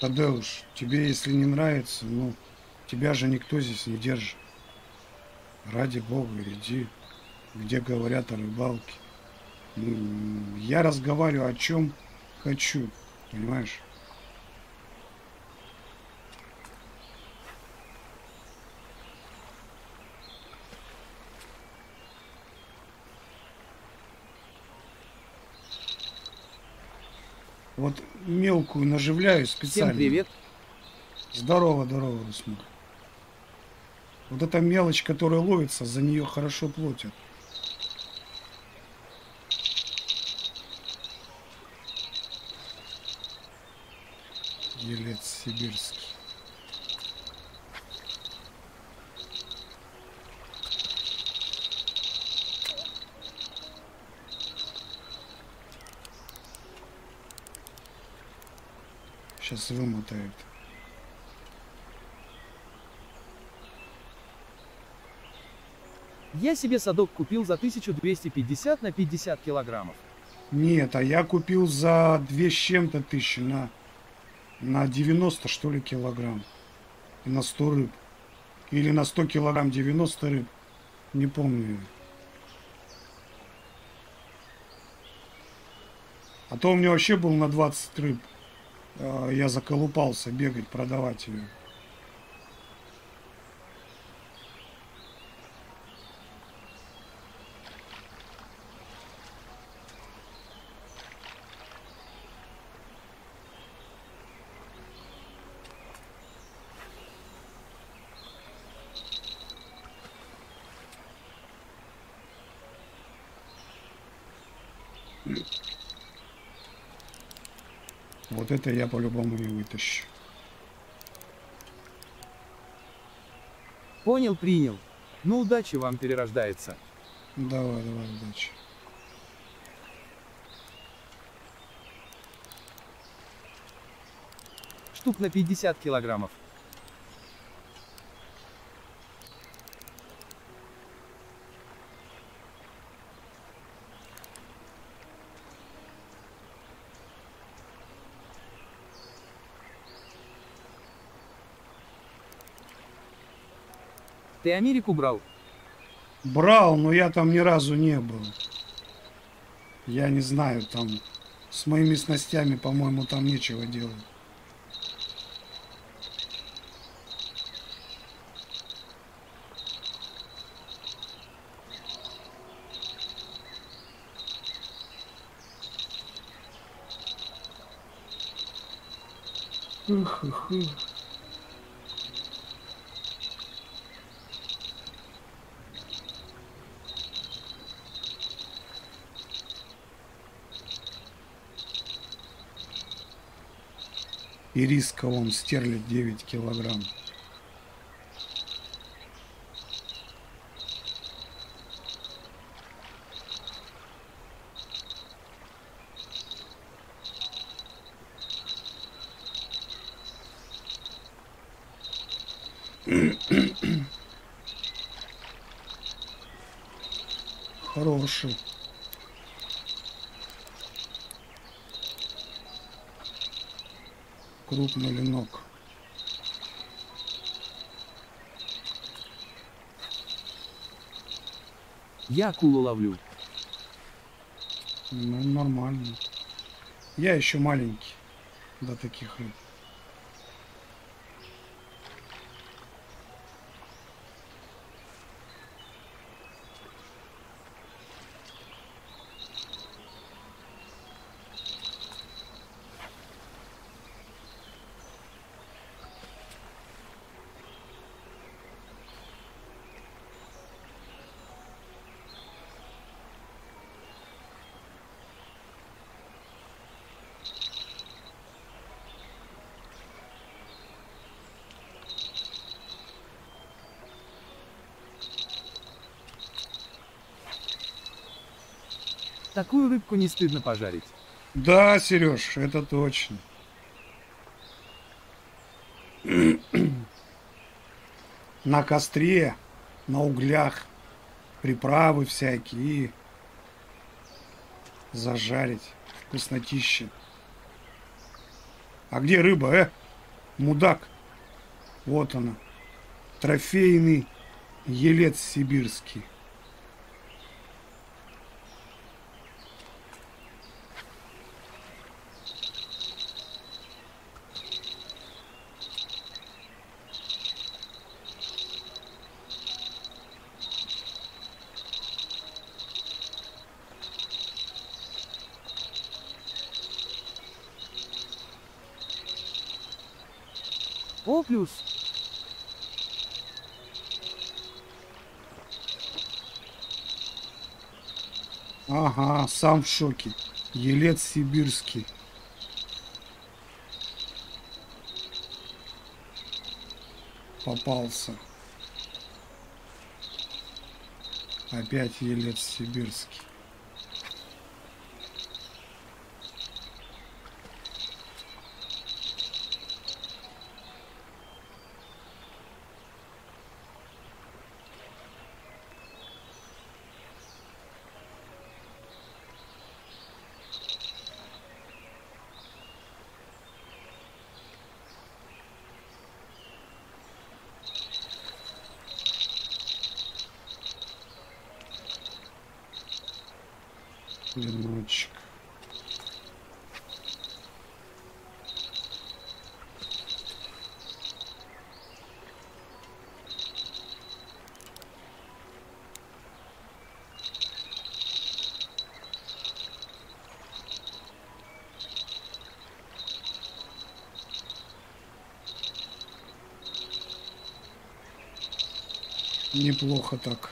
Тадеуш, тебе если не нравится, ну, тебя же никто здесь не держит. Ради бога, иди, где говорят о рыбалке. Я разговариваю о чем хочу, понимаешь? Вот мелкую наживляю специально. Всем привет. Здорово, Русмик. Вот эта мелочь, которая ловится, за нее хорошо платят. Елец сибирский. Сейчас вымотает. Я себе садок купил за 1250 на 50 килограммов. Нет, а я купил за 2 с чем-то тысячи на 90 что ли килограмм. И на 100 рыб. Или на 100 килограмм 90 рыб. Не помню. А то у меня вообще был на 20 рыб. Я заколупался бегать, продавать ее. Вот это я по-любому не вытащу. Понял, принял. Ну, удачи вам, перерождается. Давай, давай, удачи. Штук на 50 килограммов. Ты Америку брал? Брал, но я там ни разу не был. Я не знаю, там с моими снастями, по-моему, там нечего делать. И риска он стерлит 9 килограмм. Хороший. Крупный ленок. Я акулу ловлю. Ну, нормально. Я еще маленький до таких рыб. Такую рыбку не стыдно пожарить. Да, Сереж, это точно. На костре, на углях, приправы всякие. Зажарить. Вкуснотища. А где рыба, мудак? Вот она. Трофейный елец сибирский. Плюс. Ага, сам в шоке. Елец сибирский. Попался. Опять елец сибирский. Клиночек. Неплохо так.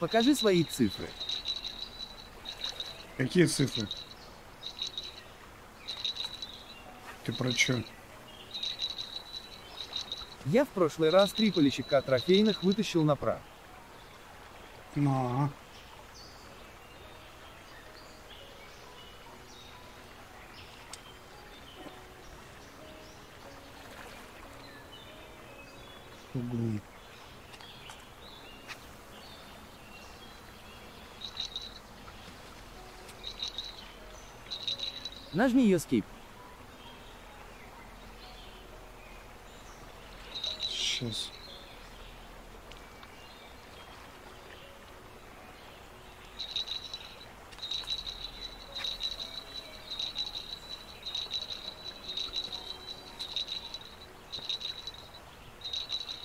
Покажи свои цифры. Какие цифры? Ты про чё? Я в прошлый раз 3 полищика трофейных вытащил направо. Но. Угу. Нажми ее скип. Сейчас.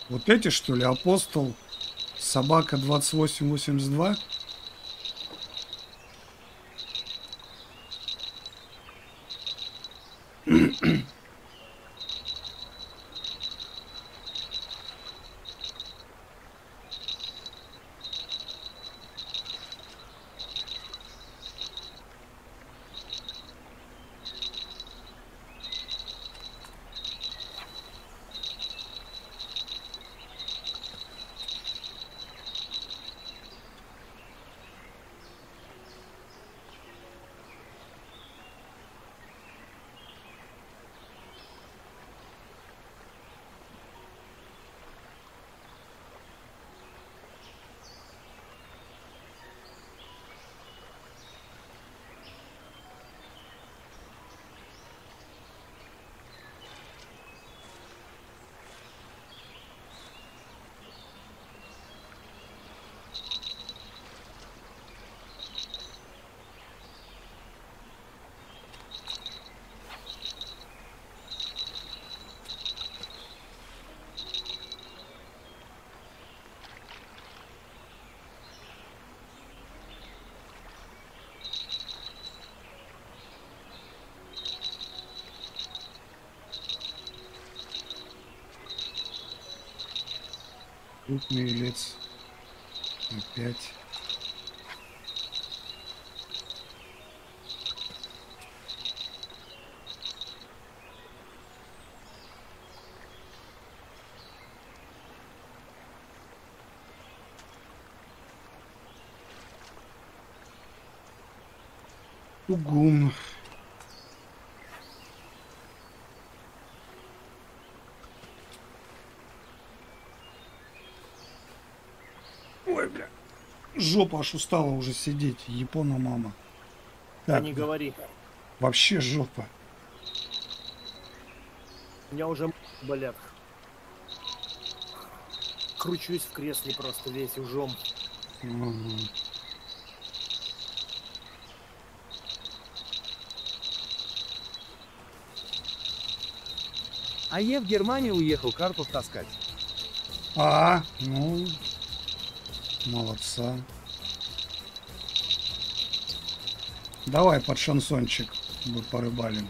Вот эти, что ли, апостол, собака 2882? Крупный лиц опять. Угум. Жопа аж устала уже сидеть. Япона мама. Так, не говори. Вообще жопа. У меня уже болят. Кручусь в кресле просто весь ужом. Угу. А я в Германию уехал карпов таскать. А, ну... Молодца. Давай под шансончик мы порыбалим.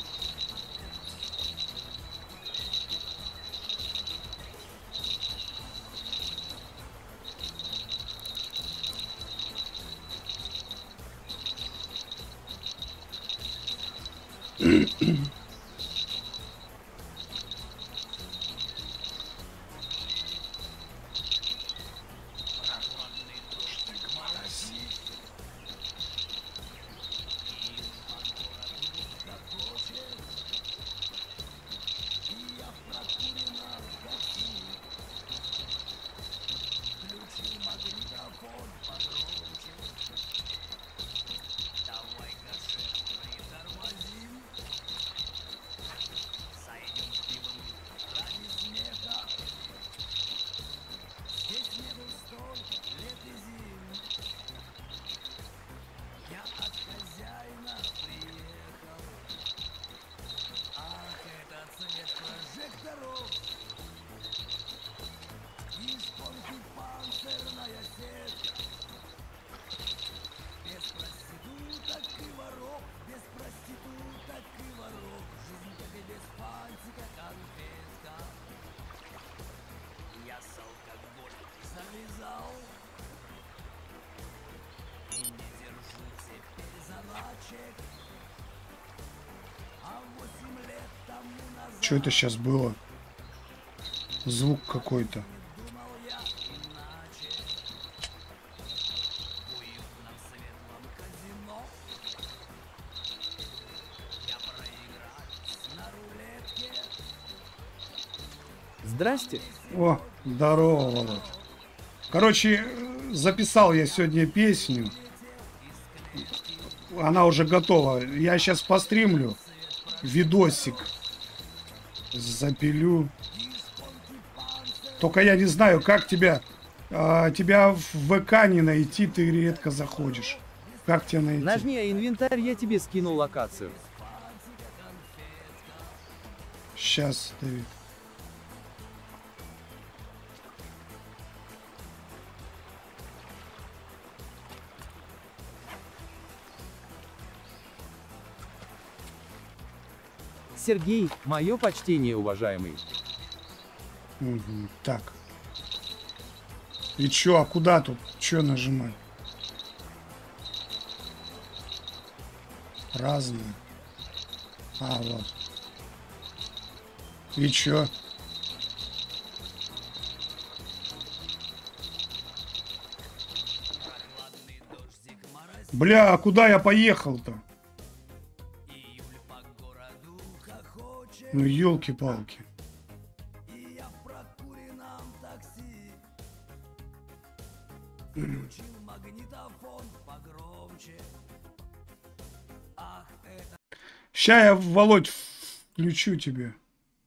Что это сейчас было? Звук какой-то. Здрасте. О, здорово, Володь. Короче, записал я сегодня песню. Она уже готова. Я сейчас постримлю видосик. Запилю. Только я не знаю, как тебя... тебя в ВК не найти, ты редко заходишь. Как тебя найти? Нажми инвентарь, я тебе скину локацию. Сейчас, Давид. Сергей, мое почтение, уважаемый. Угу, так. И чё, а куда тут? Чё нажимать? Разные. А, вот. И чё? Бля, а куда я поехал-то? Ну, ёлки-палки. Ща я, Володь, включу тебе.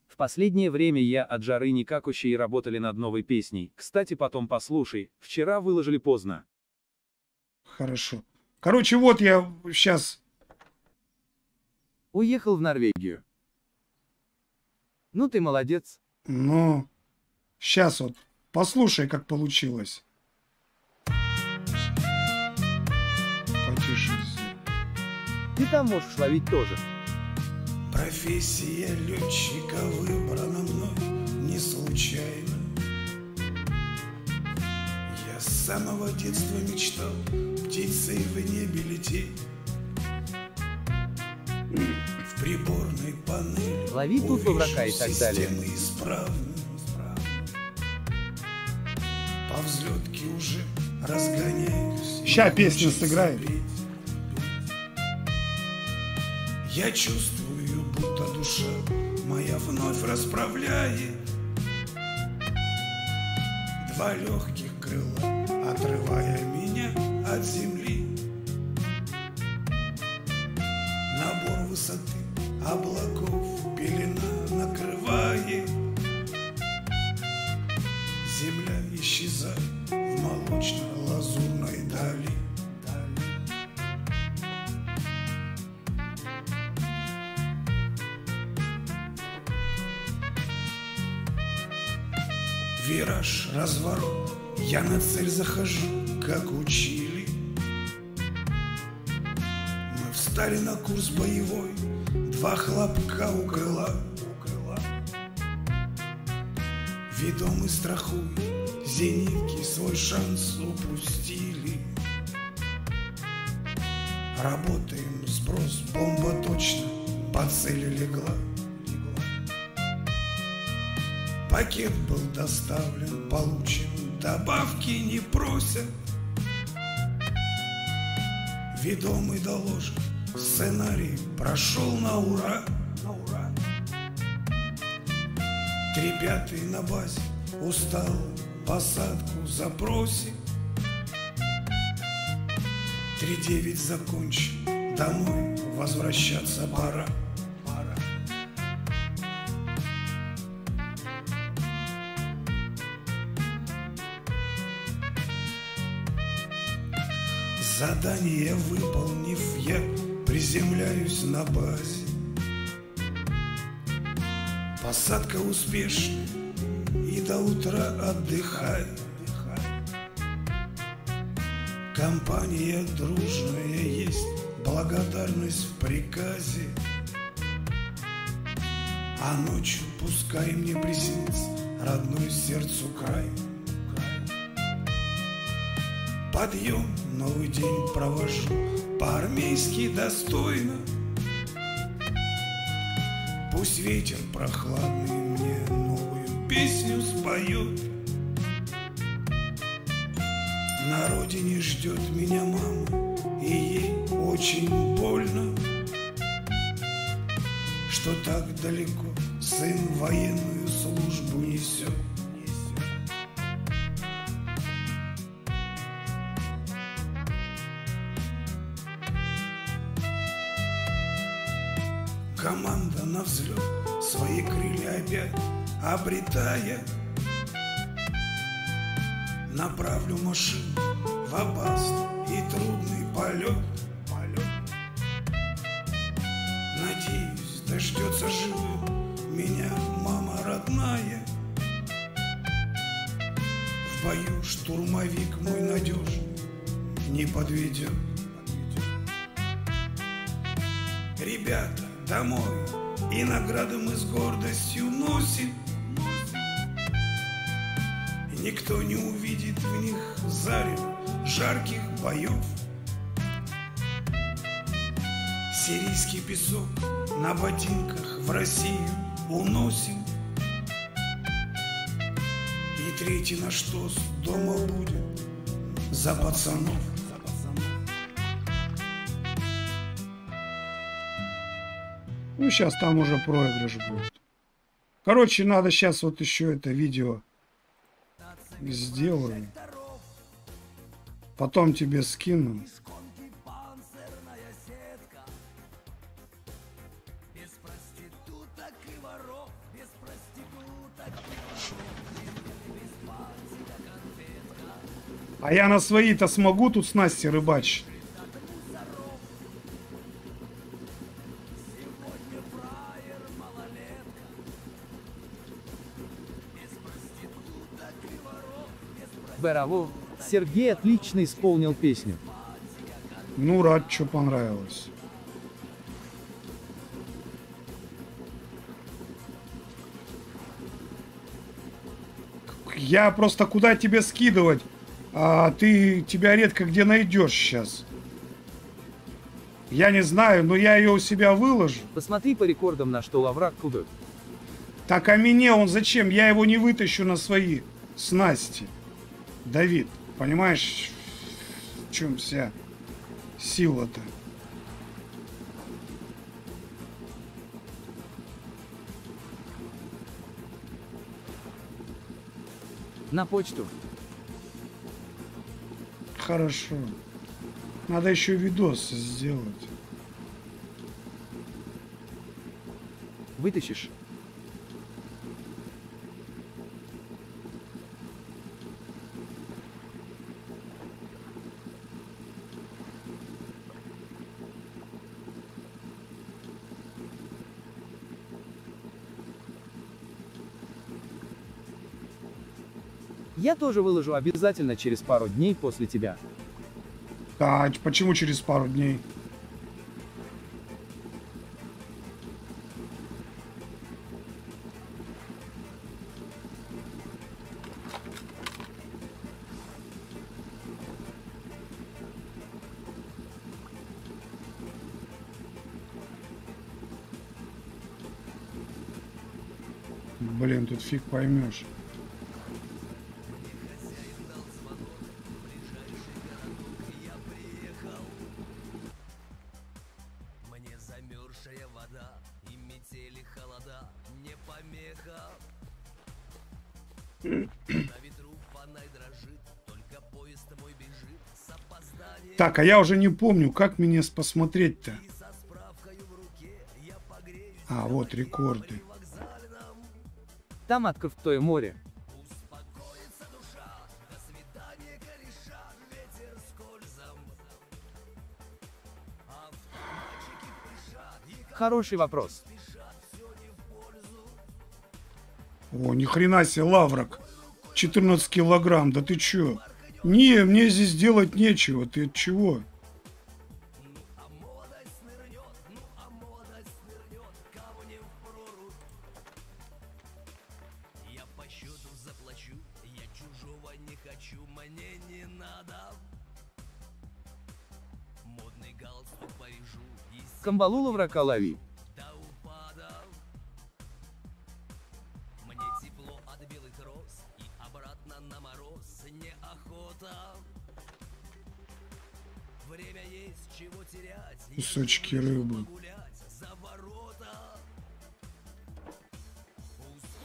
В последнее время я от жары никакущие работали над новой песней. Кстати, потом послушай. Вчера выложили поздно. Хорошо. Короче, вот я сейчас... Уехал в Норвегию. Ну ты молодец. Ну, сейчас вот, послушай, как получилось. Потише. Ты там можешь ловить тоже. Профессия летчика выбрана мной не случайно. Я с самого детства мечтал птицей в небе лететь. В приборной панели лови тут врака и так далее. По взлетке уже разгоняюсь. Ща песню сыграет. Я чувствую, будто душа моя вновь расправляет два легких крыла, отрывая меня от земли. Набор высоты, облаков, пелена накрывает. Земля исчезает в молочно-лазурной дали. Вираж, разворот, я на цель захожу, как учили. Стали на курс боевой, два хлопка у крыла. Ведомый страху, зенитки свой шанс упустили. Работаем, сброс, бомба точно по цели легла. Пакет был доставлен, получен, добавки не просят. Ведомый доложит, сценарий прошел на ура, на ура. Ребята на базе устал, посадку запроси. 3-9 закончи, домой возвращаться пора. Задание выполнив, я приземляюсь на базе. Посадка успешна, и до утра отдыхай. Компания дружная есть, благодарность в приказе. А ночью пускай мне приснится родной сердцу край. Подъем, новый день провожу по-армейски достойно. Пусть ветер прохладный мне новую песню споет. На родине ждет меня мама, и ей очень больно, что так далеко сын военную службу несет. Команда на взлет, свои крылья опять обретая, направлю машину в опасный и трудный полет. Надеюсь, дождется живым меня мама родная. В бою штурмовик мой надежный не подведет. Ребята, домой, и награды мы с гордостью носим. Никто не увидит в них зарево жарких боев. Сирийский песок на ботинках в Россию уносим. И третий наш тост дома будет за пацанов. Ну, сейчас там уже проигрыш будет. Короче, надо сейчас вот еще это видео сделаю. Потом тебе скину. А я на свои-то смогу тут с Настей рыбачить? Боровов, Сергей отлично исполнил песню. Ну, рад, что понравилось. Я просто куда тебе скидывать? А тебя редко где найдешь сейчас. Я не знаю, но я ее у себя выложу. Посмотри по рекордам, на что Лаврак кудует. Так, а мне он зачем? Я его не вытащу на свои снасти. Давид, понимаешь, в чем вся сила-то? На почту. Хорошо. Надо еще видос сделать. Вытащишь? Я тоже выложу обязательно через пару дней после тебя. А почему через пару дней? Блин, тут фиг поймешь. Так, а я уже не помню, как мне посмотреть-то. А, вот рекорды. Там открытое море. Хороший вопрос. О, ни хрена себе, Лаврак. 14 килограмм, да ты чё? Не, мне здесь делать нечего, ты от чего? Я по счету заплачу, я чужого не хочу, мне не надо. Модный галстук повяжу. Камбалу Лаврака лови. на белых роз и обратно на мороз неохота. Время есть, чего терять. Кусочки рыбы.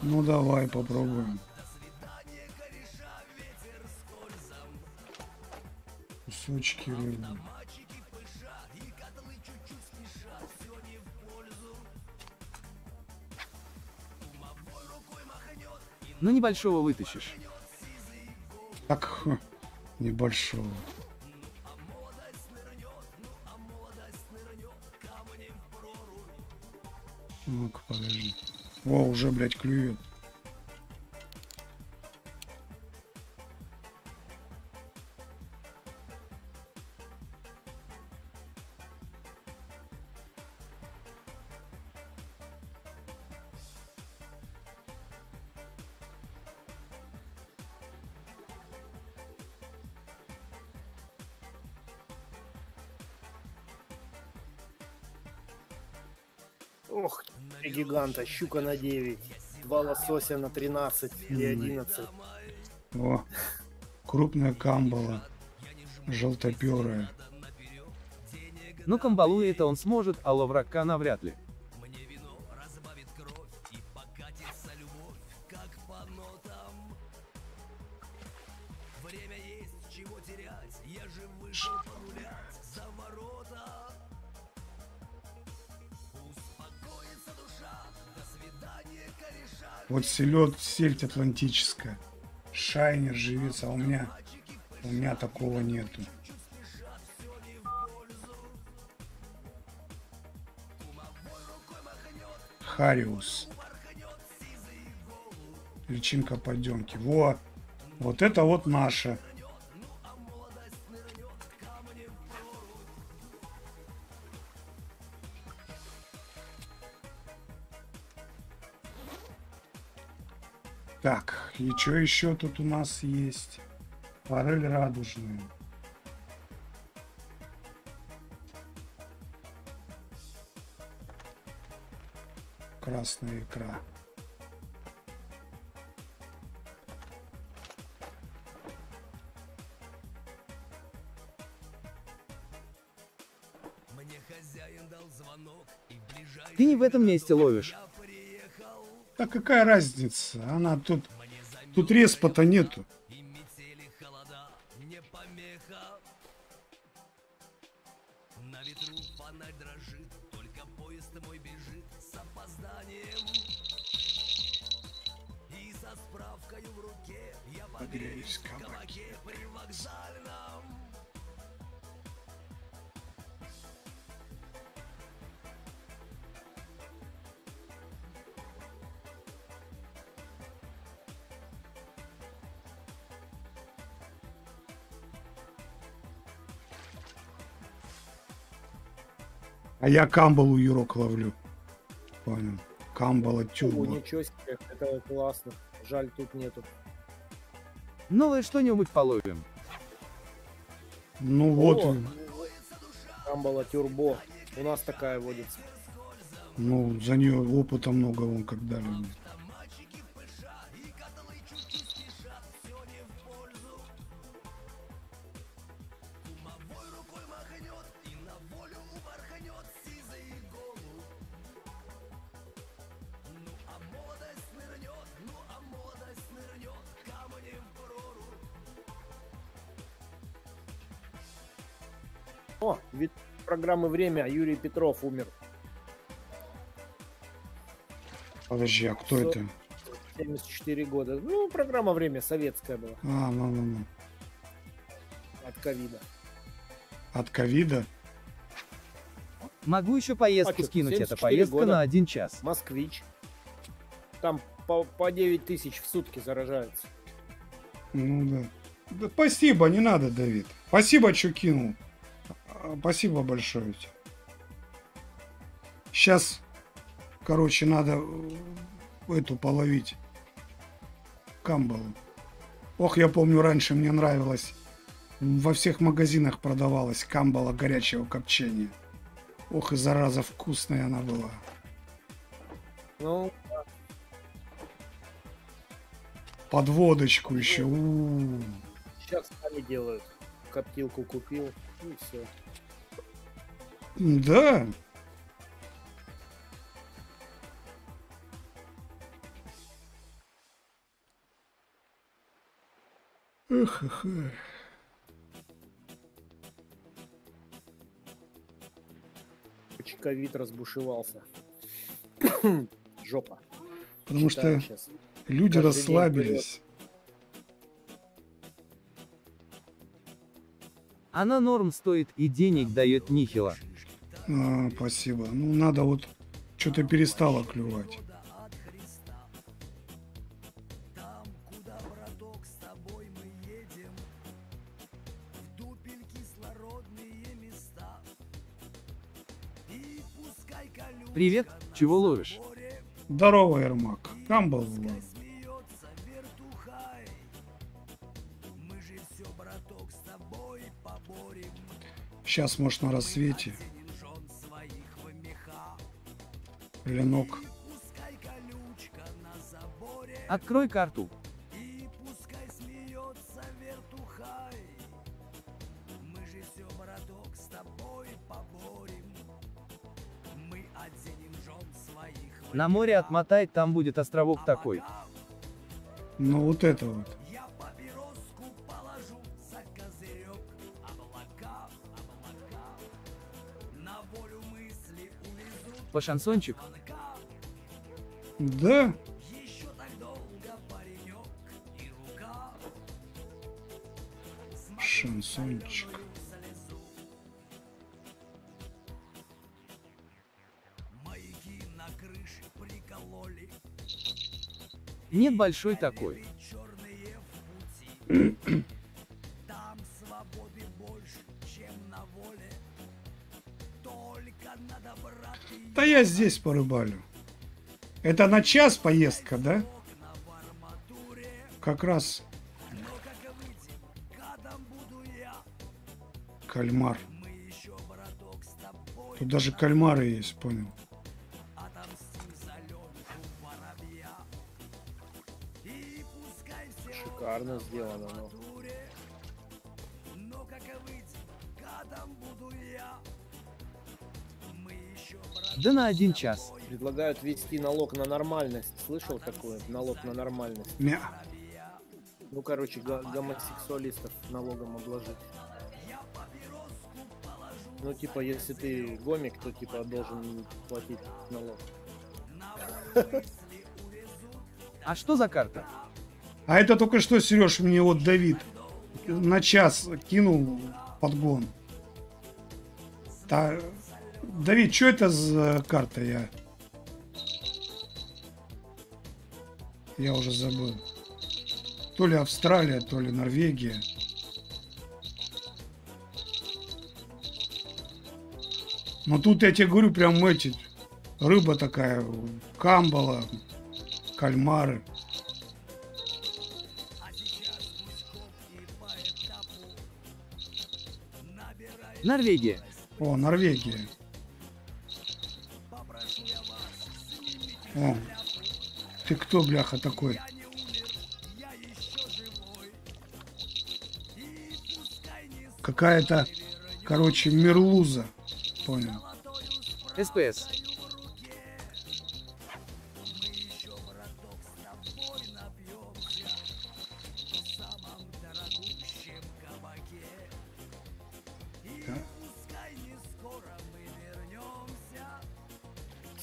Ну давай попробуем. Кусочки рыбы. Ну небольшого вытащишь. Так, небольшого. Ну-ка, подожди. О, уже, блядь, клюет. Ох, гиганта, щука на 9, два лосося на 13 и 11. О, крупная камбала, желтоперая. Ну, камбалу это он сможет, а лаврака навряд ли. Мне вино разбавит кровь и покатится любовь, как по нотам. Время есть, чего терять, я же вышел погулять за ворота. Вот сельдь атлантическая, шайнер, живица, а у меня такого нету. Хариус, личинка подемки. Во, вот это вот наша. Так, и что еще тут у нас есть? Форель радужная. Красная икра. Ты не в этом месте ловишь. Да какая разница? Она тут респа-то нету. Погреюсь, кабаки. А я камбалу юрок ловлю. Понял. Камбала тюрбо. Ничего себе, это классно. Жаль, тут нету. Ну и что-нибудь половим. Ну вот он. Камбала тюрбо. У нас такая водится. Ну, за нее опыта много вон как дали. О, ведь программы «Время», Юрий Петров умер. Подожди, а кто это? 74 года. Ну, программа «Время» советская была. А, ну. От ковида. От ковида? Могу еще поездку скинуть. Это поездка года. На 1 час. Москвич. Там по 9 тысяч в сутки заражаются. Ну да. Да спасибо, не надо, Давид. Спасибо, что кинул. Спасибо большое. Сейчас, короче, надо эту половить. Камбалу. Ох, я помню, раньше мне нравилось. Во всех магазинах продавалась камбала горячего копчения. Ох, и зараза вкусная она была. Ну, Под водочку еще. Сейчас сами делают. Коптилку купил. И все. Да. Эх, эх, эх. Ковид разбушевался. Жопа. Потому что сейчас люди каждый расслабились. Она норм стоит и денег дает нихило. А, спасибо. Ну надо вот что-то перестало клювать. Привет, чего ловишь? Здорово, Ермак. Камбал. Сейчас, может, на рассвете. Ленок. Открой карту. На море отмотай, там будет островок такой. Ну вот это вот. По шансончик? Да. Шансончик. Нет большой такой. Там свободы больше, чем на воле. Только надо брать. Да я здесь порыбалю. Это на час поездка, да? Как раз. Кальмар. Тут даже кальмары есть, понял? Шикарно сделано. Но да на один час. Предлагают ввести налог на нормальность. Слышал такое? Налог на нормальность. Мя. Ну, короче, гомосексуалистов налогом обложить. Ну, типа, если ты гомик, то, типа, должен платить налог. А что за карта? А это только что, Сереж, мне вот Давид на час кинул подгон. Та... Давид, что это за карта? Я уже забыл. То ли Австралия, то ли Норвегия. Но тут я тебе говорю, прям эти... Рыба такая, камбала, кальмары. Норвегия. О, Норвегия. О, ты кто, бляха, такой? Какая-то, короче, мерлуза. Понял. СПС.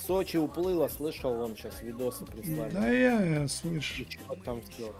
Сочи уплыло, слышал, он сейчас видосы прислали. Да, я слышу. Там слева.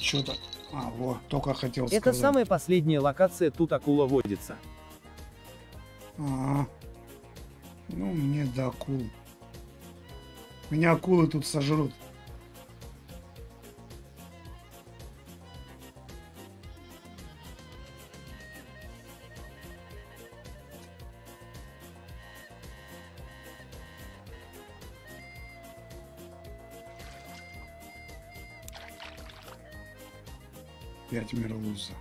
Что так? А, вот, только хотел сказать. Это самая последняя локация, тут акула водится. Ага. Ну, мне до акул. Меня акулы тут сожрут. Пять мерлуза.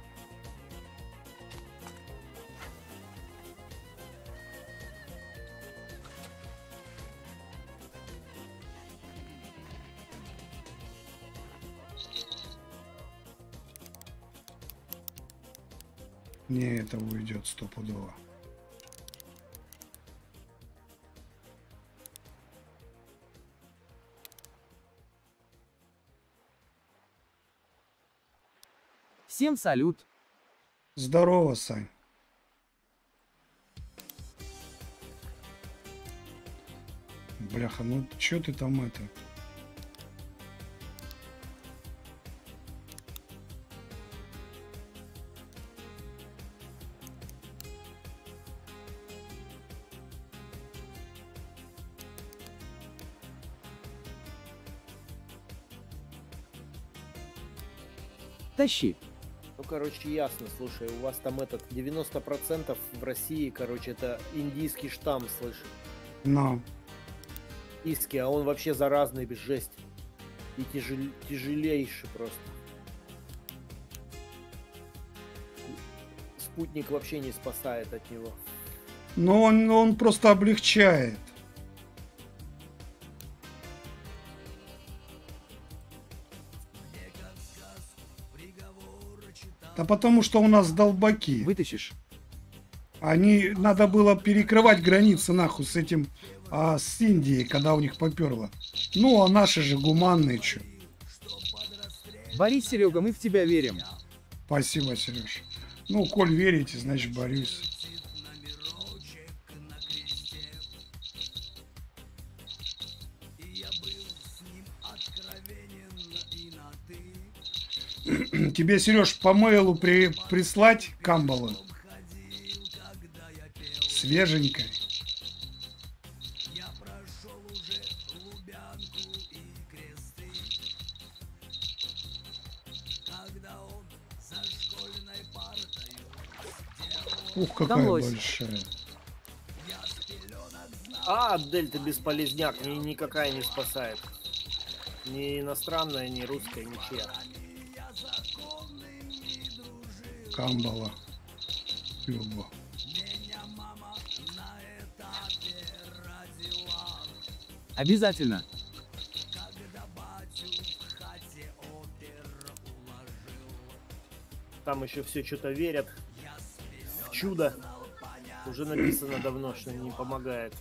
Мне это уйдет стопудово. Всем салют. Здорово, Сань. Бляха, ну чё ты там это? Тащи. Ну, короче, ясно, слушай, у вас там этот 90% в России, короче, это индийский штамм, слышишь? Но. Индийский, а он вообще заразный, без жесть. И тяжелейший просто. Спутник вообще не спасает от него. Но он просто облегчает. Да потому что у нас долбаки. Вытащишь? Они, надо было перекрывать границы нахуй с этим, с Индией, когда у них поперло. Ну, а наши же гуманные, чё. Борись, Серега, мы в тебя верим. Спасибо, Сереж. Ну, коль верите, значит, борюсь. Тебе, Сереж, по мейлу прислать камбалы? Свеженькой. Ух, какая большая. А, дельта бесполезняк, никакая не спасает. Ни иностранная, ни русская, ничья. Камбала. Люба. Обязательно. Там еще все что-то верят. В чудо. Уже написано давно, что не помогает.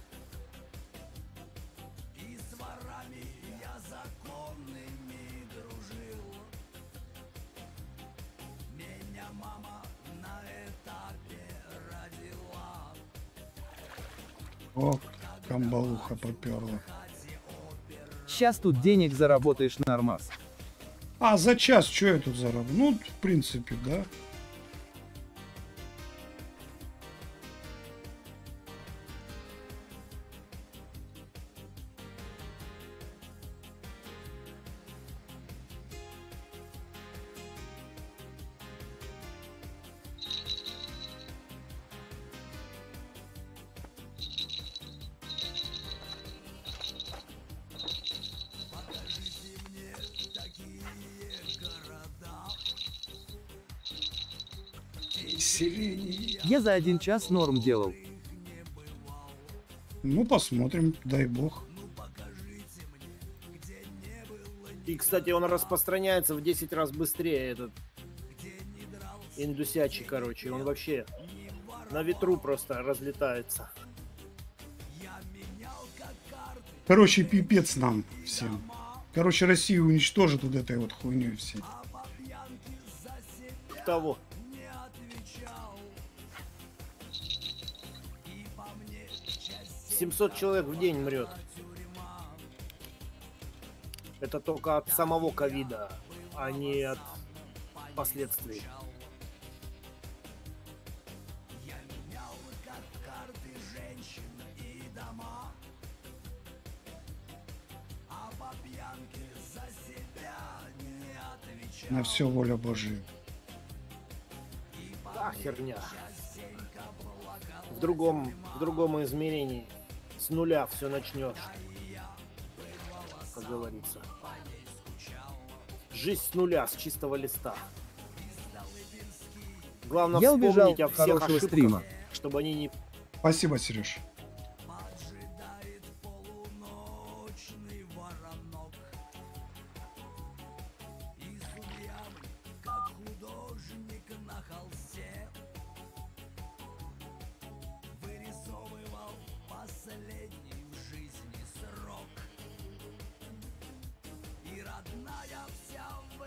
О, камбалуха поперла. Сейчас тут денег заработаешь нормас. А за час что я тут заработаю? Ну, в принципе, да. Я за 1 час норм делал. Ну, посмотрим, дай бог. И, кстати, он распространяется в 10 раз быстрее, этот индусячий, короче. Он вообще на ветру просто разлетается. Короче, пипец нам всем. Короче, Россию уничтожит вот этой вот хуйней всей. Того. — 700 человек в день мрет. Это только от самого ковида, а не от последствий. На все воля Божия. Да, херня. В другом измерении. С нуля все начнешь. Как говорится. Жизнь с нуля, с чистого листа. Главное вспомнить о всех ошибках, чтобы они не... Спасибо, Сереж.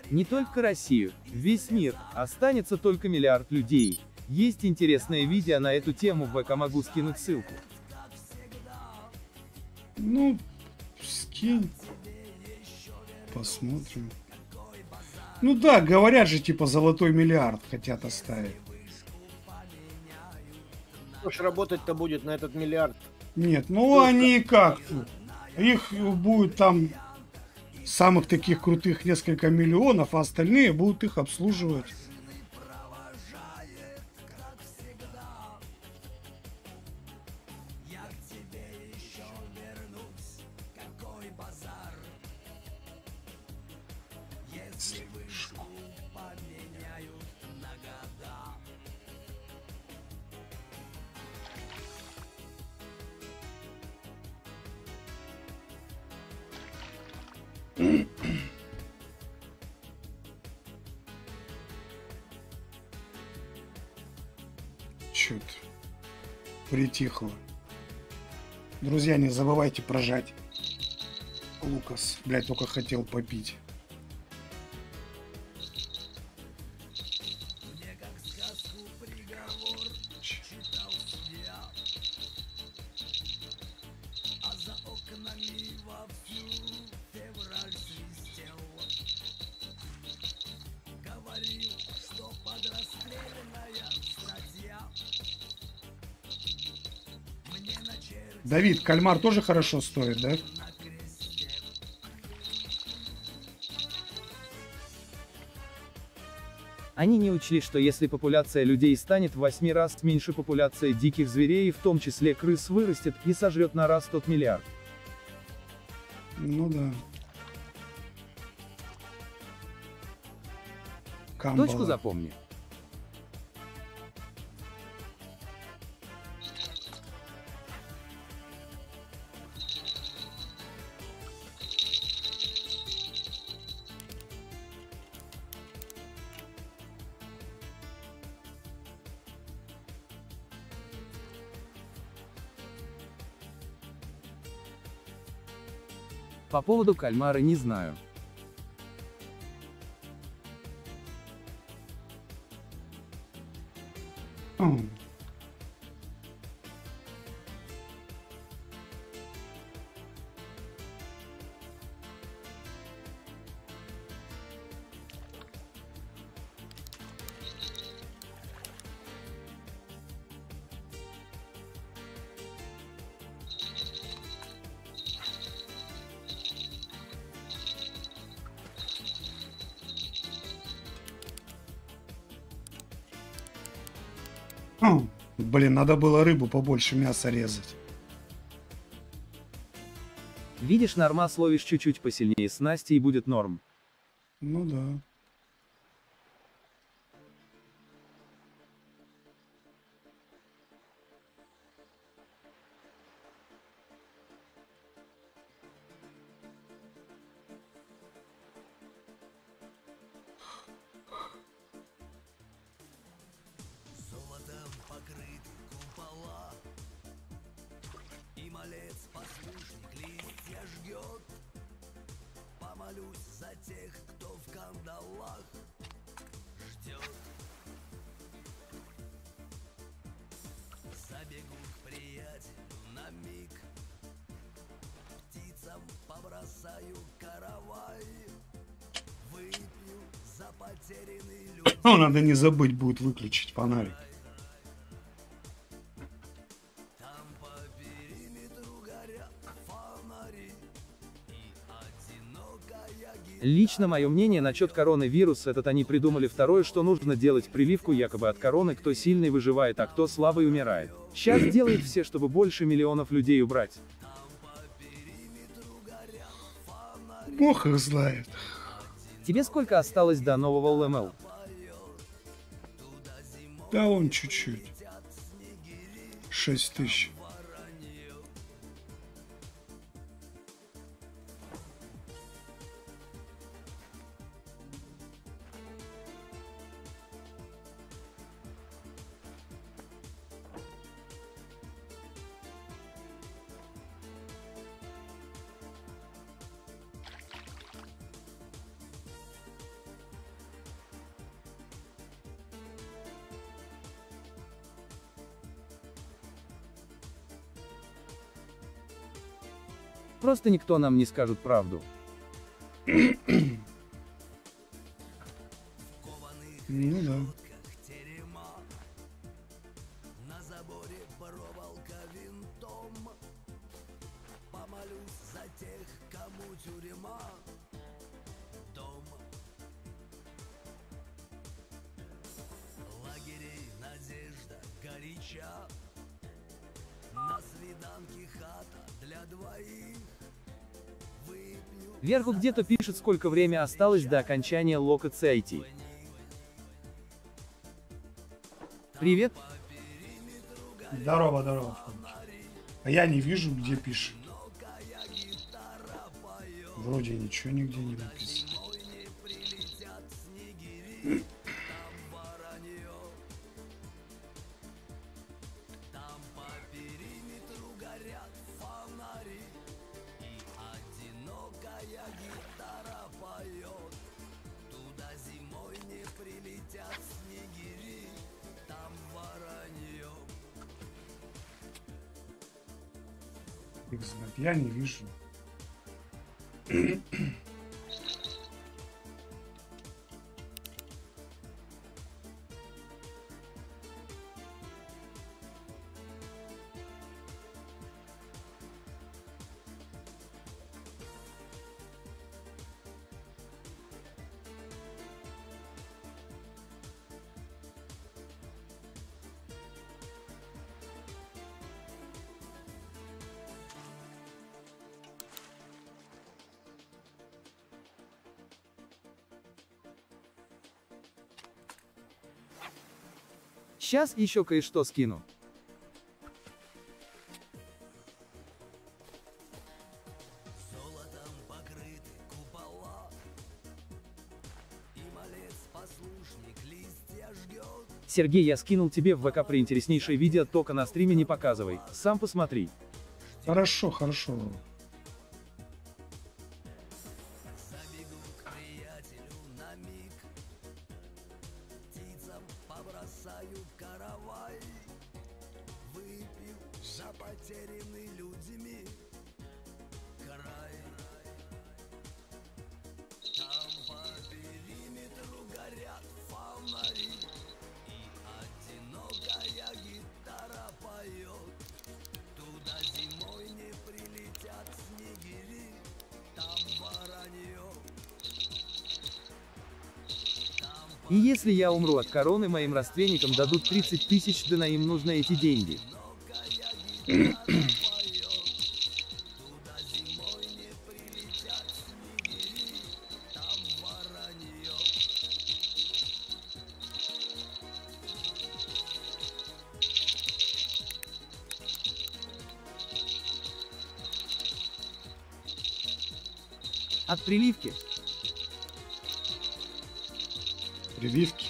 Не только Россию, весь мир, останется только миллиард людей. Есть интересное видео на эту тему, в ВК могу скинуть ссылку. Ну, скинь. Посмотрим. Ну да, говорят же, типа, золотой миллиард хотят оставить. Слушай, работать-то будет на этот миллиард. Нет, ну только... они как? Их будет там... самых таких крутых несколько миллионов, а остальные будут их обслуживать. Чуть притихло. Друзья, не забывайте прожать. Лукас, блядь, только хотел попить. Давид, кальмар тоже хорошо стоит, да? Они не учли, что если популяция людей станет в 8 раз меньше, популяция диких зверей, в том числе крыс, вырастет и сожрет на раз тот миллиард. Ну да. Камбала. Точку запомни. По поводу кальмара не знаю. Блин, надо было рыбу побольше, мяса резать. Видишь, нормас ловишь чуть-чуть посильнее снасти, и будет норм. Ну да. Потерянный Ну, надо не забыть будет выключить фонарик. Лично мое мнение насчет коронавируса, этот они придумали второе, что нужно делать прививку якобы от короны, кто сильный выживает, а кто слабый умирает. Сейчас делают все, чтобы больше миллионов людей убрать. Бог их знает. Тебе сколько осталось до нового ЛМЛ? Да он чуть-чуть. 6000. Просто никто нам не скажет правду. Ну да. Вверху где-то пишет, сколько времени осталось до окончания локации. Привет. Здорово, здорово. А я не вижу, где пишет. Вроде ничего нигде не написано. Я не вижу. Сейчас еще кое-что скину. Золотом покрыты купола, и малец послушник листья ждет. Сергей, я скинул тебе в ВК приинтереснейшее видео, только на стриме не показывай, сам посмотри. Хорошо, хорошо. И если я умру от короны, моим родственникам дадут 30 000, да на им нужно эти деньги. От прививки. Прививки.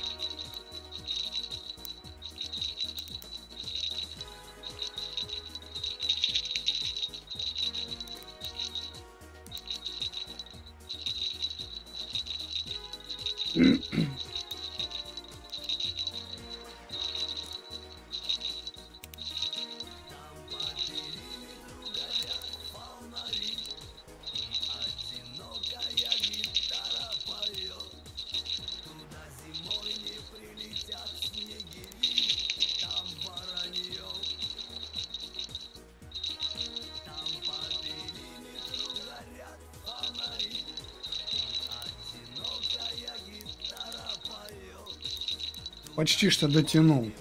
Почти что дотянул.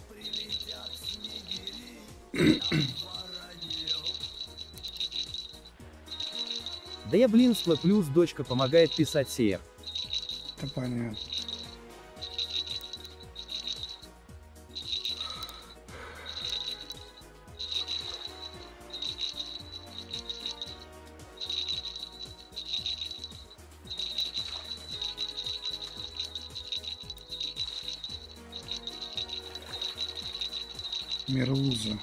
Да я блинство, плюс дочка помогает писать CR. Это понятно. Мерлуза.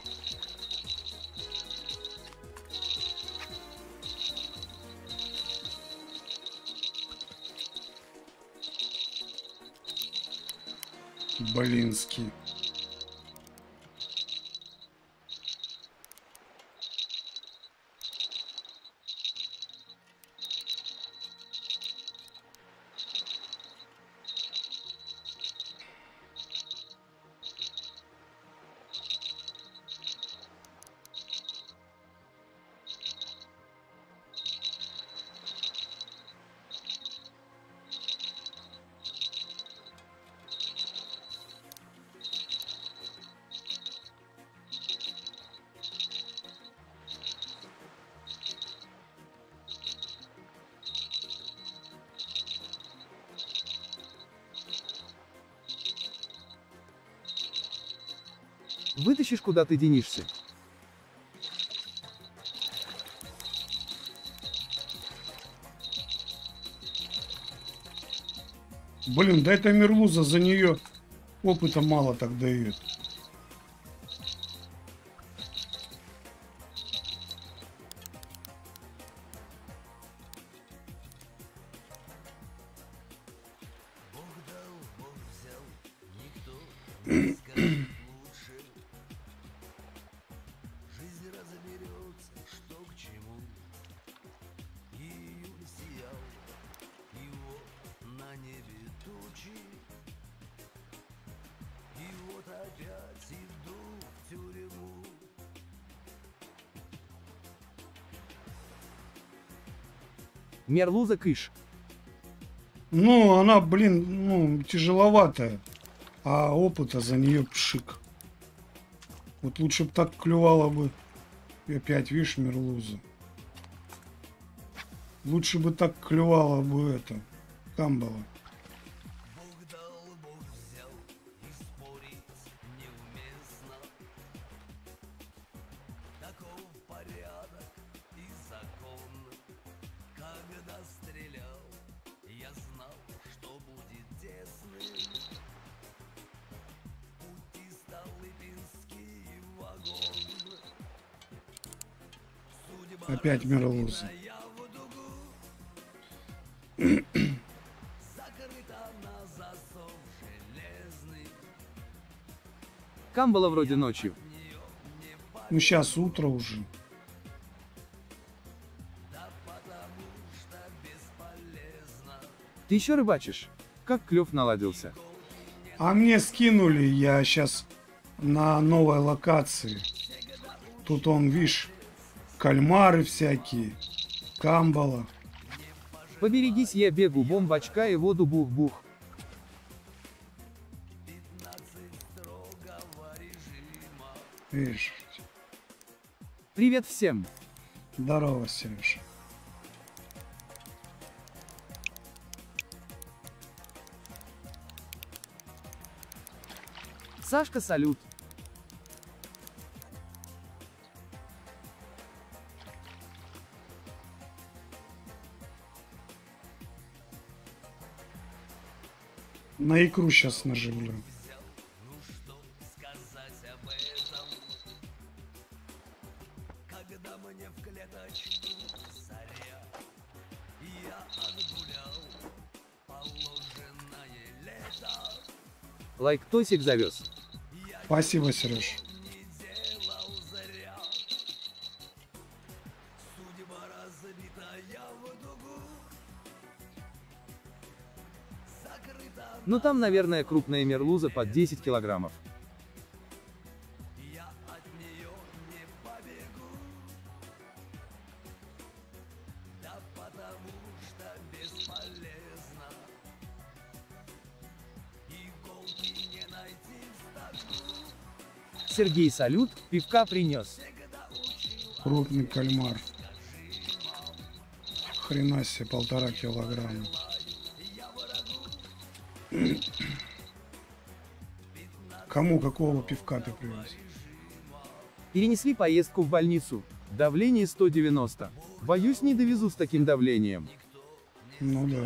Блинский. Вытащишь, куда ты денешься. Блин, да это мерлуза, за нее опыта мало так дают. Мерлуза кыш. Ну, она, блин, ну, тяжеловатая. А опыта за нее пшик. Вот лучше бы так клювала бы. И опять, видишь, мерлуза. Лучше бы так клювала бы это. Камбала. Опять мерлуза. Камбала вроде ночью. Ну сейчас утро уже. Ты еще рыбачишь? Как клев наладился? А мне скинули, я сейчас на новой локации. Тут он, видишь, кальмары всякие, камбала. Поберегись, я бегу, бомбочка и воду бух-бух. Видишь. Привет всем. Здорово, Сережа. Сашка, салют. На икру сейчас наживлю. Лайк Тосик завез. Спасибо, Сереж. Ну там, наверное, крупная мерлуза под 10 килограммов. Сергей салют, пивка принес. Крупный кальмар. Хрена себе, 1,5 килограмма. Кому какого пивка ты привез? Перенесли поездку в больницу. Давление 190. Боюсь, не довезу с таким давлением. Ну да.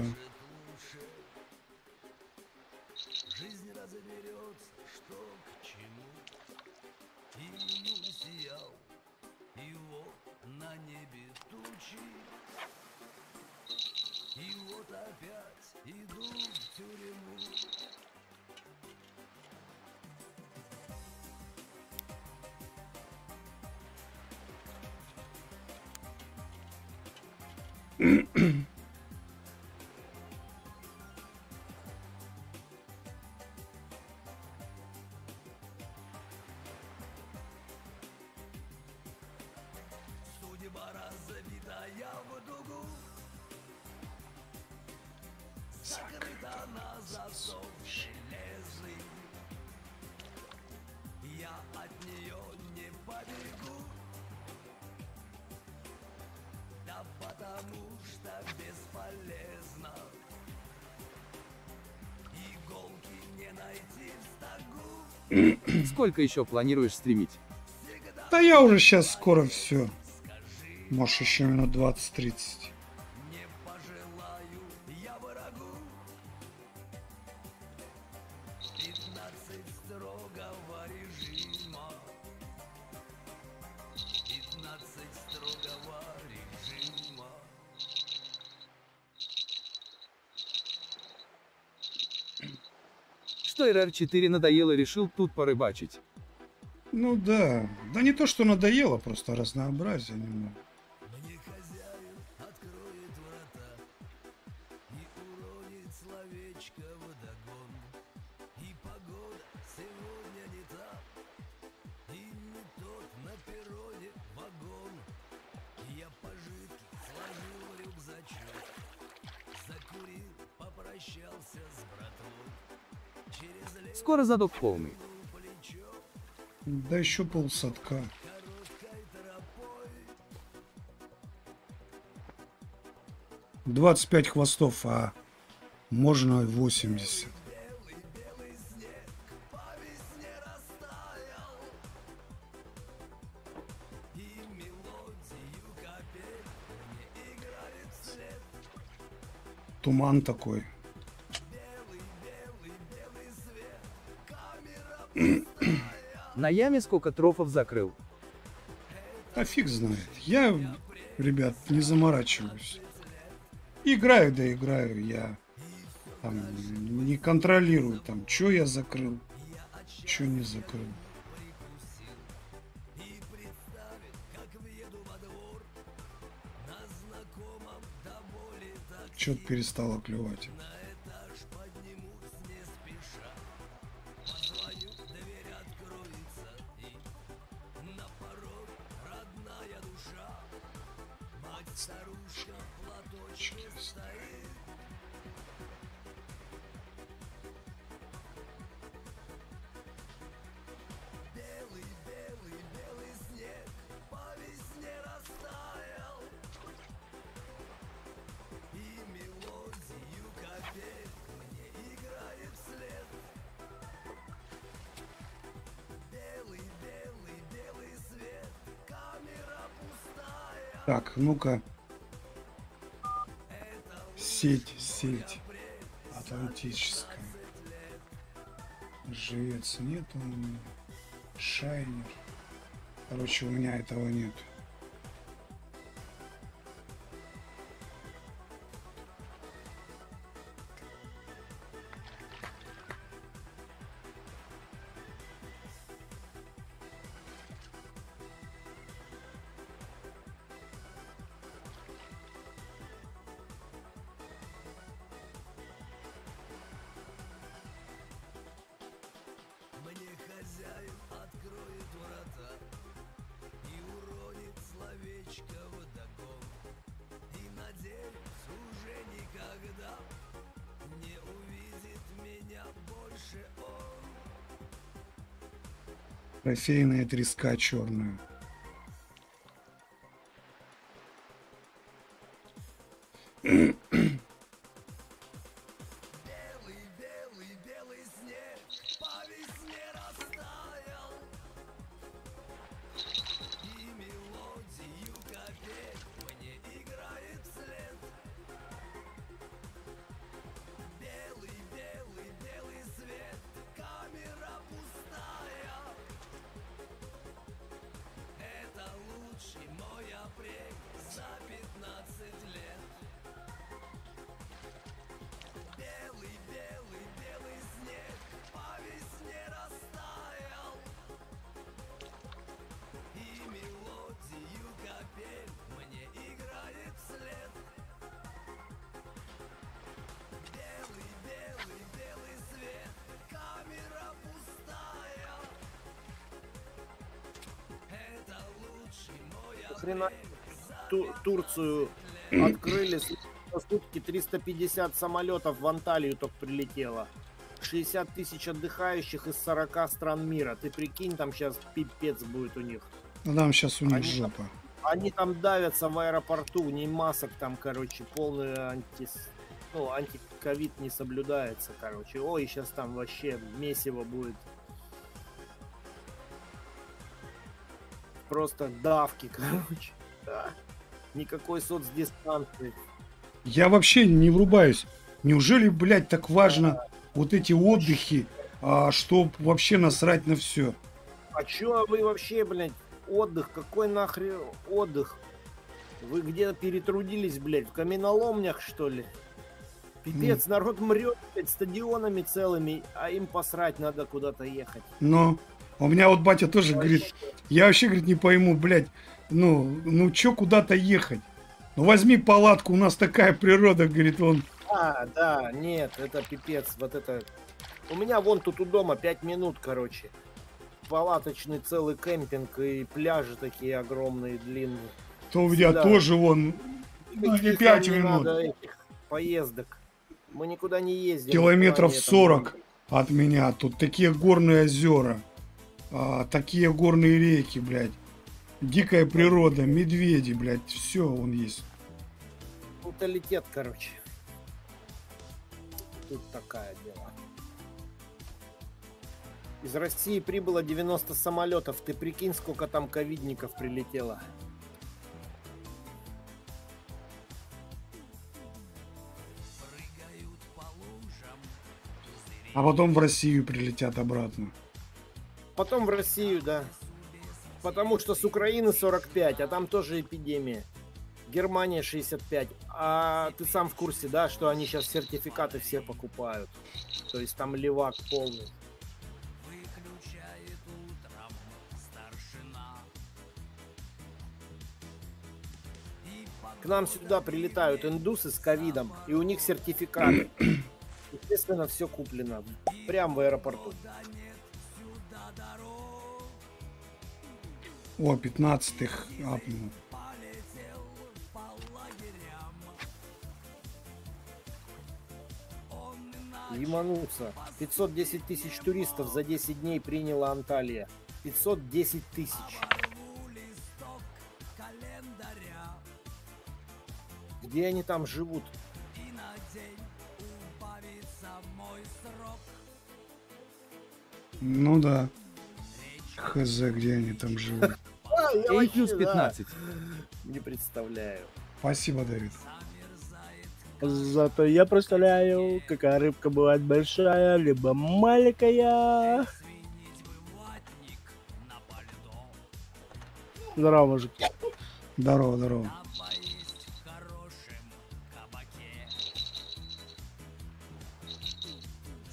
Сколько еще планируешь стримить? Да я уже сейчас скоро все. Может, еще минут 20-30. Что РР4 надоело, решил тут порыбачить? Ну да. Да не то, что надоело, просто разнообразие немного. Скоро задок полный. Да еще полсадка. — 25 хвостов, а можно 80. Туман такой. На яме сколько трофов закрыл? А фиг знает. Я, ребят, не заморачиваюсь. Играю, да играю. Я там не контролирую, там, что я закрыл, что не закрыл. Что-то перестало клевать. Так, ну-ка. Сеть. Атлантическая. Живец нет у меня. Шайнер. Короче, у меня этого нет. Хозяин откроет врата и уронит Трофейная треска черная. Турцию открыли, за сутки 350 самолетов в Анталию только прилетело. 60 тысяч отдыхающих из 40 стран мира. Ты прикинь, там сейчас пипец будет у них. Ну, там сейчас у них жопа. Они там давятся в аэропорту, не масок там, короче, полный антиковид не соблюдается, короче. Ой, сейчас там вообще месиво будет. Просто давки, короче. Да. Никакой соцдистанции. Я вообще не врубаюсь. Неужели, блядь, так важно вот эти отдыхи, что вообще насрать на все? А чё вы вообще, блядь, отдых? Какой нахрен отдых? Вы где перетрудились, блядь, в каменоломнях, что ли? Пипец, народ мрет, блядь, стадионами целыми, а им посрать, надо куда-то ехать. Но... У меня вот батя тоже говорит, я вообще, говорит, не пойму, блядь, ну чё куда-то ехать? Ну возьми палатку, у нас такая природа, говорит он. А, да, нет, это пипец, вот это... У меня вон тут у дома 5 минут, короче, палаточный целый кемпинг и пляжи такие огромные, длинные. То у меня тоже вон, ну, 5 минут. Этих поездок, мы никуда не ездим. Километров 40 от меня, тут такие горные озера. Такие горные реки, блядь. Дикая природа, медведи, блядь. Все, он есть. Менталитет, короче. Тут такая дела. Из России прибыло 90 самолетов. Ты прикинь, сколько там ковидников прилетело. А потом в Россию прилетят обратно. Потом в Россию, да. Потому что с Украины 45, а там тоже эпидемия. Германия 65. А ты сам в курсе, да, что они сейчас сертификаты все покупают. То есть там левак полный. К нам сюда прилетают индусы с ковидом, и у них сертификаты. Естественно, все куплено. Прямо в аэропорту. О, 15-х апнул. Лимануться. 510 тысяч туристов за 10 дней приняла Анталия. 510 тысяч. Где они там живут? Ну да. Хз, где они там живут. И плюс 15. Не представляю. Спасибо, Давид. Зато я представляю, какая рыбка бывает большая, либо маленькая. Здорово, мужики. Здорово, здорово.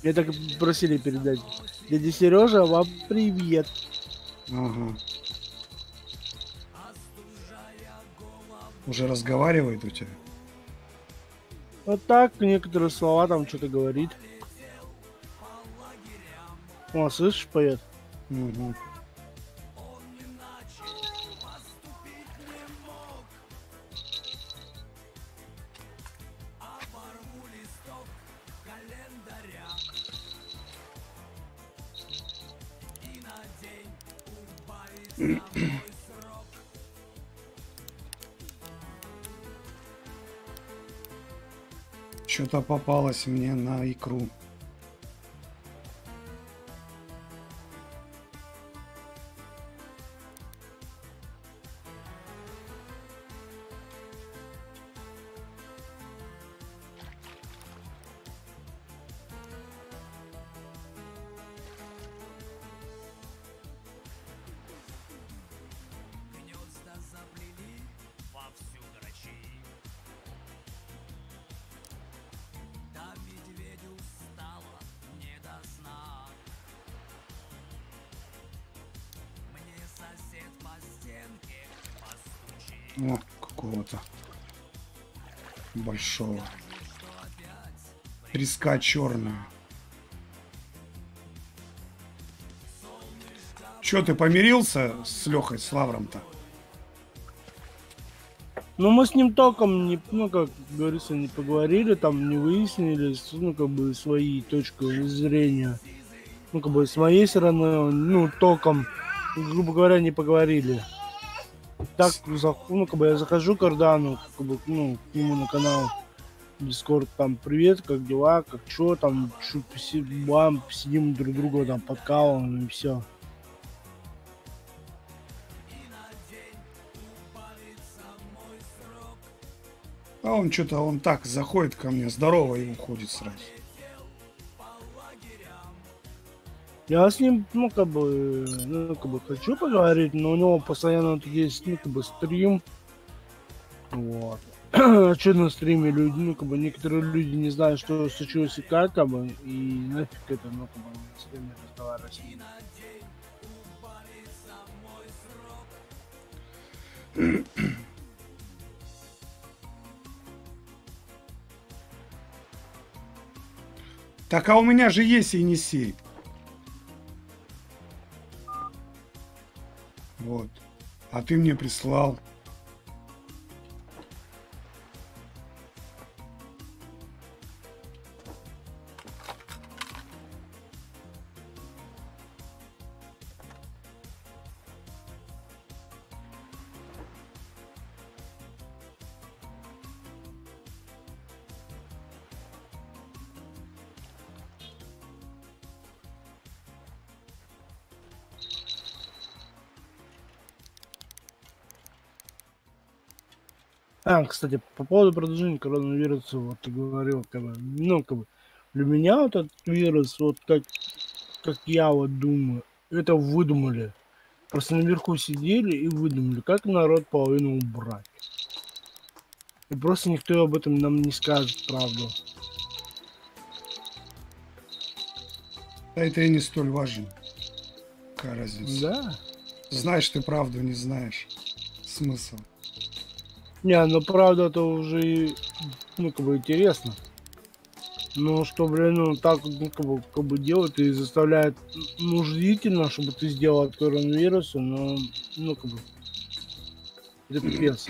Мне так просили передать. Дядя Сережа, вам привет. Ага. Уже разговаривает у тебя? Вот так, некоторые слова там что-то говорит. О, слышишь, поет? Угу. Что-то попалось мне на икру. О, какого-то большого треска черного. Че ты помирился с Лехой, с Лавром-то? Ну мы с ним толком не, ну как говорится, не поговорили, там не выяснили, ну как бы свои точки зрения, ну как бы с моей стороны, ну толком, грубо говоря, не поговорили. Так, ну, как бы я захожу к Ордану, как бы, ну, к нему на канал Дискорд, там, привет, как дела, как чё, там, чё, посидим друг друга, там, подкалываем, и все. А он что-то, он так заходит ко мне, здорово, и уходит сразу. Я с ним, ну, как бы хочу поговорить, но у него постоянно тут есть, ну, как бы, стрим. Вот. А что на стриме люди, ну, как бы, некоторые люди не знают, что случилось и как, как бы, и нафиг это, ну, как бы, с ними разговаривать. Так, а у меня же есть Enisej. Вот. А ты мне прислал. А, кстати, по поводу продолжения коронавируса, вот ты говорил, как бы, ну, как бы, для меня вот этот вирус, вот как я вот думаю, это выдумали. Просто наверху сидели и выдумали, как народ половину убрать. И просто никто об этом нам не скажет правду. Да это и не столь важно. Какая разница? Да. Знаешь ты правду, не знаешь. Смысл. Не, ну правда это уже, ну как бы, интересно. Ну что, блин, ну так, ну как бы делают и заставляет, ну ждительно, чтобы ты сделал от коронавируса, но, ну как бы, это пипец.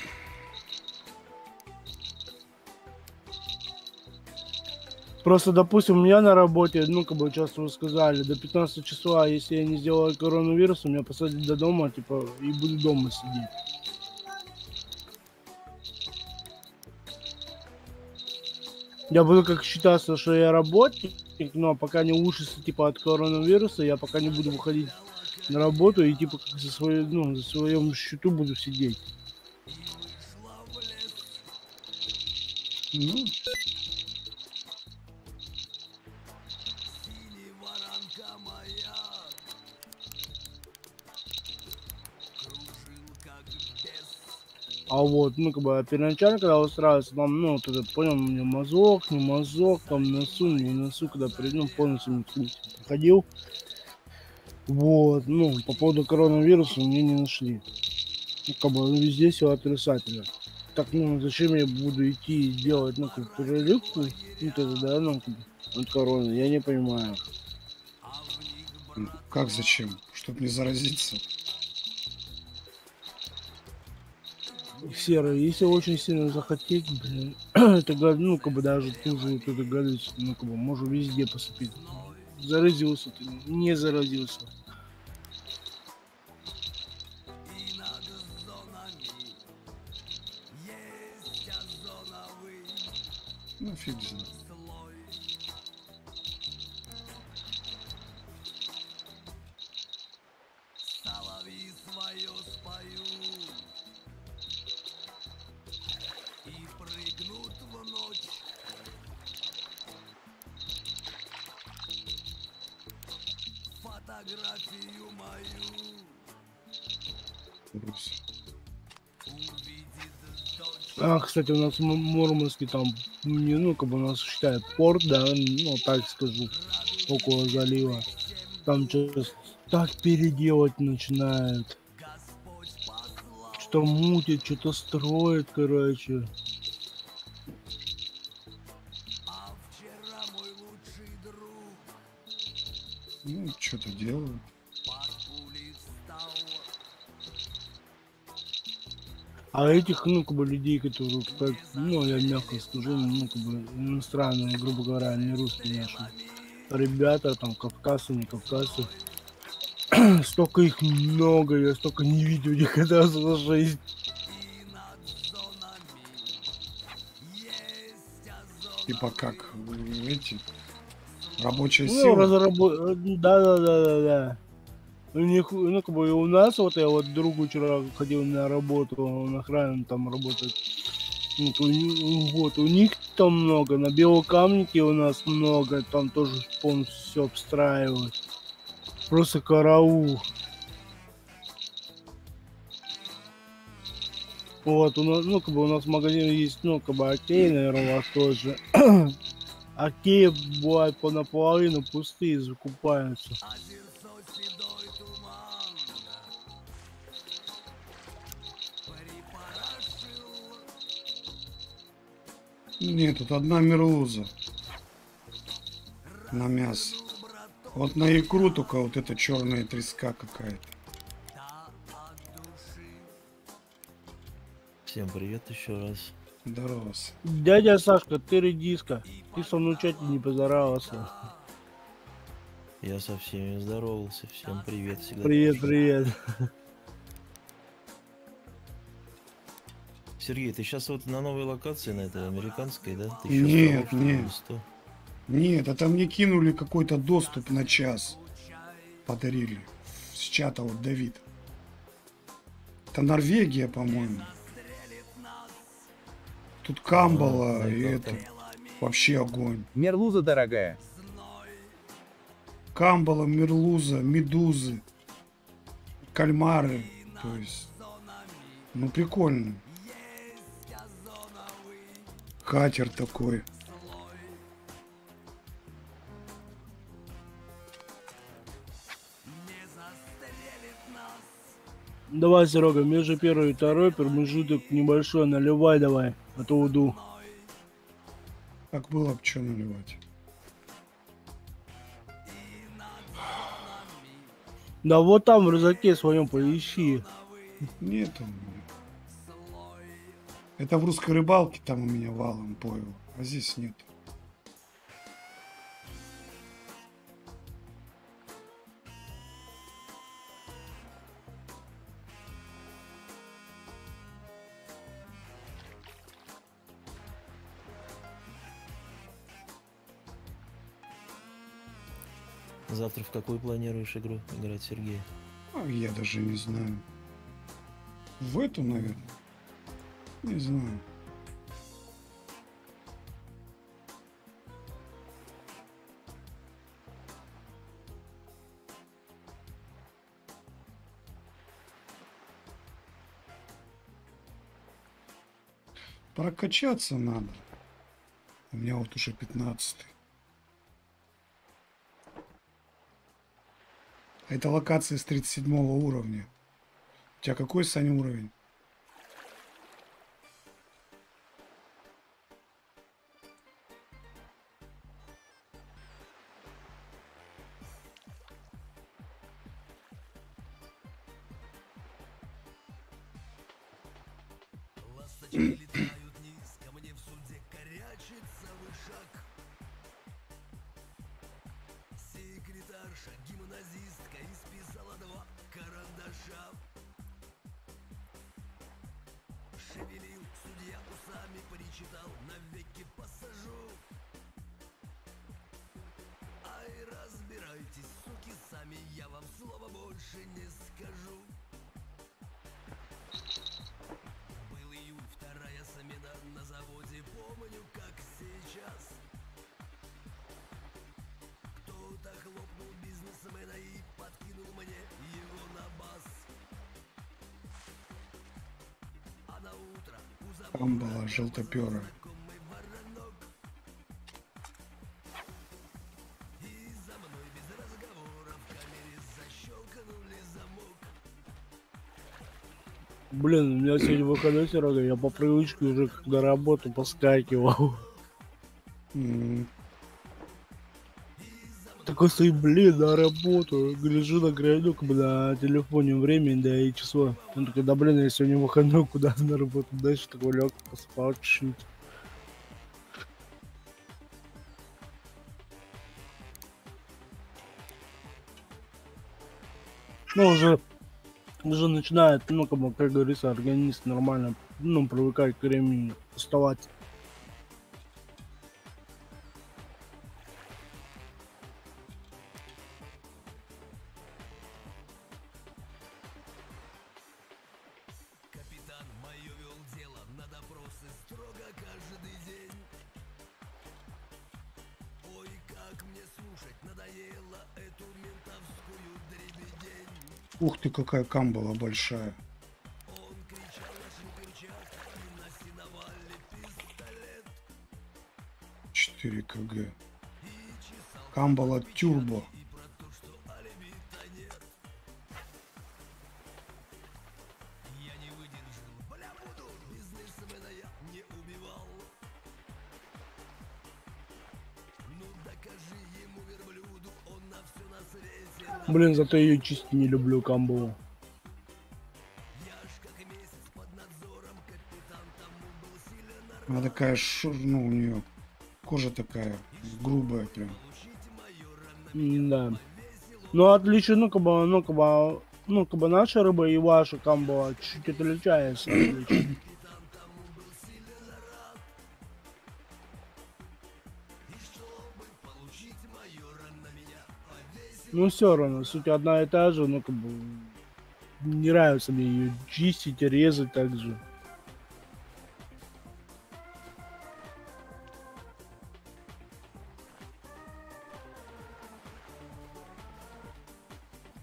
Просто, допустим, у меня на работе, ну как бы, часто вы сказали, до 15 числа, если я не сделаю коронавируса, меня посадят до дома, типа, и буду дома сидеть. Я буду как считаться, что я работник, но пока не улучшится, типа, от коронавируса, я пока не буду выходить на работу и, типа, как за свою, ну, за своем счету буду сидеть. Ну. А вот, ну, как бы, первоначально, когда устраивался, там, ну, вот это, понял, у меня мазок, не мазок, там, носу, не носу, когда приду, ну, полностью не ходил. Вот, ну, по поводу коронавируса мне не нашли. Ну, как бы, везде все отрицательно. Так, ну, зачем я буду идти и делать, ну, как переливку, ну, тогда, ну, от короны, я не понимаю. Как зачем? Чтобы не заразиться? Серый, если очень сильно захотеть, блин, тогда, ну, как бы, даже ту же эту гадость, ну, как бы, можно везде поступить. Заразился ты, не заразился. Ну фиг знает. Фотографию мою. А, кстати, у нас Мурманский там, ну, как бы у нас считает порт, да, ну, так скажу, около залива. Там сейчас так переделать начинают. Что-то мутит, что-то строит, короче. Ну, что-то делают. А этих, ну, как бы, людей, которые, ну, я мягко скажу, ну, как бы, иностранные, грубо говоря, не русские наши ребята, там, кавказцы, не кавказцы, столько их много, я столько не видел никогда за жизнь. Типа как, эти... Рабочая сила. Ну, да. У них, ну, как бы и у нас, вот я вот другу вчера ходил на работу, он охранным там работает. Вот, у них там много, на Белокамнике у нас много, там тоже полностью все обстраивают. Просто караул. Вот, у нас, ну, как бы у нас магазин есть, ну, как бы Окей, наверное, у вас тоже. Окей, бывает наполовину пустые, закупаются. Нет, тут одна мерлуза на мясо. Вот на икру только вот эта черная треска какая-то. Всем привет еще раз. Здорово. Дядя Сашка, ты редиска. Ты со мной в чате не поздоровался. Я со всеми здоровался. Всем привет всегда. Привет, привет. Сергей, ты сейчас вот на новой локации, на этой американской, да? Ты нет, нет. Нет, а там мне кинули какой-то доступ на час. Подарили. С чата вот Давид. Это Норвегия, по-моему. Тут камбала, и это вообще огонь. Мерлуза, дорогая. Камбала, мерлуза, медузы, кальмары. То есть, ну прикольно. Катер такой. Давай, Серега, между первой и второй промежуток небольшой, наливай давай. А то уйду. Так было бы что наливать. Да вот там в рюкзаке своем поищи. Нет у меня. Это в русской рыбалке там у меня валом поил. А здесь нет. Завтра в какую планируешь игру играть, Сергей? А, я даже не знаю. В эту, наверное? Не знаю. Прокачаться надо. У меня вот уже 15-й. Это локация с 37 уровня. У тебя какой, Саня, уровень? Шевелил судья усами, перечитал, навеки посажу. вами я вам слова больше не скажу. Был июль, вторая смена на заводе, помню, как сейчас. Кто-то хлопнул бизнесмена и подкинул мне его на бас. А на утро у забора там была желтопёра. Блин, у меня сегодня выходной сегодня, я по привычке уже как на работу поскакивал. Такой стою, блин, на работу, гляжу на грядок на телефоне времени, да и число. Он такой, да блин, я сегодня выходной, куда на работу, дальше такой лег, поспал чуть-чуть. Ну уже начинает, ну как говорится, организм нормально, ну привыкает к времени, уставать. Капитан мое вел дело на допросы строго каждый день. Ой, как мне слушать надоело эту ментовскую дребедень. Ух ты, какая камбала большая. Он кричал на ключах, и насиновали пистолет. 4 кг. Камбала тюрбо. И про то, что алиби-то нет. Я не выдержал. Бля, буду. Бизнесмена я не убивал. Ну докажи ему, верблюду, он на все на свете. Блин, зато ее чисто не люблю, камбу. Она такая ну у нее кожа такая грубая прям. Да. Ну отлично, ну-ка бы наша рыба и ваша камбала чуть отличается. Ну все равно, суть одна и та же, но как бы не нравится мне ее чистить, резать так же.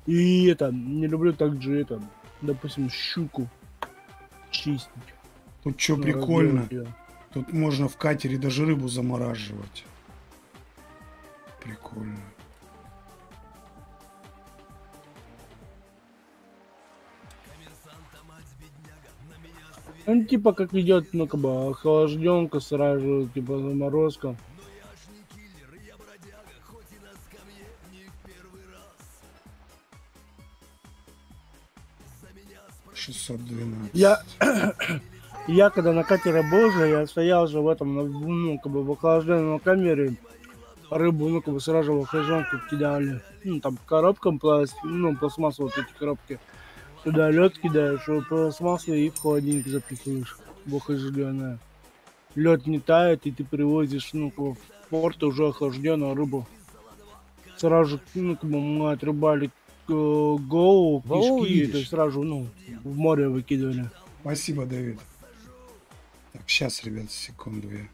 И это, не люблю так же это, допустим, щуку чистить. Тут что прикольно, тут можно в катере даже рыбу замораживать. Прикольно. Ну, типа, как идет, ну, как бы, охлажденка сразу, типа, заморозка. Но я ж не киллер, я бродяга, хоть и на скамье не первый раз. За меня спросили... 612. Я когда на катере был же, я стоял же в этом, ну, как бы, в охлажденном камере. Рыбу, ну, как бы, сразу в охлажденку кидали. Ну, там, коробкам пластмасс, вот эти коробки. Туда лед кидаешь, пластмассу и в холодильник запихиваешь, охлажденная. Лед не тает, и ты привозишь, ну, в порт уже охлажденную рыбу. Сразу, ну, мы отрубали голову, кишки, это сразу, ну, в море выкидывали. Спасибо, Давид. Так, сейчас, ребят, секунду я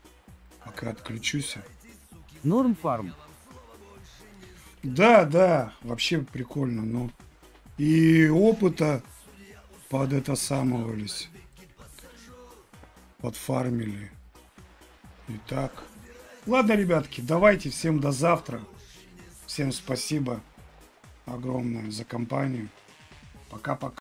пока отключусь. Нормфарм. Да, да, вообще прикольно, но... И опыта под это самовались, подфармили. Итак, ладно, ребятки, давайте всем до завтра. Всем спасибо огромное за компанию. Пока-пока.